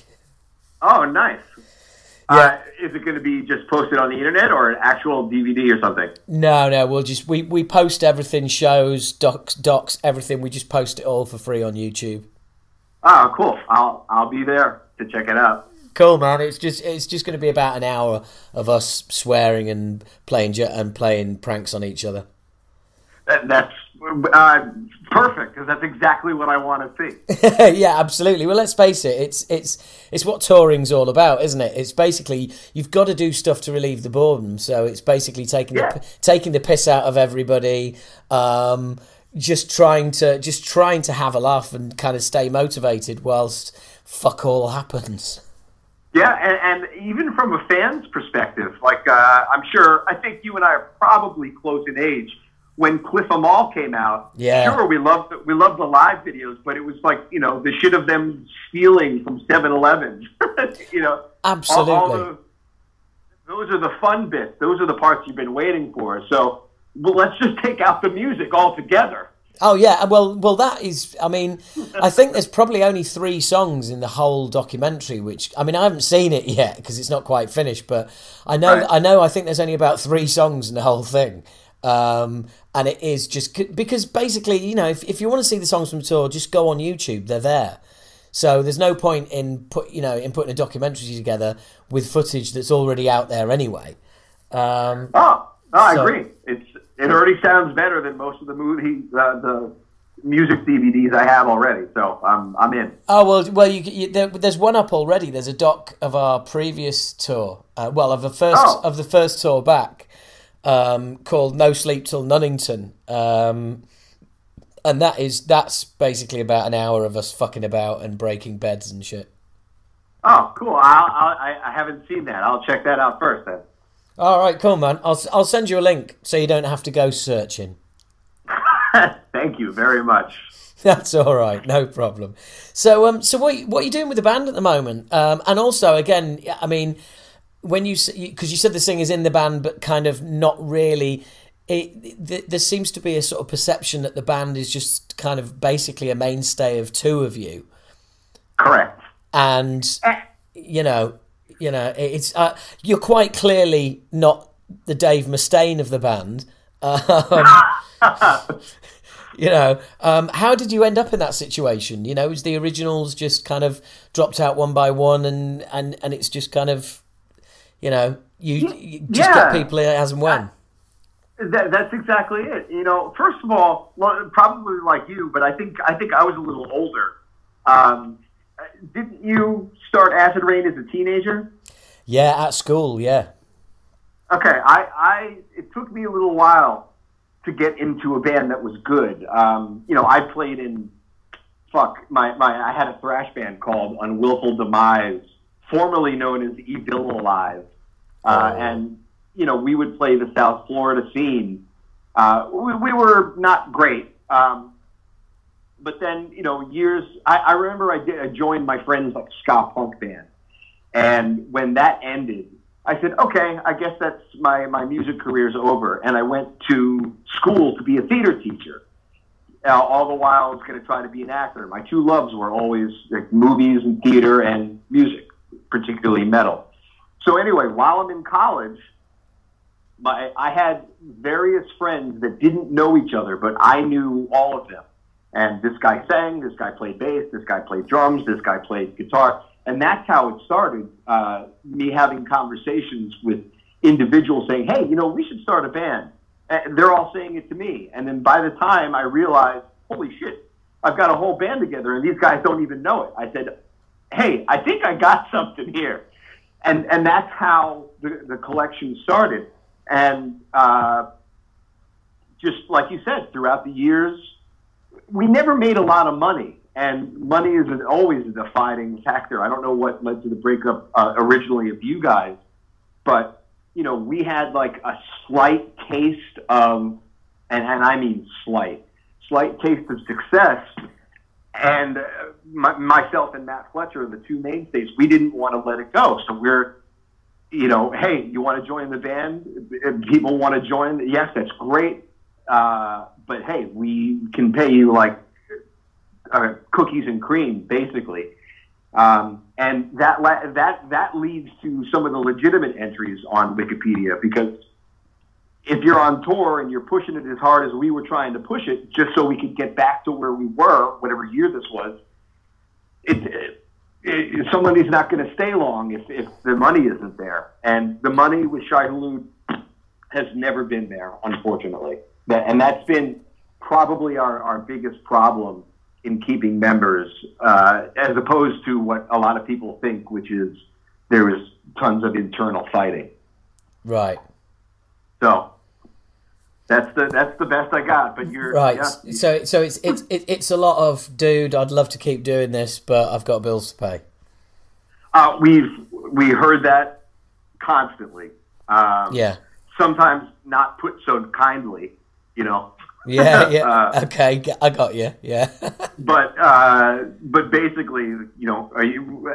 Oh, nice. Yeah. Is it going to be just posted on the internet or an actual DVD or something? No. We'll just we post everything, shows, docs, everything. We just post it all for free on YouTube. Oh, cool. I'll be there to check it out. Cool, man. It's just going to be about an hour of us swearing and playing pranks on each other. That's perfect, because that's exactly what I want to see. Yeah, absolutely. Well, let's face it, it's what touring's all about, isn't it? It's basically you've got to do stuff to relieve the boredom. So it's basically taking the piss out of everybody. Just trying to have a laugh and kind of stay motivated whilst fuck all happens. Yeah, and even from a fan's perspective, like I'm sure, I think you and I are probably close in age. When Cliff Amal came out, yeah, sure, we loved the live videos, but it was like, you know, the shit of them stealing from 7-Eleven. You know, absolutely. Those are the fun bits. Those are the parts you've been waiting for. So, well, let's just take out the music altogether. Oh yeah, well that is, I mean, I think there's probably only 3 songs in the whole documentary, which, I mean, I haven't seen it yet because it's not quite finished, but I know, right. I think there's only about 3 songs in the whole thing. And it is just because basically, you know, if you want to see the songs from the tour, just go on YouTube. They're there. So there's no point in putting a documentary together with footage that's already out there anyway. I agree. It already sounds better than most of the movies, the music DVDs I have already. So I'm in. Oh well, there's one up already. There's a doc of our previous tour. Of the first tour back. Called No Sleep Till Nunnington, and that's basically about an hour of us fucking about and breaking beds and shit. Oh, cool! I haven't seen that. I'll check that out first then. All right, cool, man. I'll send you a link so you don't have to go searching. Thank you very much. That's all right, no problem. So what are you doing with the band at the moment? And also, again, I mean, when you, because you said the singer's in the band, but kind of not really. There seems to be a sort of perception that the band is just kind of basically a mainstay of 2 of you. Correct. And you know, it's you're quite clearly not the Dave Mustaine of the band. You know, how did you end up in that situation? You know, is the originals just kind of dropped out one by one, and it's just kind of, you know, you just get people as and when. That's exactly it. You know, first of all, probably like you, but I think I was a little older. Didn't you start Acid Reign as a teenager? Yeah, at school, yeah. Okay, it took me a little while to get into a band that was good. You know, I played in, I had a thrash band called Unwillful Demise, formerly known as Evil Alive. And, you know, we would play the South Florida scene. We were not great. But then, you know, I remember I joined my friend's like ska punk band. And when that ended, I said, okay, I guess that's my music career's over. And I went to school to be a theater teacher. All the while I was going to try to be an actor. My 2 loves were always like movies and theater and music, particularly metal. So anyway, while I'm in college, I had various friends that didn't know each other, but I knew all of them. And this guy sang, this guy played bass, this guy played drums, this guy played guitar. And that's how it started, me having conversations with individuals saying, hey, you know, we should start a band. And they're all saying it to me. And then by the time I realized, holy shit, I've got a whole band together and these guys don't even know it. I said, hey, I think I got something here. And that's how the collection started. And just like you said, throughout the years, we never made a lot of money. And money is always a defining factor. I don't know what led to the breakup originally of you guys. But, you know, we had like a slight taste of, and I mean slight taste of success. And myself and Matt Fletcher, the 2 mainstays, we didn't want to let it go. So we're, you know, hey, you want to join the band? People want to join? Yes, that's great. But hey, we can pay you like cookies and cream, basically. And that leads to some of the legitimate entries on Wikipedia, because if you're on tour and you're pushing it as hard as we were trying to push it, just so we could get back to where we were, whatever year this was, somebody's not going to stay long if the money isn't there. And the money with Shai Hulud has never been there, unfortunately. And that's been probably our biggest problem in keeping members, as opposed to what a lot of people think, which is there is tons of internal fighting. Right. So that's the best I got. But you're right. Yeah. So it's a lot of, dude, I'd love to keep doing this, but I've got bills to pay. We heard that constantly. Yeah. Sometimes not put so kindly, you know. Yeah. Okay, I got you. Yeah. but basically, you know,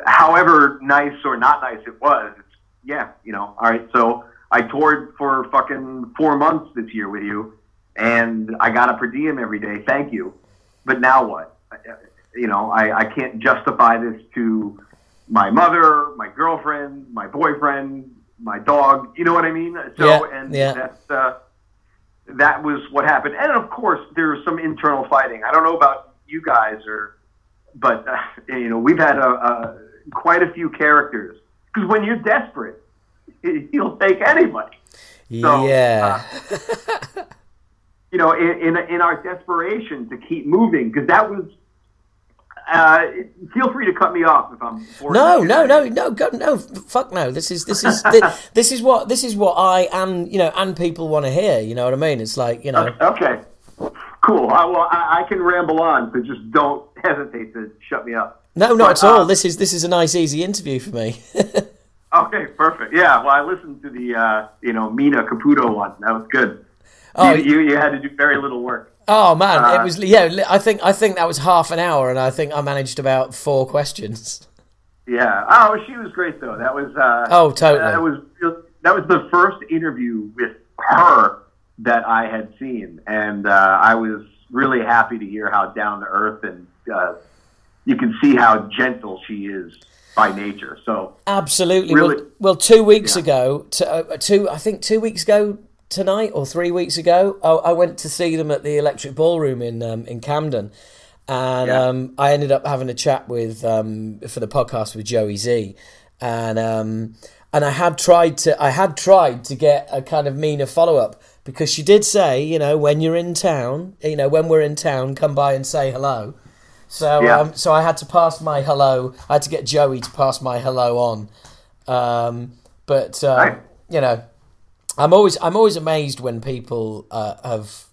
however nice or not nice it was, it's, yeah, you know, all right, so I toured for fucking 4 months this year with you, and I got a per diem every day, thank you, but now what? You know, I can't justify this to my mother, my girlfriend, my boyfriend, my dog, you know what I mean? So, yeah, and yeah. That was what happened. And of course, there was some internal fighting. I don't know about you guys, but you know, we've had quite a few characters. Because when you're desperate, you'll take anybody. So, yeah. You know, in our desperation to keep moving, because that was. Feel free to cut me off if I'm bored. No, God, no, fuck no. This is this is what I and people want to hear. You know what I mean? It's like, you know. Okay, cool. I can ramble on, but just don't hesitate to shut me up. No, not at all. This is a nice, easy interview for me. Okay, perfect. Yeah. Well, I listened to the Mina Caputo one. That was good. Oh, you had to do very little work. Oh man, it was, yeah. I think that was half an hour, and I think I managed about 4 questions. Yeah. Oh, she was great though. That was. Oh, totally. That was the first interview with her that I had seen, and I was really happy to hear how down to earth and you can see how gentle she is by nature. So absolutely. Really, well, 2 weeks ago, I think 2 weeks ago. Tonight or 3 weeks ago, I went to see them at the Electric Ballroom in Camden, and I ended up having a chat with for the podcast with Joey Z, and I had tried to get a kind of meaner follow up, because she did say, when you're in town, when we're in town, come by and say hello. So so I had to pass my hello. I had to get Joey to pass my hello on, but you know. I'm always amazed when people have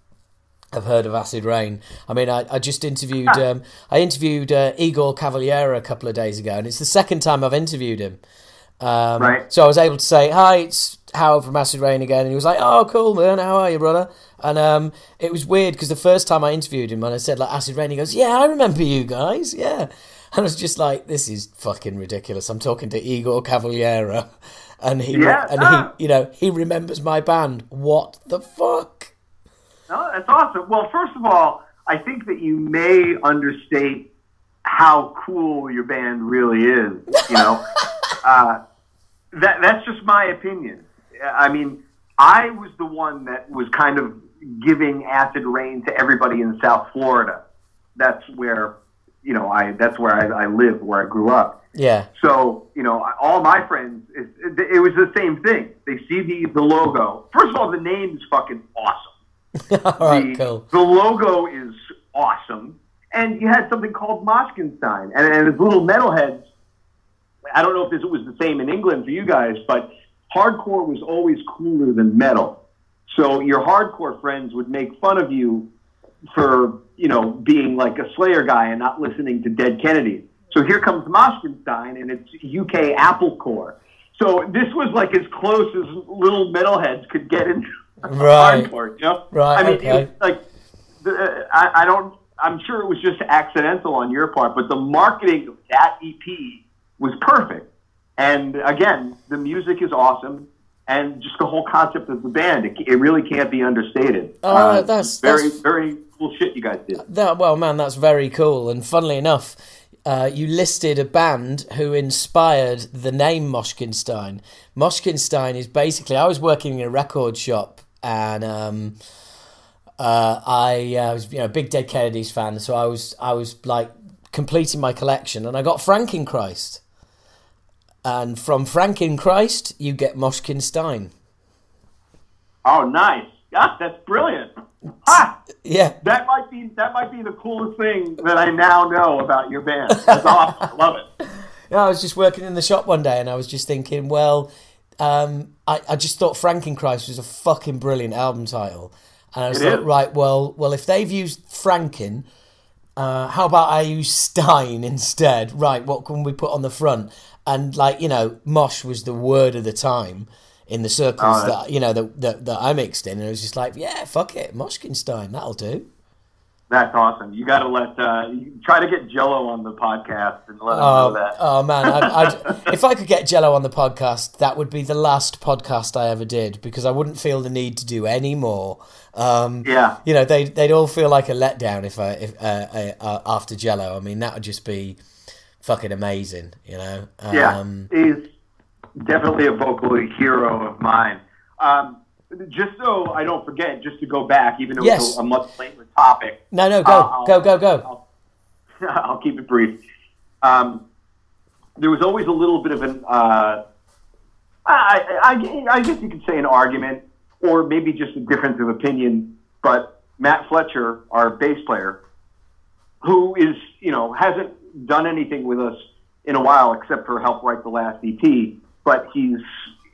heard of Acid Reign. I mean, I just interviewed Iggor Cavalera a couple of days ago, and it's the second time I've interviewed him. Right. So I was able to say, "Hi, it's Howard from Acid Reign again," and he was like, "Oh, cool, man. How are you, brother?" And it was weird, because the first time I interviewed him, and I said like Acid Reign, he goes, "Yeah, I remember you guys, yeah." And I was just like, "This is fucking ridiculous. I'm talking to Iggor Cavalera." And he remembers my band. What the fuck? No, that's awesome. Well, first of all, I think that you may understate how cool your band really is. You know, that's just my opinion. I mean, I was the one that was kind of giving Acid Reign to everybody in South Florida. That's where I live, where I grew up. Yeah. So, all my friends, it was the same thing. They see the logo. First of all, the name is fucking awesome. All right, cool. The logo is awesome. And you had something called Moshkinstein. And his little metalheads, I don't know if it was the same in England for you guys, but hardcore was always cooler than metal. So your hardcore friends would make fun of you for, being like a Slayer guy and not listening to Dead Kennedys. So here comes Moshkinstein, and it's UK Applecore. So this was like as close as little metalheads could get into hardcore. You know? Right. I mean, okay. It was like I don't. I'm sure it was just accidental on your part, but the marketing of that EP was perfect. And again, the music is awesome, and just the whole concept of the band. It really can't be understated. That's very cool shit you guys did. Well, man, that's very cool. And funnily enough. You listed a band who inspired the name Moshkinstein. Moshkinstein is basically, I was working in a record shop, and I was a big Dead Kennedys fan, so I was like completing my collection, and I got Frankenchrist. And from Frankenchrist, you get Moshkinstein. Oh, nice! God, that's brilliant. Ah, yeah. That might be the coolest thing that I now know about your band. That's awesome. I love it. No, I was just working in the shop one day, and I was just thinking, well, I just thought Frankenchrist was a fucking brilliant album title, and I was like, right, well, if they've used Franken, how about I use Stein instead? Right, what can we put on the front? And like, you know, Mosh was the word of the time in the circles that you know that I mixed in, and it was just like, yeah, fuck it, Moshkinstein, that'll do. That's awesome. You got to let try to get Jello on the podcast and let him know that. Oh man, if I could get Jello on the podcast, that would be the last podcast I ever did, because I wouldn't feel the need to do any more. Yeah, you know, they'd all feel like a letdown after Jello. I mean, that would just be fucking amazing, you know. Yeah, he's definitely a vocal hero of mine. Just so I don't forget, just to go back, even though it's a much later topic. No, no, go, go. I'll keep it brief. There was always a little bit of an, I guess you could say an argument, or maybe just a difference of opinion, but Matt Fletcher, our bass player, who is, you know, hasn't done anything with us in a while except for help write the last EP, but he's...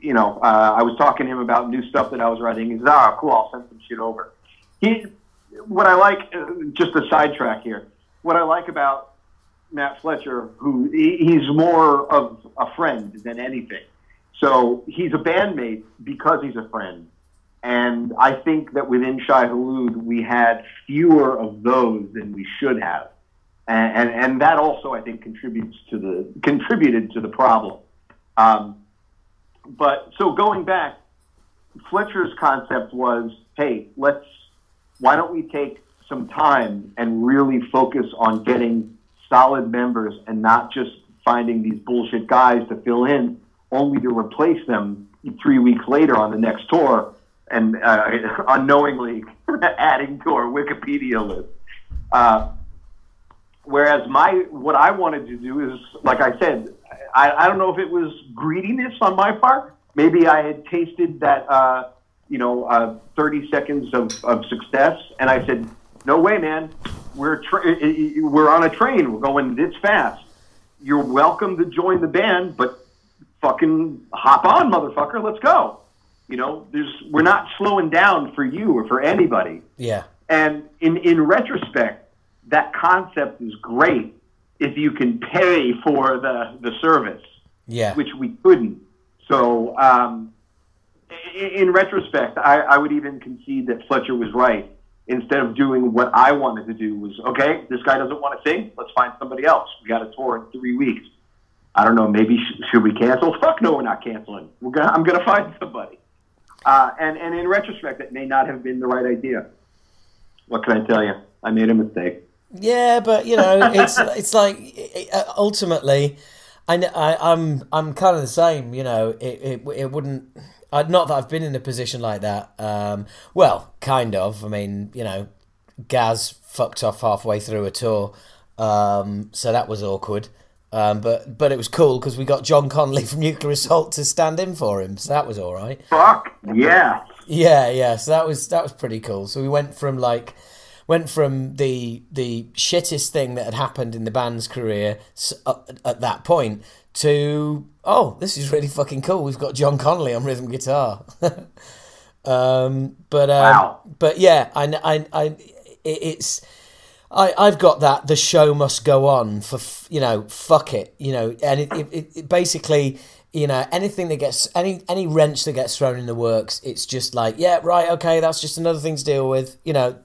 You know, I was talking to him about new stuff that I was writing. He says, "Ah, cool, I'll send some shit over." What I like, just a sidetrack here, what I like about Matt Fletcher, who he's more of a friend than anything. So he's a bandmate because he's a friend. And I think that within Shai Hulud, we had fewer of those than we should have. And that also, I think, contributed to the problem. But so going back, Fletcher's concept was, hey, why don't we take some time and really focus on getting solid members and not just finding these bullshit guys to fill in, only to replace them 3 weeks later on the next tour and unknowingly adding to our Wikipedia list. Whereas what I wanted to do is, like I said, I don't know if it was greediness on my part. Maybe I had tasted that, 30 seconds of success, and I said, "No way, man! We're on a train. We're going this fast. You're welcome to join the band, but fucking hop on, motherfucker! Let's go. You know, we're not slowing down for you or for anybody." Yeah. And in retrospect, that concept is great. If you can pay for the service, which we couldn't. So in retrospect, I would even concede that Fletcher was right. Instead of doing what I wanted to do was, okay, this guy doesn't want to sing, let's find somebody else. We got a tour in 3 weeks. I don't know, maybe should we cancel? Fuck no, we're not canceling. I'm going to find somebody. And in retrospect, it may not have been the right idea. What can I tell you? I made a mistake. Yeah, but you know, it's like ultimately, I'm kind of the same. You know, it wouldn't. Not that I've been in a position like that. Well, kind of. I mean, you know, Gaz fucked off halfway through a tour, so that was awkward. But it was cool because we got John Connolly from Nuclear Assault to stand in for him, so that was all right. Fuck yeah. Yeah. So that was pretty cool. So we went from the shittest thing that had happened in the band's career at that point to, oh, this is really fucking cool. We've got John Connolly on rhythm guitar. Wow. But yeah, I've got that the show must go on for, you know, fuck it, you know, and it basically, you know, anything that gets any wrench that gets thrown in the works, it's just like, yeah, right, okay, that's just another thing to deal with, you know.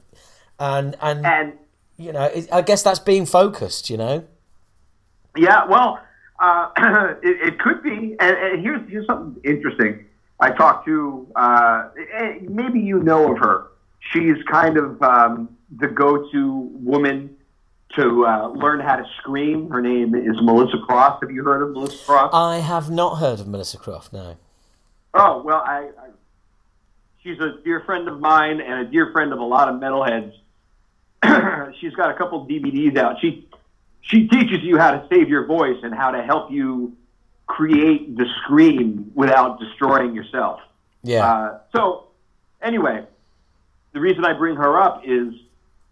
And you know, I guess that's being focused, you know? Yeah, well, it could be. And here's something interesting. I talked to, maybe you know of her. She's kind of the go-to woman to learn how to scream. Her name is Melissa Croft. Have you heard of Melissa Croft? I have not heard of Melissa Croft, no. Oh, well, she's a dear friend of mine and a dear friend of a lot of metalheads. She's got a couple DVDs out. She she teaches you how to save your voice and how to help you create the scream without destroying yourself. Yeah. So anyway, the reason I bring her up is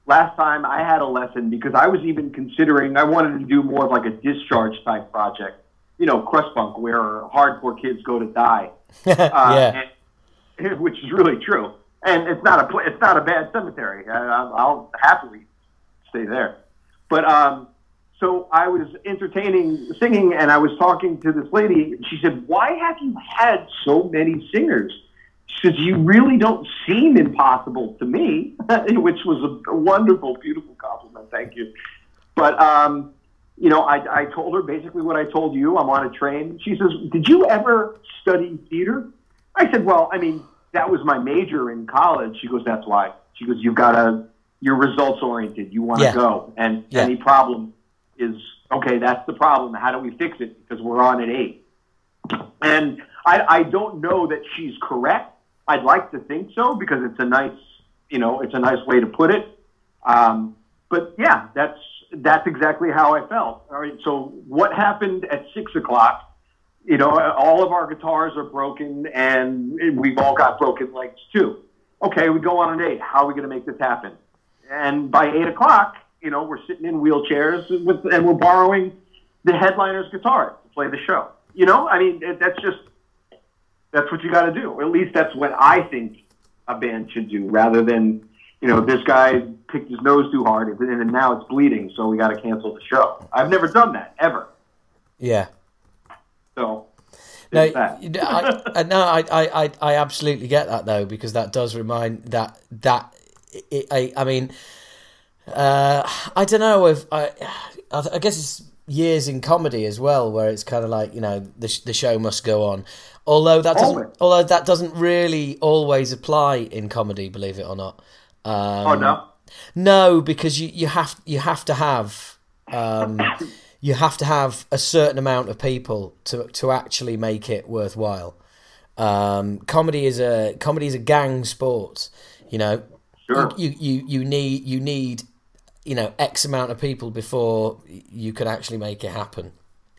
last time I had a lesson because I was even considering, I wanted to do more of like a Discharge type project, you know, crust punk where hardcore kids go to die. And, which is really true. And it's not a bad cemetery. I'll happily stay there. But, so I was entertaining singing, and I was talking to this lady. And she said, why have you had so many singers? She says, you really don't seem impossible to me, which was a wonderful, beautiful compliment. Thank you. But, you know, I told her basically what I told you. I'm on a train. She says, did you ever study theater? I said, well, I mean, that was my major in college. She goes, that's why. She goes, you've got to, you're results-oriented. You want to go. And any problem is, okay, that's the problem. How do we fix it? Because we're on at 8. And I don't know that she's correct. I'd like to think so because it's a nice, you know, it's a nice way to put it. But, yeah, that's exactly how I felt. All right, so what happened at 6 o'clock? You know, all of our guitars are broken, and we've all got broken legs, too. Okay, we go on an 8. How are we going to make this happen? And by 8 o'clock, you know, we're sitting in wheelchairs, and we're borrowing the headliner's guitar to play the show. You know, I mean, that's just, that's what you got to do. At least that's what I think a band should do, rather than, you know, this guy picked his nose too hard, and now it's bleeding, so we got to cancel the show. I've never done that, ever. Yeah. So, no, I absolutely get that though, because that does remind I mean, I don't know if I guess it's years in comedy as well, where it's kind of like, you know, the show must go on. Although that doesn't, really always apply in comedy, believe it or not. Oh no, no, because you have to have. You have to have a certain amount of people to actually make it worthwhile. Comedy is a gang sport, you know. Sure. You need you know, X amount of people before you can actually make it happen.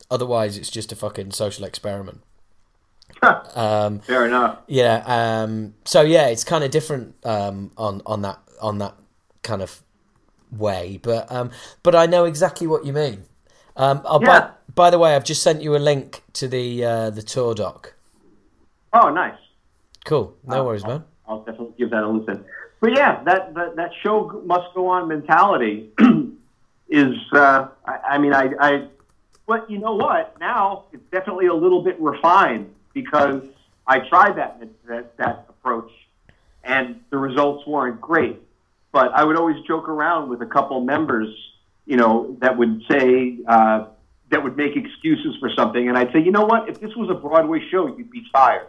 Otherwise, it's just a fucking social experiment. Fair enough. Yeah. So yeah, it's kind of different on that kind of way, but I know exactly what you mean. By the way, I've just sent you a link to the tour doc. Oh, nice. Cool. No worries, man. I'll definitely give that a listen. But yeah, that show must go on mentality is. But you know what? Now it's definitely a little bit refined because I tried that approach, and the results weren't great. But I would always joke around with a couple members, you know, that would say, that would make excuses for something. And I'd say, you know what, if this was a Broadway show, you'd be fired.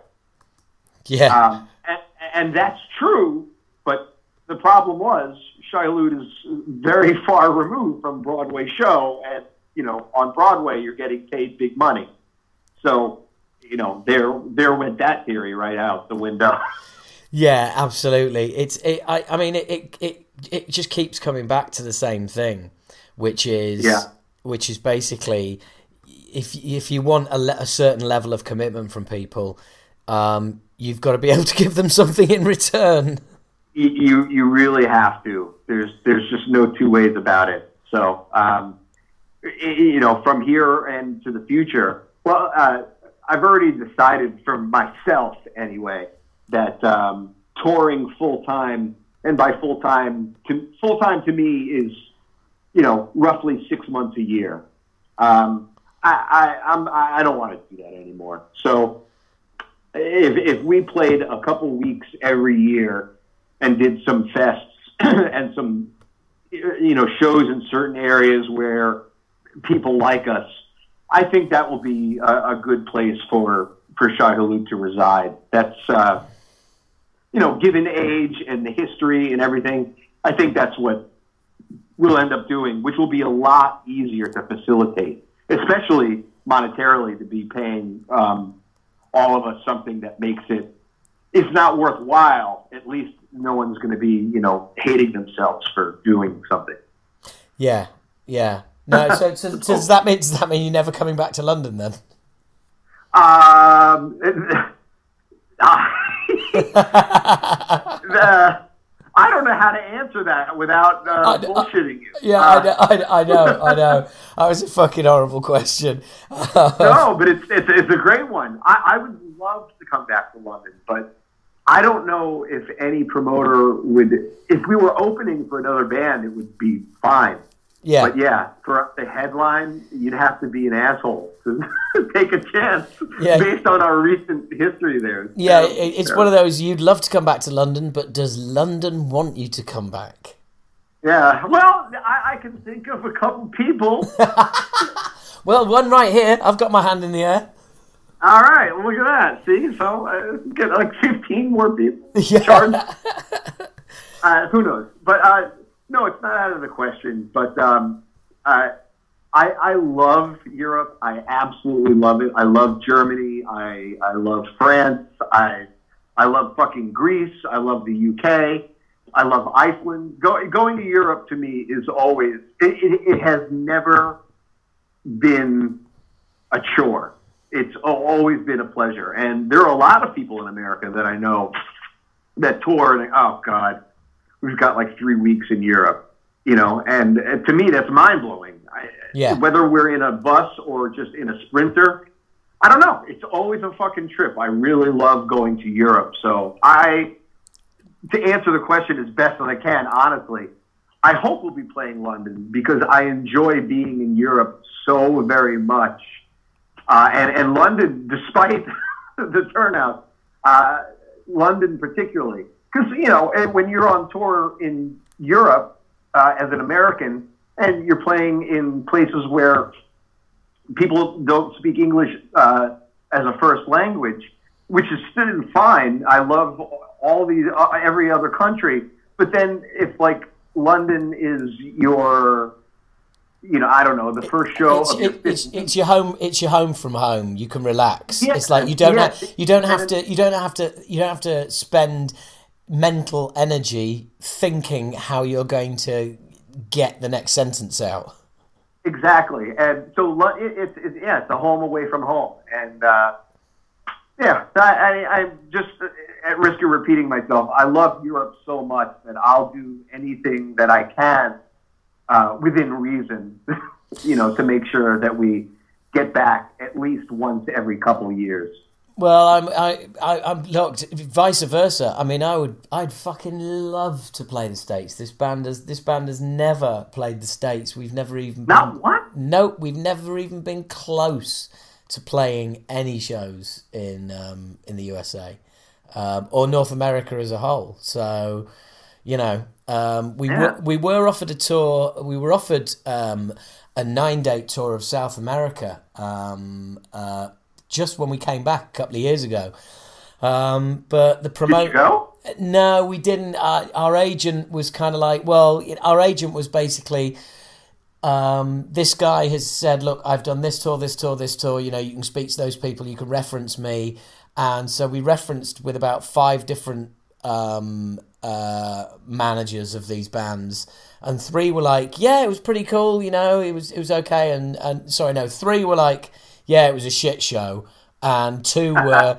Yeah. And that's true. But the problem was, Shai Hulud is very far removed from Broadway show. And, you know, on Broadway, you're getting paid big money. So, you know, there went that theory right out the window. Yeah, absolutely. It just keeps coming back to the same thing, which is basically, if you want a certain level of commitment from people, you've got to be able to give them something in return. You really have to. There's just no two ways about it. So you know, from here and to the future, well, I've already decided for myself anyway that touring full time, and by full time to me is, you know, roughly 6 months a year. I don't want to do that anymore. So if we played a couple weeks every year and did some fests and some, you know, shows in certain areas where people like us, I think that will be a good place for Shai Hulud to reside. That's, you know, given age and the history and everything, I think that's what we'll end up doing, which will be a lot easier to facilitate, especially monetarily, to be paying all of us something that makes it, if not worthwhile, at least no one's going to be, you know, hating themselves for doing something. Yeah, yeah. No, so does that mean you're never coming back to London then? I don't know how to answer that without bullshitting you. Yeah, I know. That was a fucking horrible question. No, but it's a great one. I would love to come back to London, but I don't know if any promoter would. If we were opening for another band, it would be fine. Yeah. But yeah, for the headline, you'd have to be an asshole to take a chance based on our recent history there. Yeah, it's one of those, you'd love to come back to London, but does London want you to come back? Yeah, well, I can think of a couple people. Well, one right here. I've got my hand in the air. All right, well, look at that. See, so get like 15 more people charged. Who knows? But... no, it's not out of the question, but I love Europe. I absolutely love it. I love Germany. I love France. I love fucking Greece. I love the UK. I love Iceland. Going to Europe to me is always, it has never been a chore. It's always been a pleasure. And there are a lot of people in America that I know that tour and, oh, God. We've got like 3 weeks in Europe, you know, and to me, that's mind blowing. Whether we're in a bus or just in a Sprinter, I don't know. It's always a fucking trip. I really love going to Europe. So to answer the question as best as I can, honestly, I hope we'll be playing London because I enjoy being in Europe so very much. And London, despite the turnout, London particularly, because, you know, when you're on tour in Europe as an American and you're playing in places where people don't speak English as a first language, which is still fine. I love all these, every other country. But then if, like, London is your, you know, I don't know, the first show. It's your home. It's your home from home. You can relax. Yeah, it's like you don't have to spend mental energy thinking how you're going to get the next sentence out. Exactly. And so it's a home away from home. And I'm just at risk of repeating myself. I love Europe so much that I'll do anything that I can within reason, you know, to make sure that we get back at least once every couple of years. Well, I'm looked vice versa. I mean, I'd fucking love to play the States. This band has never played the States. We've never even we've never even been close to playing any shows in the USA or North America as a whole. So, you know, we were offered a tour. We were offered a 9-day tour of South America. Just when we came back a couple of years ago. But the promoter... Did you go? No, we didn't. Our agent was kind of like, well, our agent was basically, this guy has said, look, I've done this tour, this tour, this tour. You know, you can speak to those people. You can reference me. And so we referenced with about 5 different managers of these bands. And 3 were like, yeah, it was pretty cool. You know, it was okay. And sorry, no, 3 were like... Yeah, it was a shit show, and 2 were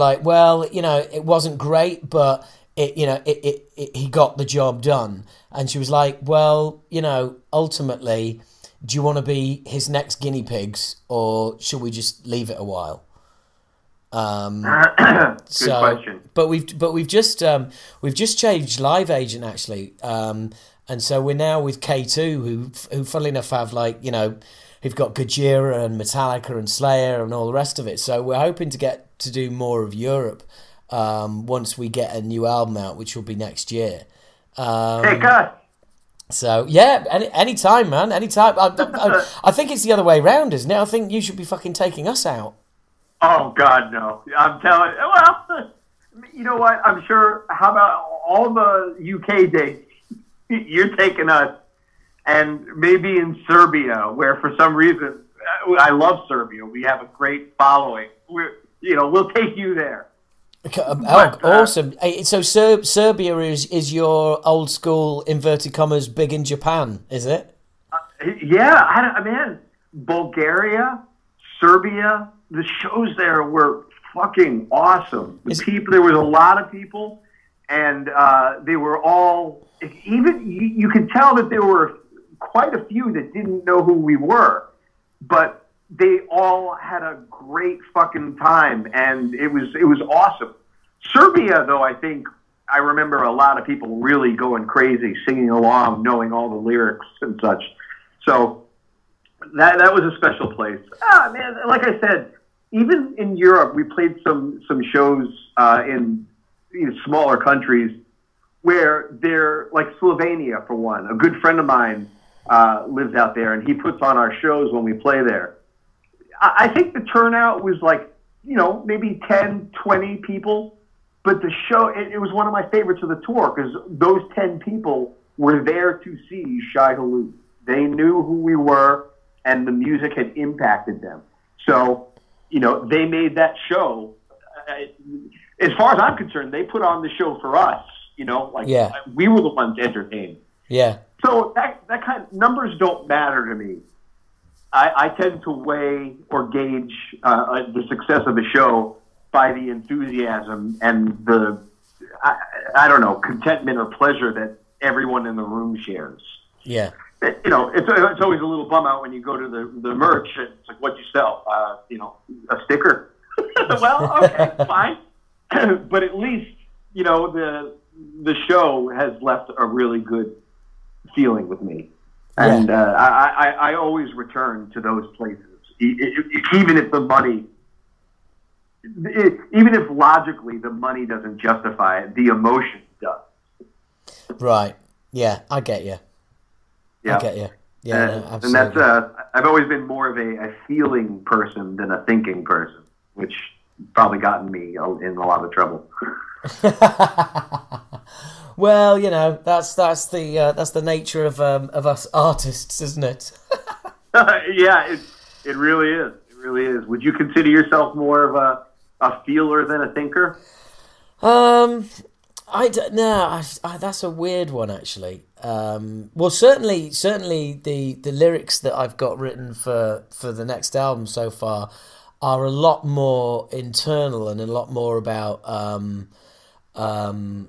like, well, you know, it wasn't great, but it, you know, he got the job done. And she was like, well, you know, ultimately, do you want to be his next guinea pigs, or should we just leave it a while? Good question. But we've just changed live agent actually, and so we're now with K2, who funnily enough have, like, you know. We've got Gojira and Metallica and Slayer and all the rest of it. So we're hoping to get to do more of Europe once we get a new album out, which will be next year. Take us. So, yeah, any time, man, any time. I think it's the other way around, isn't it? I think you should be fucking taking us out. Oh, God, no. I'm telling you. Well, you know what? I'm sure. How about all the UK dates? You're taking us. And maybe in Serbia, where for some reason, I love Serbia. We have a great following. We'll take you there. Oh, but, awesome. So Serbia is your old school, inverted commas, big in Japan, is it? Yeah, man, Bulgaria, Serbia, the shows there were fucking awesome. The people, there was a lot of people, and they were all, even you could tell that there were quite a few that didn't know who we were, but they all had a great fucking time, and it was awesome. Serbia, though, I think I remember a lot of people really going crazy, singing along, knowing all the lyrics and such. So that was a special place. Ah, man, like I said, even in Europe, we played some shows in smaller countries where they're like Slovenia, for one. A good friend of mine lives out there, and he puts on our shows when we play there. I think the turnout was like, maybe 10, 20 people. But the show, it was one of my favorites of the tour because those 10 people were there to see Shai Hulud. They knew who we were, and the music had impacted them. So, they made that show. As far as I'm concerned, they put on the show for us. We were the ones entertained. Yeah. So that kind of numbers don't matter to me. I tend to weigh or gauge the success of a show by the enthusiasm and the I don't know, contentment or pleasure that everyone in the room shares. Yeah. It's always a little bum out when you go to the merch and it's like, what'd you sell? A sticker. Well, okay, fine. But at least, the show has left a really good feeling with me. Yeah. And I always return to those places, even if the money, even if logically the money doesn't justify it, the emotion does. Right. Yeah, I get you. Yeah. I get you. Yeah, and that's I've always been more of a feeling person than a thinking person, which probably gotten me in a lot of trouble. Well, that's the nature of us artists, isn't it? Yeah, it really is. It really is. Would you consider yourself more of a feeler than a thinker? I don't know. That's a weird one, actually. Well, certainly the lyrics that I've got written for the next album so far are a lot more internal and a lot more about than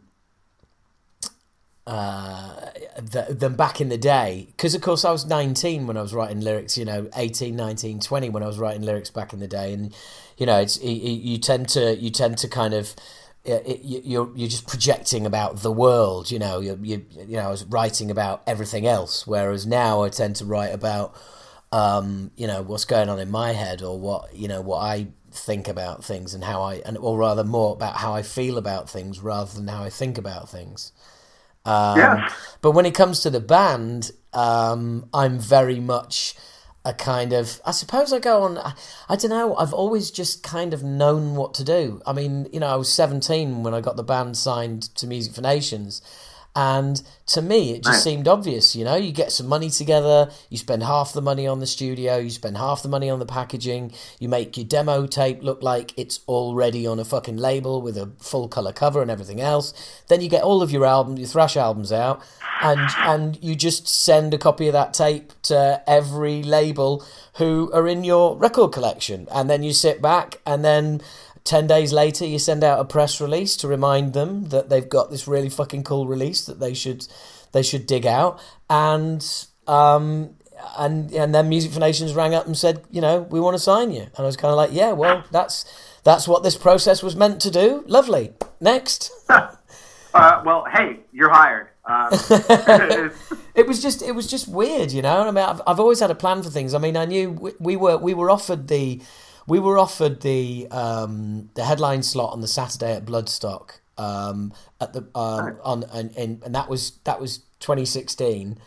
back in the day. Because, of course, I was 19 when I was writing lyrics, 18, 19, 20 when I was writing lyrics back in the day. And, you tend to kind of... You're just projecting about the world, I was writing about everything else, whereas now I tend to write about what's going on in my head, or what I think about things, and more about how I feel about things rather than how I think about things. Yeah. But when it comes to the band, I'm very much a kind of, I suppose I go on, I don't know, I've always just kind of known what to do. I mean, I was 17 when I got the band signed to Music for Nations, and to me it just seemed obvious. You get some money together, you spend half the money on the studio, you spend half the money on the packaging, you make your demo tape look like it's already on a fucking label with a full colour cover and everything else, then you get all of your thrash albums out, and you just send a copy of that tape to every label who are in your record collection, and then you sit back, and then 10 days later you send out a press release to remind them that they've got this really fucking cool release that they should dig out, and then Music for Nations rang up and said, we want to sign you, and I was kind of like, yeah, well, that's what this process was meant to do. Lovely. Next. Well, hey, you're hired. It was just weird, I mean, I've always had a plan for things. I mean, I knew we were offered the headline slot on the Saturday at Bloodstock, and that was 2016,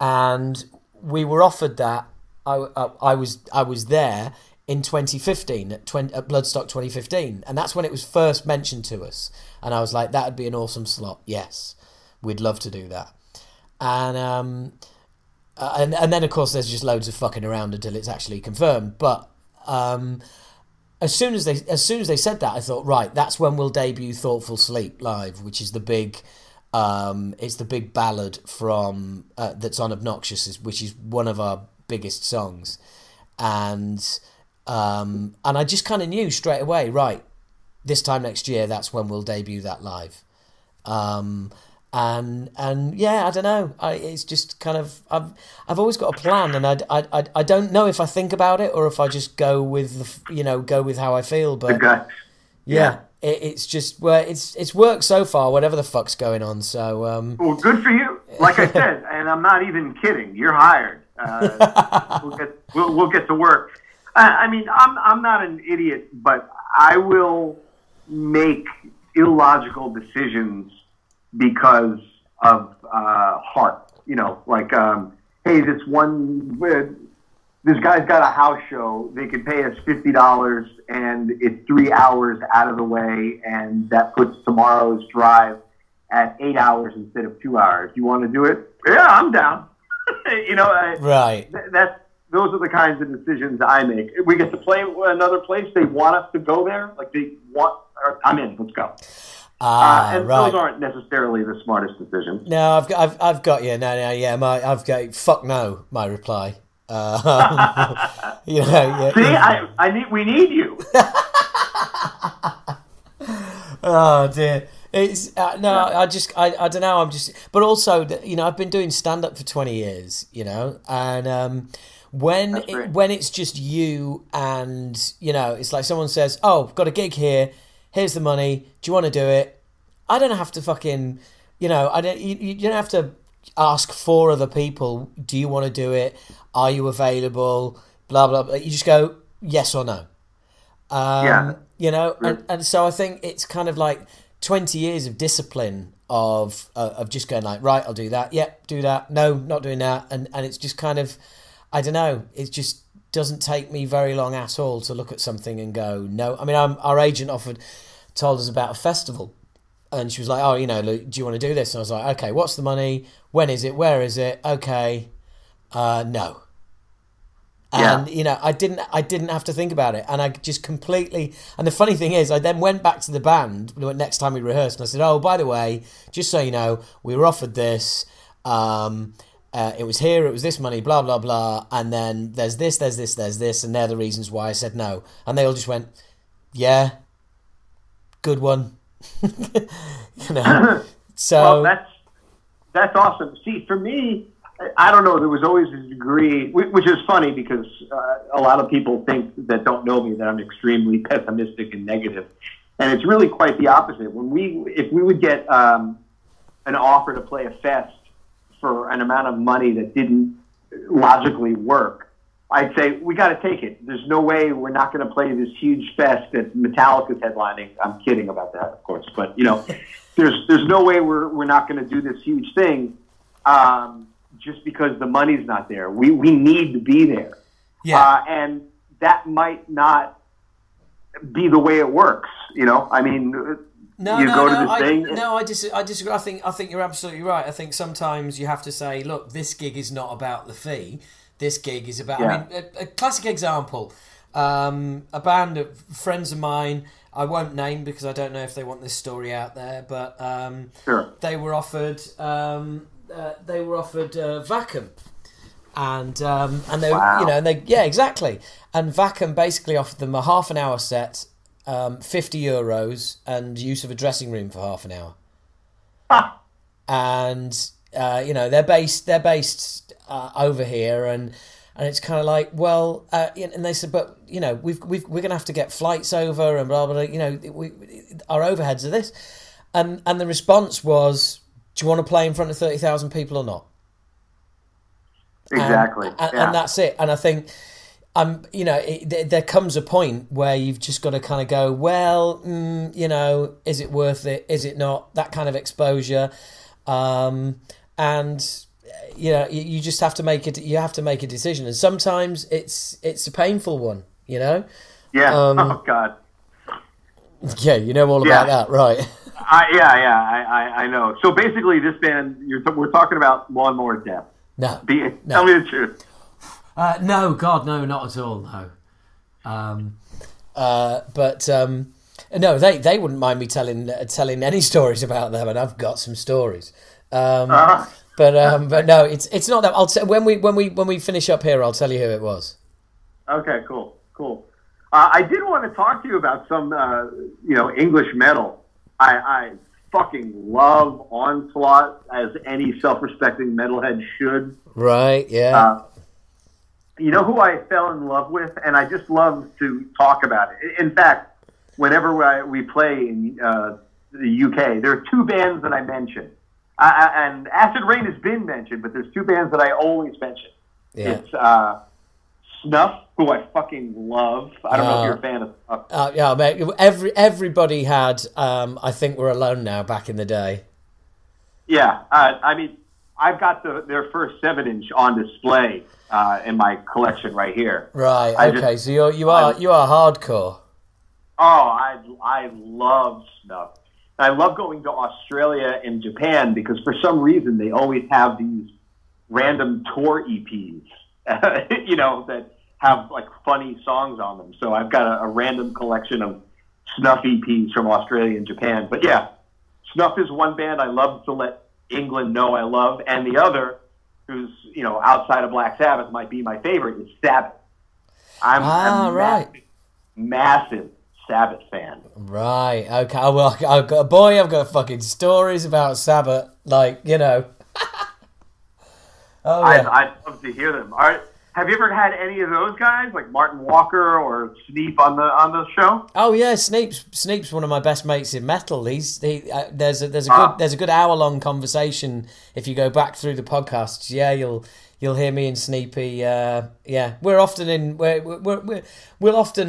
and we were offered that. I was there in 2015 at Bloodstock 2015, and that's when it was first mentioned to us, and I was like, that would be an awesome slot. Yes. We'd love to do that. And then, of course, there's just loads of fucking around until it's actually confirmed. But as soon as they said that, I thought, right, that's when we'll debut Thoughtful Sleep live, which is the big It's the big ballad from that's on Obnoxious, which is one of our biggest songs, and I just kind of knew straight away, right, this time next year, that's when we'll debut that live. And yeah, I don't know. It's just kind of, I've always got a plan, and I don't know if I think about it or if I just go with the, you know, go with how I feel. But okay. Yeah. It's just, well, it's worked so far, whatever the fuck's going on. So well, good for you. Like I said, and I'm not even kidding. You're hired. We'll get to work. I mean, I'm not an idiot, but I will make illogical decisions because of heart. You know, like hey, this one. This guy's got a house show. They could pay us $50, and it's 3 hours out of the way, and that puts tomorrow's drive at 8 hours instead of 2 hours. You want to do it? Yeah, I'm down. You know, right? Those are the kinds of decisions I make. We get to play another place. They want us to go there. Like they want. I'm in. Let's go. And right. Those aren't necessarily the smartest decisions. No, I've got you. No, yeah. I've got fuck no. My reply. You know, yeah, see, yeah. We need you. Oh dear, it's no. Yeah. I don't know. I'm just, but also, you know, I've been doing stand up for 20 years, you know, and when it's just you and you know, it's like someone says, "Oh, I've got a gig here. Here's the money. Do you want to do it?" I don't have to fucking, you know, you don't have to ask 4 other people, "Do you want to do it? Are you available?" Blah, blah, blah. You just go, yes or no. Yeah. You know, and so I think it's kind of like 20 years of discipline of just going like, right, I'll do that. Yep, yeah, do that. No, not doing that. And it's just kind of, I don't know, it just doesn't take me very long at all to look at something and go, no. I mean, our agent told us about a festival. And she was like, "Oh, you know, Luke, do you want to do this?" And I was like, "Okay, what's the money? When is it? Where is it? Okay, no." Yeah. And you know, I didn't have to think about it, and I just completely. And the funny thing is, I then went back to the band next time we rehearsed, and I said, "Oh, by the way, just so you know, we were offered this. It was here. It was this money. Blah blah blah. And then there's this, there's this, there's this, and they're the reasons why I said no." And they all just went, "Yeah, good one." You know, so well, that's awesome. See, for me, I don't know. There was always a degree, which is funny because a lot of people think that don't know me that I'm extremely pessimistic and negative, and it's really quite the opposite. When if we would get an offer to play a fest for an amount of money that didn't logically work, I'd say, we got to take it. There's no way we're not going to play this huge fest that Metallica's headlining. I'm kidding about that, of course. But, you know, there's no way we're not going to do this huge thing just because the money's not there. We need to be there. Yeah. And that might not be the way it works, you know? I mean, I disagree. I think you're absolutely right. I think sometimes you have to say, look, this gig is not about the fee. This gig is about, yeah. I mean, a classic example, a band of friends of mine, I won't name because I don't know if they want this story out there, but sure. They were offered Vacuum, and they, wow. You know, and they, yeah, exactly, and Vacuum basically offered them a half an hour set, €50, and use of a dressing room for half an hour, ah. And you know, they're based over here, and it's kind of like, well, and they said, but you know, we're going to have to get flights over and blah blah. You know, our overheads are this, and the response was, do you want to play in front of 30,000 people or not? Exactly, and that's it. And I think, you know, there comes a point where you've just got to kind of go, well, you know, is it worth it? Is it not? That kind of exposure, and. You know, you just have to make it. You have to make a decision, and sometimes it's a painful one. You know. Yeah. Oh God. Yeah, you know all about that, right? I know. So basically, this band we're talking about Lawnmower Death. No. Tell me the truth. No, God, no, not at all, no. But No, they wouldn't mind me telling any stories about them, and I've got some stories. But no, it's not that. I'll when we finish up here, I'll tell you who it was. Okay, cool, cool. I did want to talk to you about some you know, English metal. I fucking love Onslaught, as any self-respecting metalhead should. Right. Yeah. You know who I fell in love with, and I just love to talk about it. In fact, whenever we play in the UK, there are two bands that I mention. And Acid Reign has been mentioned, but there's two bands that I always mention. Yeah. It's Snuff, who I fucking love. I don't know if you're a fan of Snuff. Yeah, mate, everybody had I Think We're Alone Now back in the day. Yeah, I mean, I've got their first 7-inch on display in my collection right here. Right, okay, so you are hardcore. Oh, I love Snuff. I love going to Australia and Japan because for some reason they always have these random tour EPs, you know, that have like funny songs on them. So I've got a random collection of Snuff EPs from Australia and Japan. But yeah, Snuff is one band I love to let England know I love, and the other, who's, you know, outside of Black Sabbath might be my favorite, is Sabbath. I'm right. Massive Sabbath fan. Right, okay. Well, I've got fucking stories about Sabbath, like, you know. Oh, yeah. I'd love to hear them. All right, have you ever had any of those guys, like Martin Walker or Sneap, on the show? Oh yeah, Sneap's one of my best mates in metal. There's a good hour-long conversation if you go back through the podcasts. Yeah, you'll hear me and Sneepy. Yeah, we'll often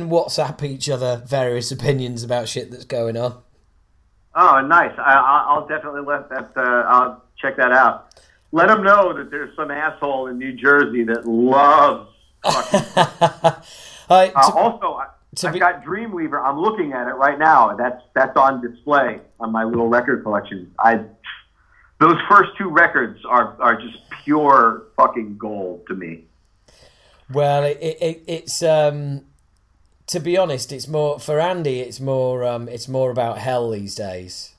WhatsApp each other various opinions about shit that's going on. Oh, nice! I'll definitely let that. I'll check that out. Let them know that there's some asshole in New Jersey that loves fucking. I've got Dreamweaver. I'm looking at it right now. That's on display on my little record collection. Those first two records are just pure fucking gold to me. Well, it's to be honest, it's more for Andy. It's more about hell these days.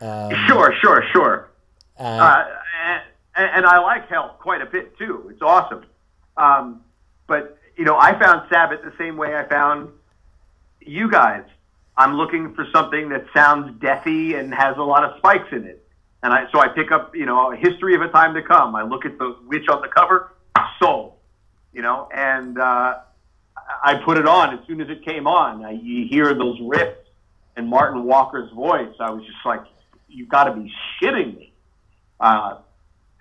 Sure. And I like hell quite a bit too. It's awesome. But you know, I found Sabbath the same way I found you guys. I'm looking for something that sounds deathy and has a lot of spikes in it. And so I pick up, you know, A History of a Time to Come. I look at the witch on the cover, soul, you know, and I put it on as soon as it came on. You hear those riffs and Martin Walker's voice. I was just like, you've got to be shitting me.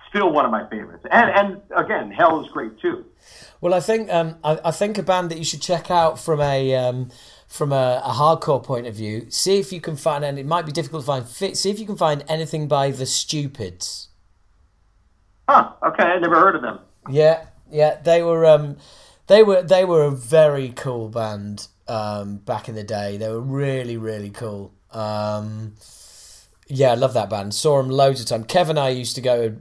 Still one of my favorites. And again, hell is great too. Well, I think I think a band that you should check out from a hardcore point of view, see if you can find, and it might be difficult to find, see if you can find anything by The Stupids. Huh, okay, I never heard of them. Yeah, they were a very cool band back in the day. They were really, really cool. Yeah, I love that band. Saw them loads of time. Kev and I used to go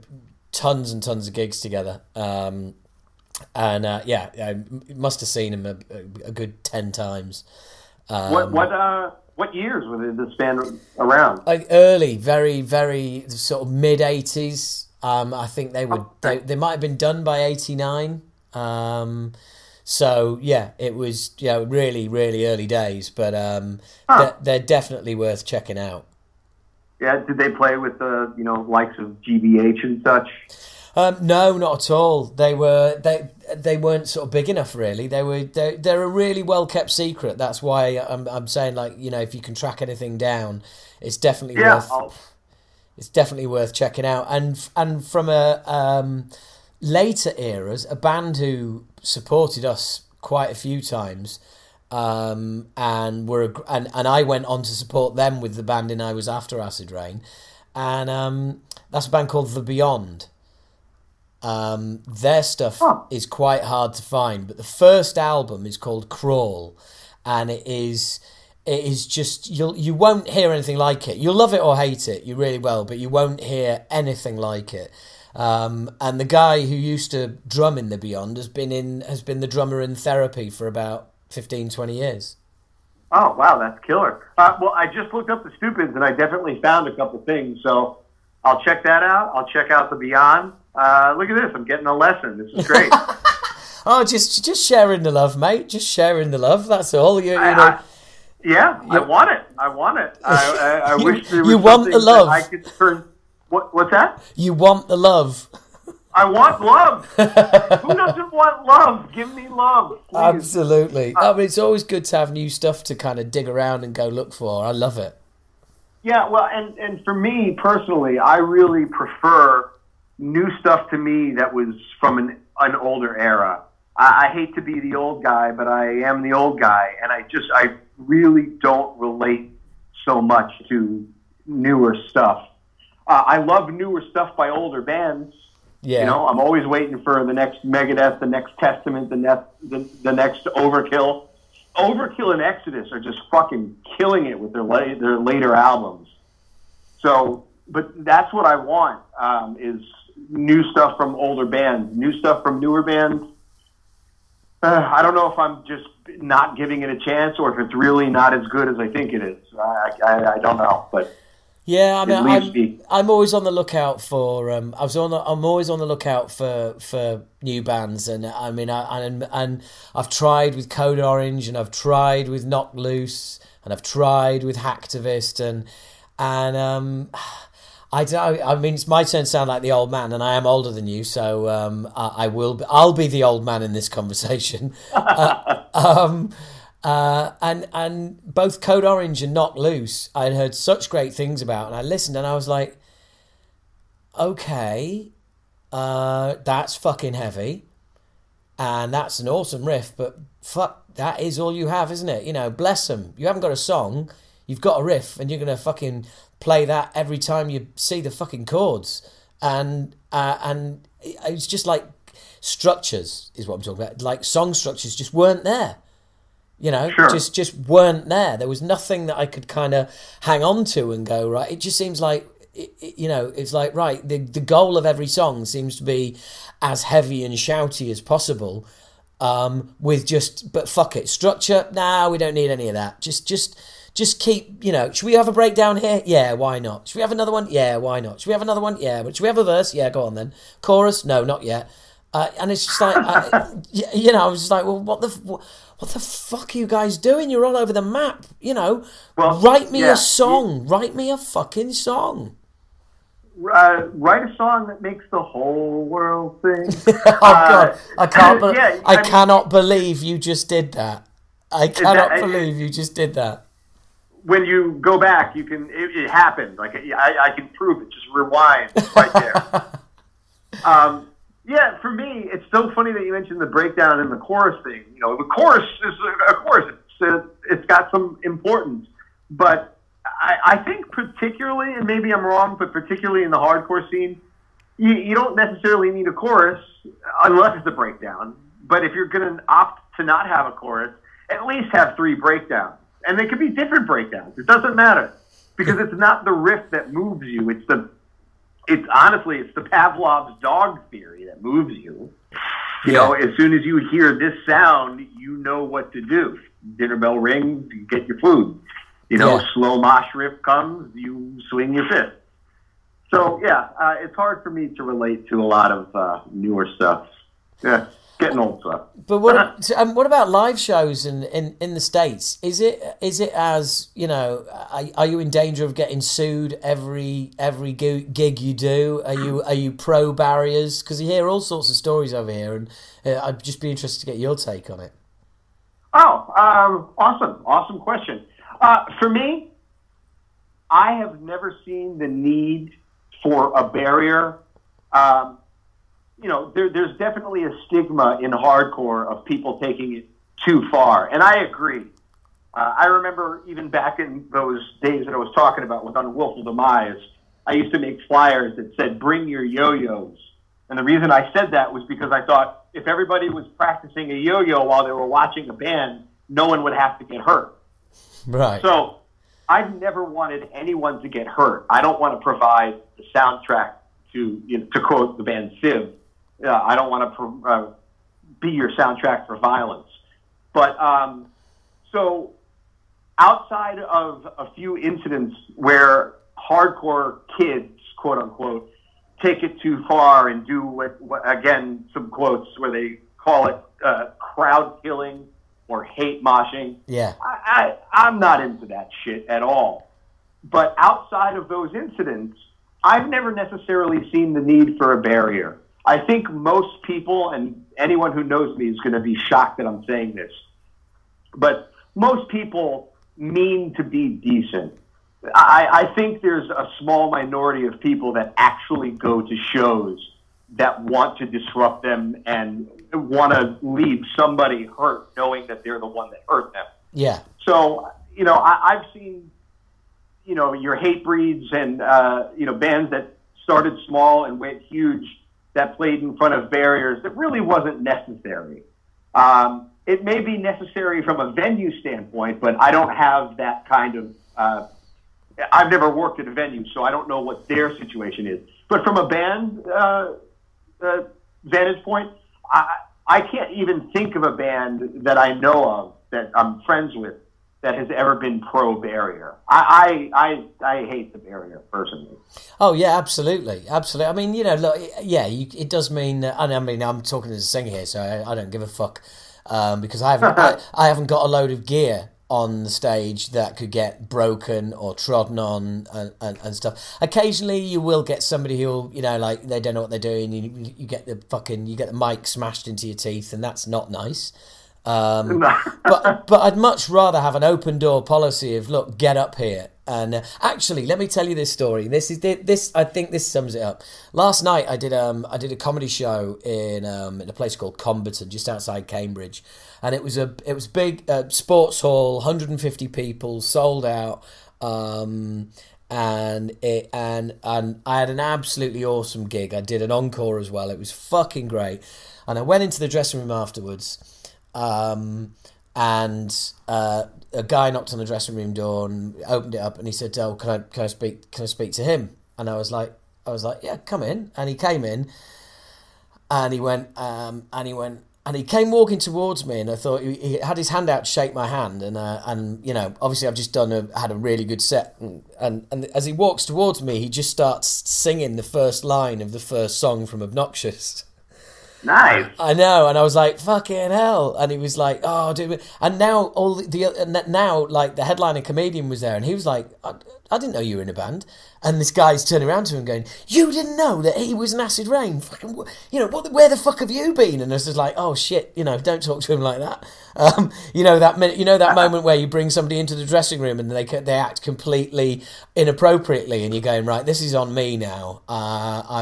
tons and tons of gigs together. Yeah, I must have seen them a good 10 times. What years was this band around? Early, very, very sort of mid-80s. I think they might have been done by 89. So yeah, it was, you know, really, really early days, but they're definitely worth checking out. Yeah, did they play with the, you know, likes of GBH and such? No, not at all. They weren't sort of big enough, really. They're a really well kept secret. That's why I'm saying, like, you know, if you can track anything down, it's definitely worth checking out. And from a later eras, a band who supported us quite a few times, and I went on to support them with the band in I Was After Acid Reign, and that's a band called The Beyond. Their stuff is quite hard to find, but the first album is called Crawl, and it is just, you won't hear anything like it. You'll love it or hate it, you really will, but you won't hear anything like it. And the guy who used to drum in The Beyond has been the drummer in Therapy for about 15-20 years. Oh, wow, that's killer. Well, I just looked up the Stupids, and I definitely found a couple things, so I'll check that out. I'll check out the Beyond. Look at this. I'm getting a lesson. This is great. Oh, just sharing the love, mate. Just sharing the love. That's all. I want it. I want it. I wish there was something that I could turn. What's that? You want the love. I want love. Who doesn't want love? Give me love, please. Absolutely. I mean, it's always good to have new stuff to kind of dig around and go look for. I love it. Yeah, well, and for me personally, I really prefer new stuff to me that was from an older era. I hate to be the old guy, but I am the old guy, and I really don't relate so much to newer stuff. I love newer stuff by older bands. Yeah. You know, I'm always waiting for the next Megadeth, the next Testament, the next Overkill. Overkill and Exodus are just fucking killing it with their later albums. So, but that's what I want, is new stuff from older bands, new stuff from newer bands. I don't know if I'm just not giving it a chance or if it's really not as good as I think it is. I don't know, but... Yeah, I mean, I'm always on the lookout for. I'm always on the lookout for new bands, and I mean, and I've tried with Code Orange, and I've tried with Knock Loose, and I've tried with Hacktivist, and I don't. I mean, it might sound like the old man, and I am older than you, so I will. I'll be the old man in this conversation. And both Code Orange and Knock Loose, I had heard such great things about, and I listened and I was like, okay, that's fucking heavy, and that's an awesome riff, but fuck, that is all you have, isn't it? You know, bless them. You haven't got a song, you've got a riff, and you're gonna fucking play that every time you see the fucking chords, and it's just like structures is what I'm talking about. Like song structures just weren't there. You know, sure. just weren't there. There was nothing that I could kind of hang on to and go, right, it just seems like, you know, it's like, right, the goal of every song seems to be as heavy and shouty as possible, with just, but fuck it, structure, nah, we don't need any of that. Just keep, you know, should we have a breakdown here? Yeah, why not? Should we have another one? Yeah, why not? Should we have another one? Yeah, but should we have a verse? Yeah, go on then. Chorus? No, not yet. And it's just like, you know, I was just like, well, what the fuck are you guys doing? You're all over the map, you know. Well, write me a song. Write me a fucking song. Write a song that makes the whole world sing. Oh, God. I cannot believe you just did that. I cannot believe you just did that. When you go back, you can, it happened. Like, I can prove it. Just rewind right there. Yeah, for me, it's so funny that you mentioned the breakdown and the chorus thing. You know, the chorus is a chorus. It's got some importance. But I think particularly, and maybe I'm wrong, but particularly in the hardcore scene, you don't necessarily need a chorus unless it's a breakdown. But if you're going to opt to not have a chorus, at least have three breakdowns. And they could be different breakdowns. It doesn't matter because it's not the riff that moves you. It's honestly, it's the Pavlov's dog theory that moves you. You know, as soon as you hear this sound, you know what to do. Dinner bell rings, you get your food. You know, slow mosh riff comes, you swing your fist. So, yeah, it's hard for me to relate to a lot of newer stuff. Yeah, getting old stuff. But what about live shows in the States? Is it as, you know, are you in danger of getting sued every gig you do? Are you pro barriers? Because you hear all sorts of stories over here, and I'd just be interested to get your take on it. Oh, awesome question. For me, I have never seen the need for a barrier. You know, there's definitely a stigma in hardcore of people taking it too far. And I agree. I remember even back in those days that I was talking about with Unwillful Demise, I used to make flyers that said, bring your yo-yos. And the reason I said that was because I thought if everybody was practicing a yo-yo while they were watching a band, no one would have to get hurt. Right. So I've never wanted anyone to get hurt. I don't want to provide the soundtrack to, you know, to quote the band Civ. I don't want to be your soundtrack for violence. But so outside of a few incidents where hardcore kids, quote unquote, take it too far and do what again, some quotes where they call it crowd killing or hate moshing. Yeah, I'm not into that shit at all. But outside of those incidents, I've never necessarily seen the need for a barrier. I think most people, and anyone who knows me is going to be shocked that I'm saying this, but most people mean to be decent. I think there's a small minority of people that actually go to shows that want to disrupt them and want to leave somebody hurt, knowing that they're the one that hurt them. Yeah. So, you know, I've seen, you know, your hate breeds and, you know, bands that started small and went huge that played in front of barriers that really wasn't necessary. It may be necessary from a venue standpoint, but I don't have that kind of I've never worked at a venue, so I don't know what their situation is. But from a band vantage point, I can't even think of a band that I know of that I'm friends with that has ever been pro-barrier. I hate the barrier, personally. Oh, yeah, absolutely. Absolutely. I mean, you know, look, yeah, it does mean... I mean, I'm talking as a singer here, so I don't give a fuck because I haven't, I haven't got a load of gear on the stage that could get broken or trodden on and stuff. Occasionally you will get somebody who'll, you know, like they don't know what they're doing. You get the fucking, you get the mic smashed into your teeth, and that's not nice. But I'd much rather have an open door policy of, look, get up here. And actually, let me tell you this story. This I think this sums it up. Last night I did a comedy show in a place called Comberton, just outside Cambridge, and it was big sports hall, 150 people, sold out, and I had an absolutely awesome gig. I did an encore as well. It was fucking great. And I went into the dressing room afterwards, and a guy knocked on the dressing room door and opened it up, and he said, "Oh, can I speak to him?" And I was like, "Yeah, come in." And he came in, and he came walking towards me, and I thought he had his hand out to shake my hand, and you know, obviously I've just had a really good set, and as he walks towards me, he just starts singing the first line of the first song from Obnoxious. Nice. I know, and I was like, "Fucking hell!" And he was like, "Oh, dude!" And now like the headliner comedian was there, and he was like, "I didn't know you were in a band." And this guy's turning around to him, going, "You didn't know that he was an Acid Reign? Fucking, you know what? Where the fuck have you been?" And I was just like, "Oh shit!" You know, don't talk to him like that. You know that moment where you bring somebody into the dressing room and they act completely inappropriately, and you're going, "Right, this is on me now."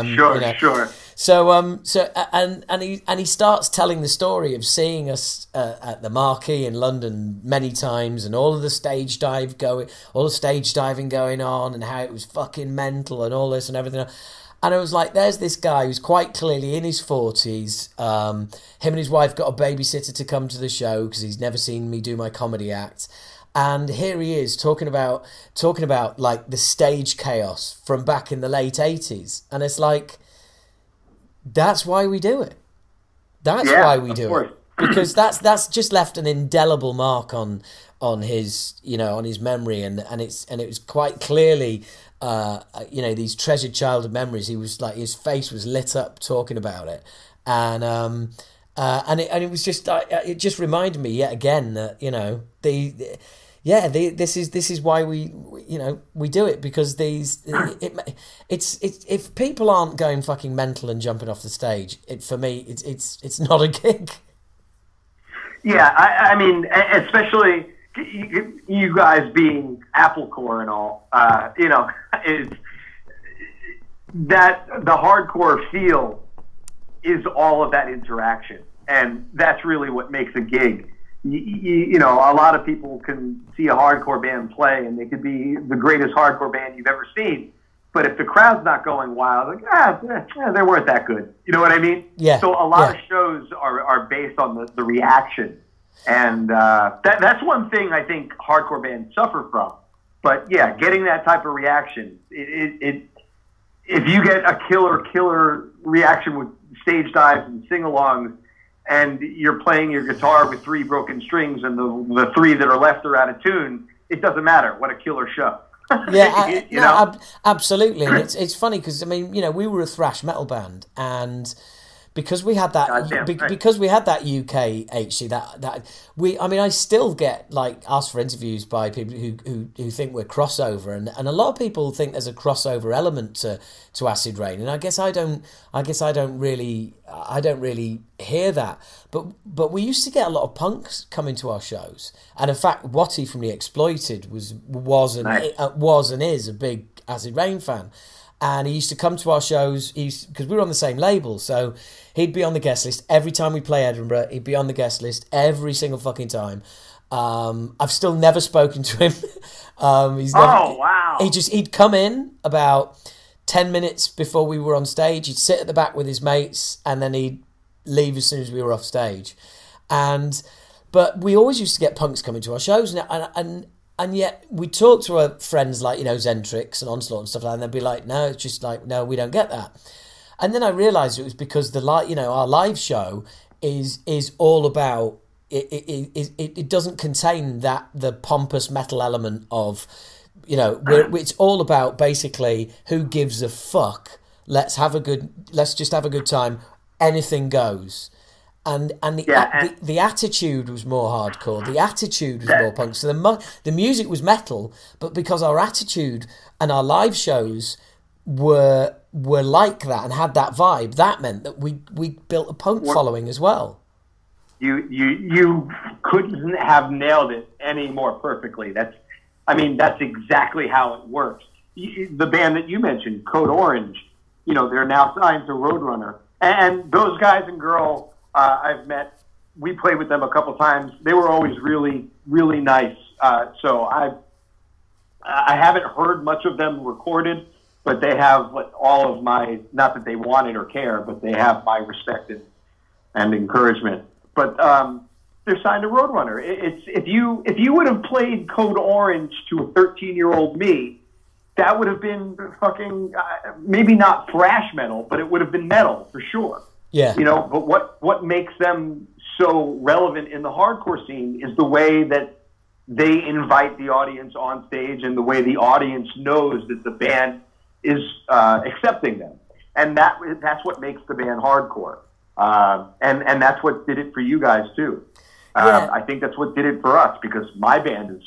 Sure. So he starts telling the story of seeing us at the Marquee in London many times, and all the stage diving going on, and how it was fucking mental, and all this and everything else. And I was like, "There's this guy who's quite clearly in his 40s. Him and his wife got a babysitter to come to the show because he's never seen me do my comedy act." And here he is talking about like the stage chaos from back in the late 80s, and it's like, that's why we do it. That's why we do it. Because that's just left an indelible mark on his memory, and it was quite clearly these treasured childhood memories. He was like, his face was lit up talking about it, and it was just it just reminded me yet again that, you know, this is why we do it, because if people aren't going fucking mental and jumping off the stage, for me it's not a gig. Yeah, I mean, especially you guys being Applecore and all, you know, is that the hardcore feel is all of that interaction, and that's really what makes a gig. You know, a lot of people can see a hardcore band play, and they could be the greatest hardcore band you've ever seen. But if the crowd's not going wild, like, they weren't that good. You know what I mean? Yeah. So a lot of shows are based on the reaction. And that's one thing I think hardcore bands suffer from. But, yeah, getting that type of reaction, if you get a killer reaction with stage dives and sing-alongs, and you're playing your guitar with three broken strings, and the three that are left are out of tune, it doesn't matter. What a killer show. Yeah, absolutely. It's funny because, I mean, you know, we were a thrash metal band, and because we had that, because we had that UK HC, I mean, I still get like asked for interviews by people who think we're crossover, and a lot of people think there's a crossover element to Acid Reign, and I guess I don't really hear that. But we used to get a lot of punks coming to our shows, and in fact, Watty from The Exploited was and is a big Acid Reign fan. And he used to come to our shows because we were on the same label. So he'd be on the guest list every time we play Edinburgh. He'd be on the guest list every single fucking time. I've still never spoken to him. He'd come in about 10 minutes before we were on stage. He'd sit at the back with his mates, and then he'd leave as soon as we were off stage. But we always used to get punks coming to our shows, and yet we talk to our friends like, you know, Zentrix and Onslaught and stuff like that, and they'd be like, no, it's just like, no, we don't get that. And then I realised it was because our live show is all about, it doesn't contain the pompous metal element of, you know, it's all about basically who gives a fuck, let's just have a good time, anything goes. And the attitude was more hardcore. The attitude was more punk. So the music was metal, but because our attitude and our live shows were like that and had that vibe, that meant that we built a punk following as well. You couldn't have nailed it any more perfectly. That's exactly how it works. The band that you mentioned, Code Orange, you know, they're now signed to Roadrunner, and those guys and girls. I've met, we played with them a couple times. They were always really, really nice. So I haven't heard much of them recorded, but they have all of my, not that they want it or care, but they have my respect and encouragement. But they're signed to Roadrunner. If you would have played Code Orange to a 13-year-old me, that would have been fucking, maybe not thrash metal, but it would have been metal for sure. Yeah, you know, but what makes them so relevant in the hardcore scene is the way that they invite the audience on stage and the way the audience knows that the band is accepting them, and that's what makes the band hardcore, and that's what did it for you guys too. I think that's what did it for us, because my band is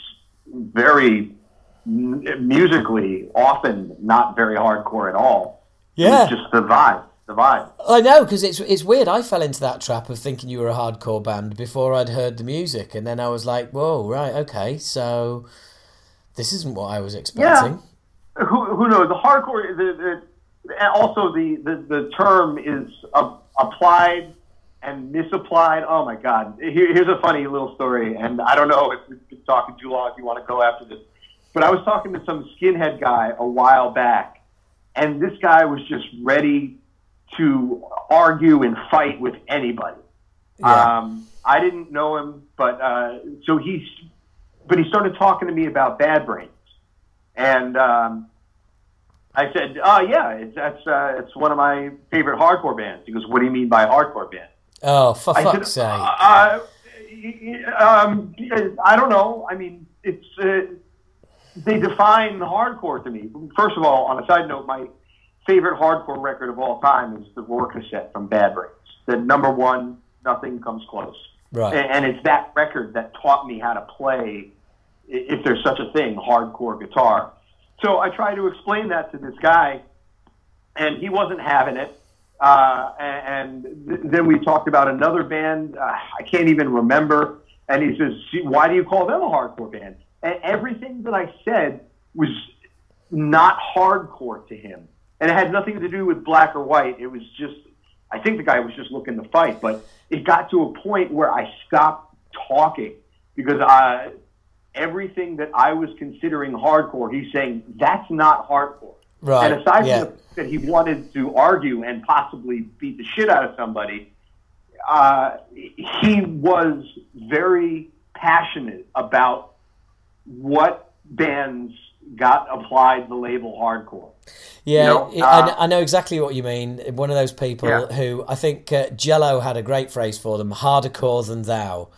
very musically often not very hardcore at all. Yeah, it's just the vibe. I know, because it's weird. I fell into that trap of thinking you were a hardcore band before I'd heard the music, and then I was like, "Whoa, right, okay, so this isn't what I was expecting." Yeah. Who knows? The hardcore, the term is applied and misapplied. Oh my God! Here's a funny little story, and I don't know if we've been talking too long. If you want to go after this, but I was talking to some skinhead guy a while back, and this guy was just ready to argue and fight with anybody. Yeah. I didn't know him, but he started talking to me about Bad Brains, and I said, "Oh yeah, it's one of my favorite hardcore bands." He goes, "What do you mean by hardcore band?" Oh, for fuck's sake! I don't know. I mean, it's they define hardcore to me. First of all, on a side note, my favorite hardcore record of all time is the Roar cassette from Bad Brains. The #1, Nothing Comes Close. Right. And it's that record that taught me how to play, if there's such a thing, hardcore guitar. So I tried to explain that to this guy, and he wasn't having it. And then we talked about another band. I can't even remember. And he says, "Why do you call them a hardcore band?" And everything that I said was not hardcore to him. And it had nothing to do with black or white. It was just, I think the guy was just looking to fight. But it got to a point where I stopped talking, because everything that I was considering hardcore, he's saying, that's not hardcore. Right. And aside from the fact that he wanted to argue and possibly beat the shit out of somebody, he was very passionate about what bands got applied the label hardcore. Yeah, you know, I know exactly what you mean. One of those people who, I think Jello had a great phrase for them, harder core than thou.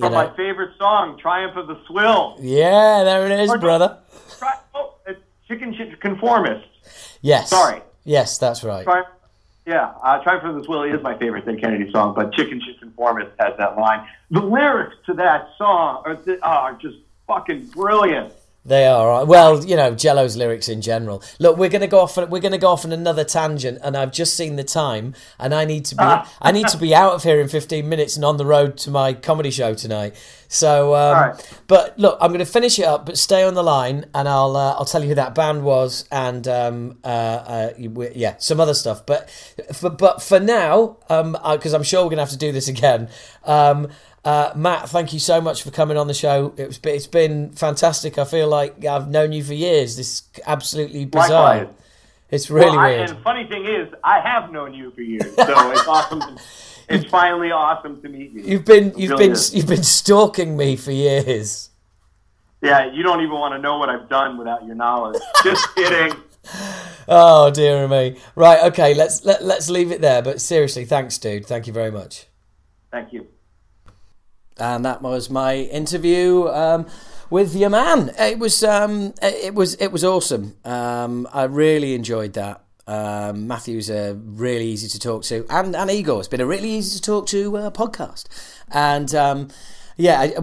From my favorite song, Triumph of the Swill. Yeah, there it is, brother. Chicken Conformist. Yes. Sorry. Yes, that's right. Triumph of the Swill is my favorite Dead Kennedy song, but Chicken Shit Conformist has that line. The lyrics to that song are just fucking brilliant. They are. Well, you know, Jello's lyrics in general. Look, we're going to go off on another tangent, and I've just seen the time, and I need to be out of here in 15 minutes and on the road to my comedy show tonight. So, But look, I'm going to finish it up, but stay on the line, and I'll tell you who that band was, and some other stuff. But for now, because I'm sure we're going to have to do this again. Matt, thank you so much for coming on the show. It's been fantastic. I feel like I've known you for years. This is absolutely bizarre. Likewise. It's really weird. And the funny thing is, I have known you for years, so it's awesome. It's finally awesome to meet you. You've been stalking me for years. Yeah, you don't even want to know what I've done without your knowledge. Just kidding. Oh dear me. Right, okay. Let's leave it there. But seriously, thanks, dude. Thank you very much. Thank you. And that was my interview with your man. It was awesome. I really enjoyed that. Matthew's really easy to talk to, and Iggor. It's been a really easy to talk to podcast. And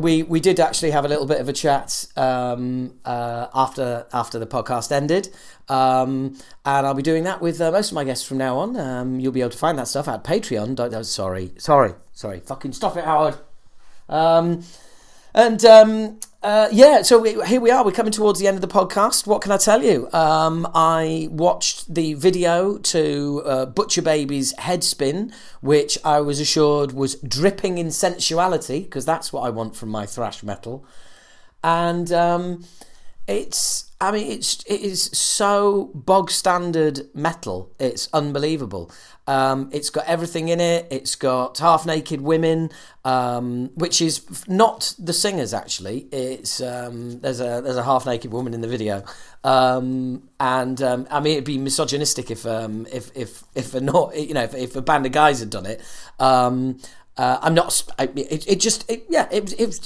we did actually have a little bit of a chat after the podcast ended. And I'll be doing that with most of my guests from now on. You'll be able to find that stuff at Patreon. Sorry. Fucking stop it, Howard. Here we are. We're coming towards the end of the podcast. What can I tell you? I watched the video to Butcher Baby's head spin, which I was assured was dripping in sensuality, because that's what I want from my thrash metal. And it is so bog standard metal. It's unbelievable. It's got everything in it. It's got half-naked women, which is not the singers, actually. It's there's a half-naked woman in the video, it'd be misogynistic if a band of guys had done it. It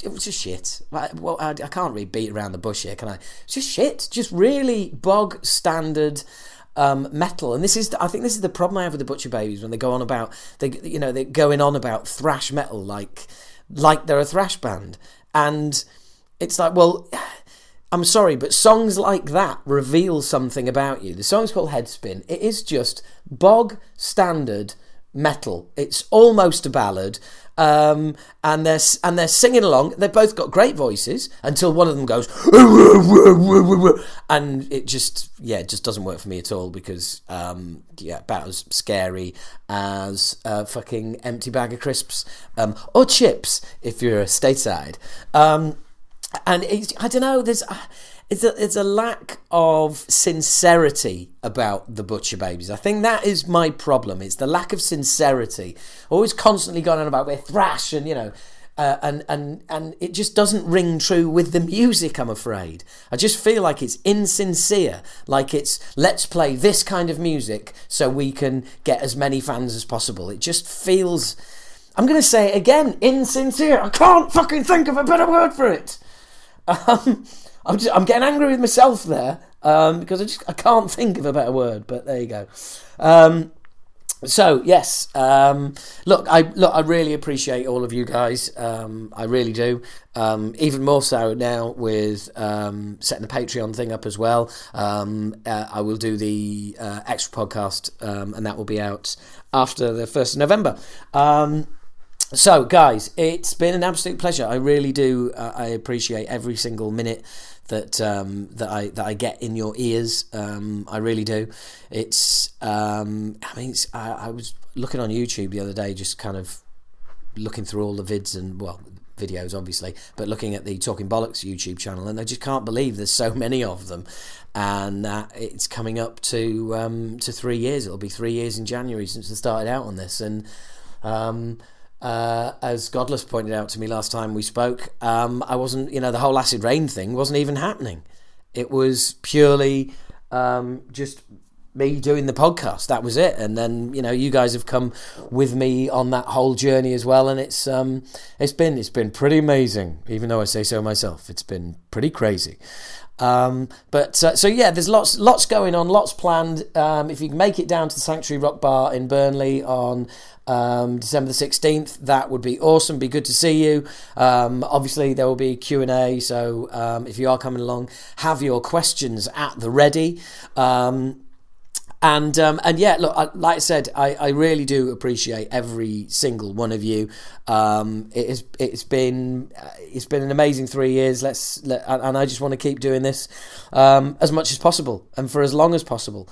was just shit. Well, I can't really beat around the bush here, can I? It's just shit. Just really bog standard. Metal, and I think this is the problem I have with the Butcher Babies when they go on about they're going on about thrash metal like they're a thrash band, and it's like, well, I'm sorry, but songs like that reveal something about you. The song's called Headspin. It is just bog standard metal. It's almost a ballad, and they're singing along. They've both got great voices until one of them goes, and it just doesn't work for me at all, because about as scary as a fucking empty bag of crisps or chips if you're stateside. I don't know. It's a lack of sincerity about the Butcher Babies. I think that is my problem. It's the lack of sincerity. Always constantly going on about we're thrash and, and it just doesn't ring true with the music, I'm afraid. I just feel like it's insincere. Like it's, let's play this kind of music so we can get as many fans as possible. It just feels, I'm going to say it again, insincere. I can't fucking think of a better word for it. I'm getting angry with myself there, because I can't think of a better word. But there you go. Yes. Look. I really appreciate all of you guys. I really do. Even more so now with setting the Patreon thing up as well. I will do the extra podcast, and that will be out after the 1st of November. So, guys, it's been an absolute pleasure. I really do. I appreciate every single minute that I get in your ears. I really do. It's I was looking on YouTube the other day, just kind of looking through all the vids and videos, obviously, but looking at the Talking Bollocks YouTube channel, and I just can't believe there's so many of them, and that it's coming up to 3 years. It'll be 3 years in January since I started out on this, and as Godless pointed out to me last time we spoke, I wasn't, the whole Acid Reign thing wasn't even happening. It was purely just me doing the podcast. That was it. And then, you know, you guys have come with me on that whole journey as well. And it's been pretty amazing, even though I say so myself. It's been pretty crazy. So yeah, there's lots going on, lots planned. If you can make it down to the Sanctuary Rock Bar in Burnley on December the 16th, that would be awesome. Be good to see you. Obviously there will be Q&A, so if you are coming along, have your questions at the ready. And yeah, look, like I said, I really do appreciate every single one of you. It's been an amazing 3 years. And I just want to keep doing this as much as possible and for as long as possible.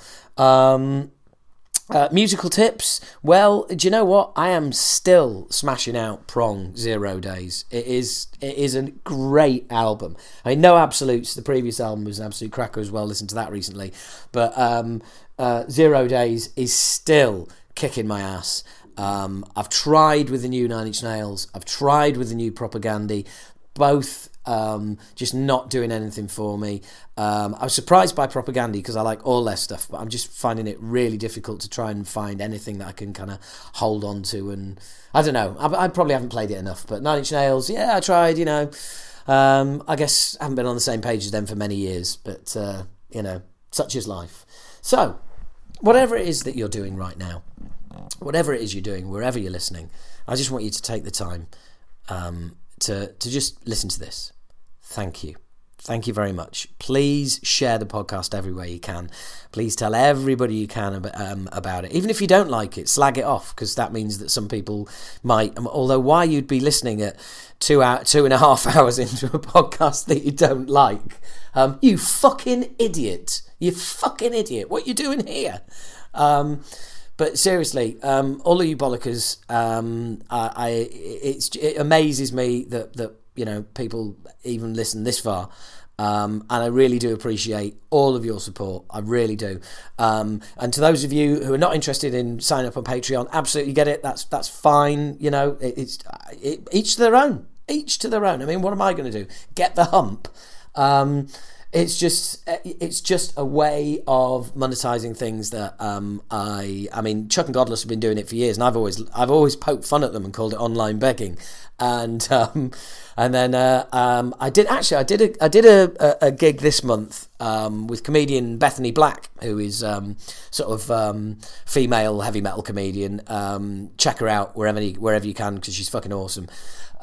Musical tips. Well, do you know what? I am still smashing out Prong 0 Days. It is a great album. I mean, No Absolutes, the previous album, was an absolute cracker as well. Listened to that recently, but 0 Days is still kicking my ass. I've tried with the new 9 Inch Nails. I've tried with the new Propaganda. Both just not doing anything for me. I was surprised by Propaganda because I like all their stuff, but I'm just finding it really difficult to try and find anything that I can kind of hold on to. And I don't know. I probably haven't played it enough. But 9 Inch Nails, yeah, I tried. You know, I guess I haven't been on the same page as them for many years. But you know, such is life. So, whatever it is that you're doing right now, whatever it is you're doing, wherever you're listening, I just want you to take the time to just listen to this. Thank you. Thank you very much. Please share the podcast everywhere you can. Please tell everybody you can about it. Even if you don't like it, slag it off, because that means that some people might. Although why you'd be listening at 2.5 hours into a podcast that you don't like. You fucking idiot. You fucking idiot. What are you doing here? But seriously, all of you bollockers, it amazes me that you know, people even listen this far. And I really do appreciate all of your support. I really do. And to those of you who are not interested in signing up on Patreon, absolutely get it. That's fine. You know, it's each to their own. Each to their own. I mean, what am I going to do? Get the hump. It's just a way of monetizing things that I mean, Chuck and Godless have been doing it for years, and I've always poked fun at them and called it online begging, and then I did a gig this month with comedian Bethany Black, who is female heavy metal comedian. Check her out wherever you can, because she's fucking awesome.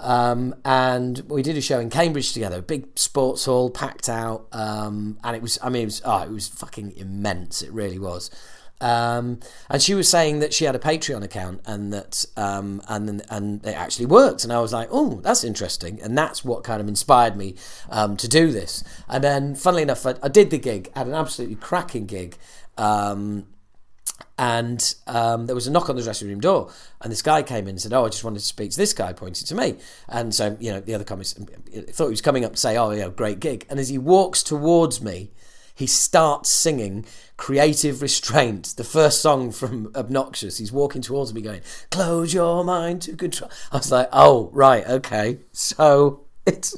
And we did a show in Cambridge together, big sports hall, packed out, and it was fucking immense. It really was. And she was saying that she had a Patreon account and that and it actually worked. And I was like, oh, that's interesting. And that's what kind of inspired me to do this. And then, funnily enough, I did the gig. Had an absolutely cracking gig. And there was a knock on the dressing room door, and this guy came in and said, oh, I just wanted to speak to this guy, pointed to me. And so, you know, the other comics thought he was coming up to say, oh, you know, great gig. And as he walks towards me, he starts singing Creative Restraint, the first song from Obnoxious. He's walking towards me going, close your mind to control. I was like, oh, right, okay. So it's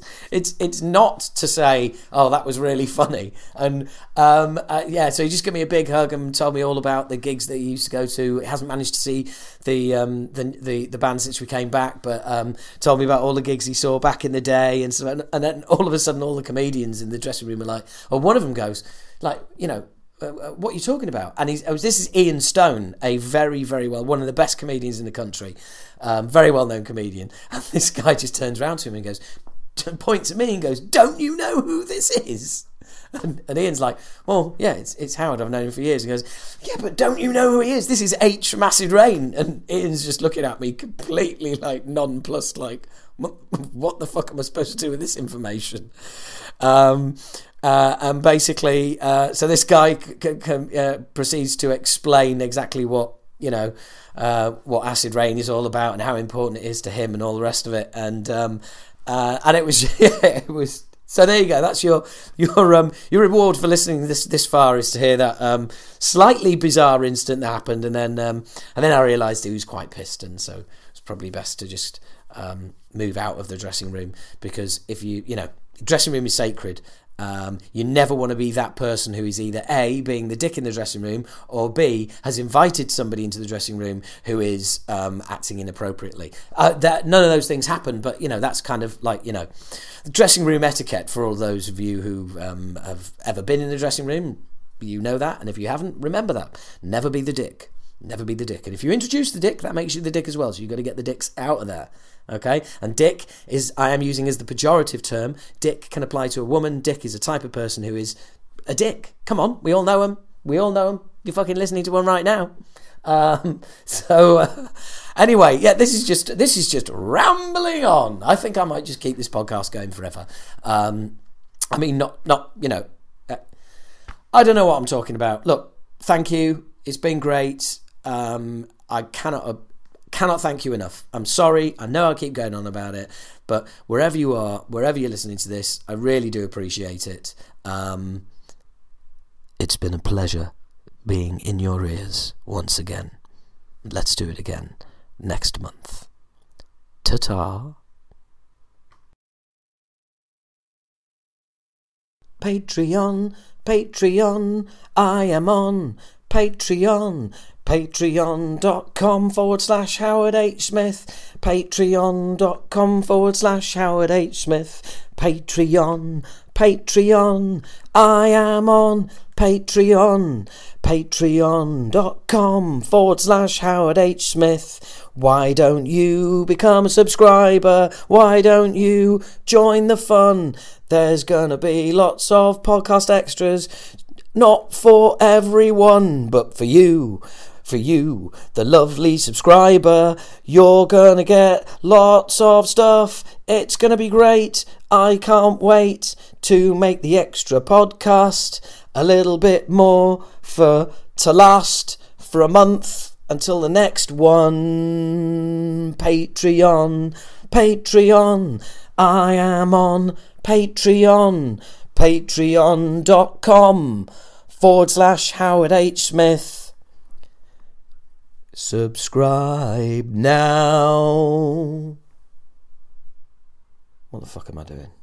not to say, oh, that was really funny. And yeah, so he just gave me a big hug and told me all about the gigs that he used to go to. He hasn't managed to see the band since we came back, but told me about all the gigs he saw back in the day. And so, and then all of a sudden all the comedians in the dressing room are like, oh, one of them goes like, you know, what are you talking about? And this is Ian Stone, a very, very well, one of the best comedians in the country, very well-known comedian. And this guy just turns around to him and goes, points at me and goes, don't you know who this is? And Ian's like, well, yeah, it's Howard, I've known him for years. And he goes, yeah, but don't you know who he is? This is H from Acid Reign. And Ian's just looking at me completely like nonplussed, like, what the fuck am I supposed to do with this information? And basically, so this guy proceeds to explain exactly what, you know, what Acid Reign is all about and how important it is to him and all the rest of it. And it was, yeah, it was. So there you go. That's your reward for listening this far, is to hear that slightly bizarre incident that happened. And then I realised he was quite pissed, and so it's probably best to just move out of the dressing room, because if you know, dressing room is sacred. You never want to be that person who is either A, being the dick in the dressing room, or B, has invited somebody into the dressing room who is acting inappropriately. None of those things happen, but, you know, that's kind of like, you know, the dressing room etiquette for all those of you who have ever been in the dressing room. You know that, and if you haven't, remember that. Never be the dick. Never be the dick. And if you introduce the dick, that makes you the dick as well, so you've got to get the dicks out of there. Okay, and dick is, I am using as the pejorative term. Dick can apply to a woman. Dick is a type of person who is a dick. Come on, we all know them. We all know them. You're fucking listening to one right now. Anyway, yeah, this is just rambling on. I think I might just keep this podcast going forever. I mean, not you know, I don't know what I'm talking about. Look, thank you. It's been great. I cannot thank you enough. I'm sorry. I know I keep going on about it, but wherever you are, wherever you're listening to this, I really do appreciate it. It's been a pleasure being in your ears once again. Let's do it again next month. Ta-ta. Patreon, Patreon, I am on Patreon. Patreon.com/Howard H. Smith. Patreon.com/Howard H. Smith. Patreon, Patreon, I am on Patreon. Patreon.com/Howard H. Smith. Why don't you become a subscriber? Why don't you join the fun? There's gonna be lots of podcast extras. Not for everyone, but for you. For you, the lovely subscriber, you're gonna get lots of stuff. It's gonna be great. I can't wait to make the extra podcast a little bit more to last for a month until the next one. Patreon, Patreon, I am on Patreon. Patreon.com/Howard H. Smith. Subscribe now. What the fuck am I doing?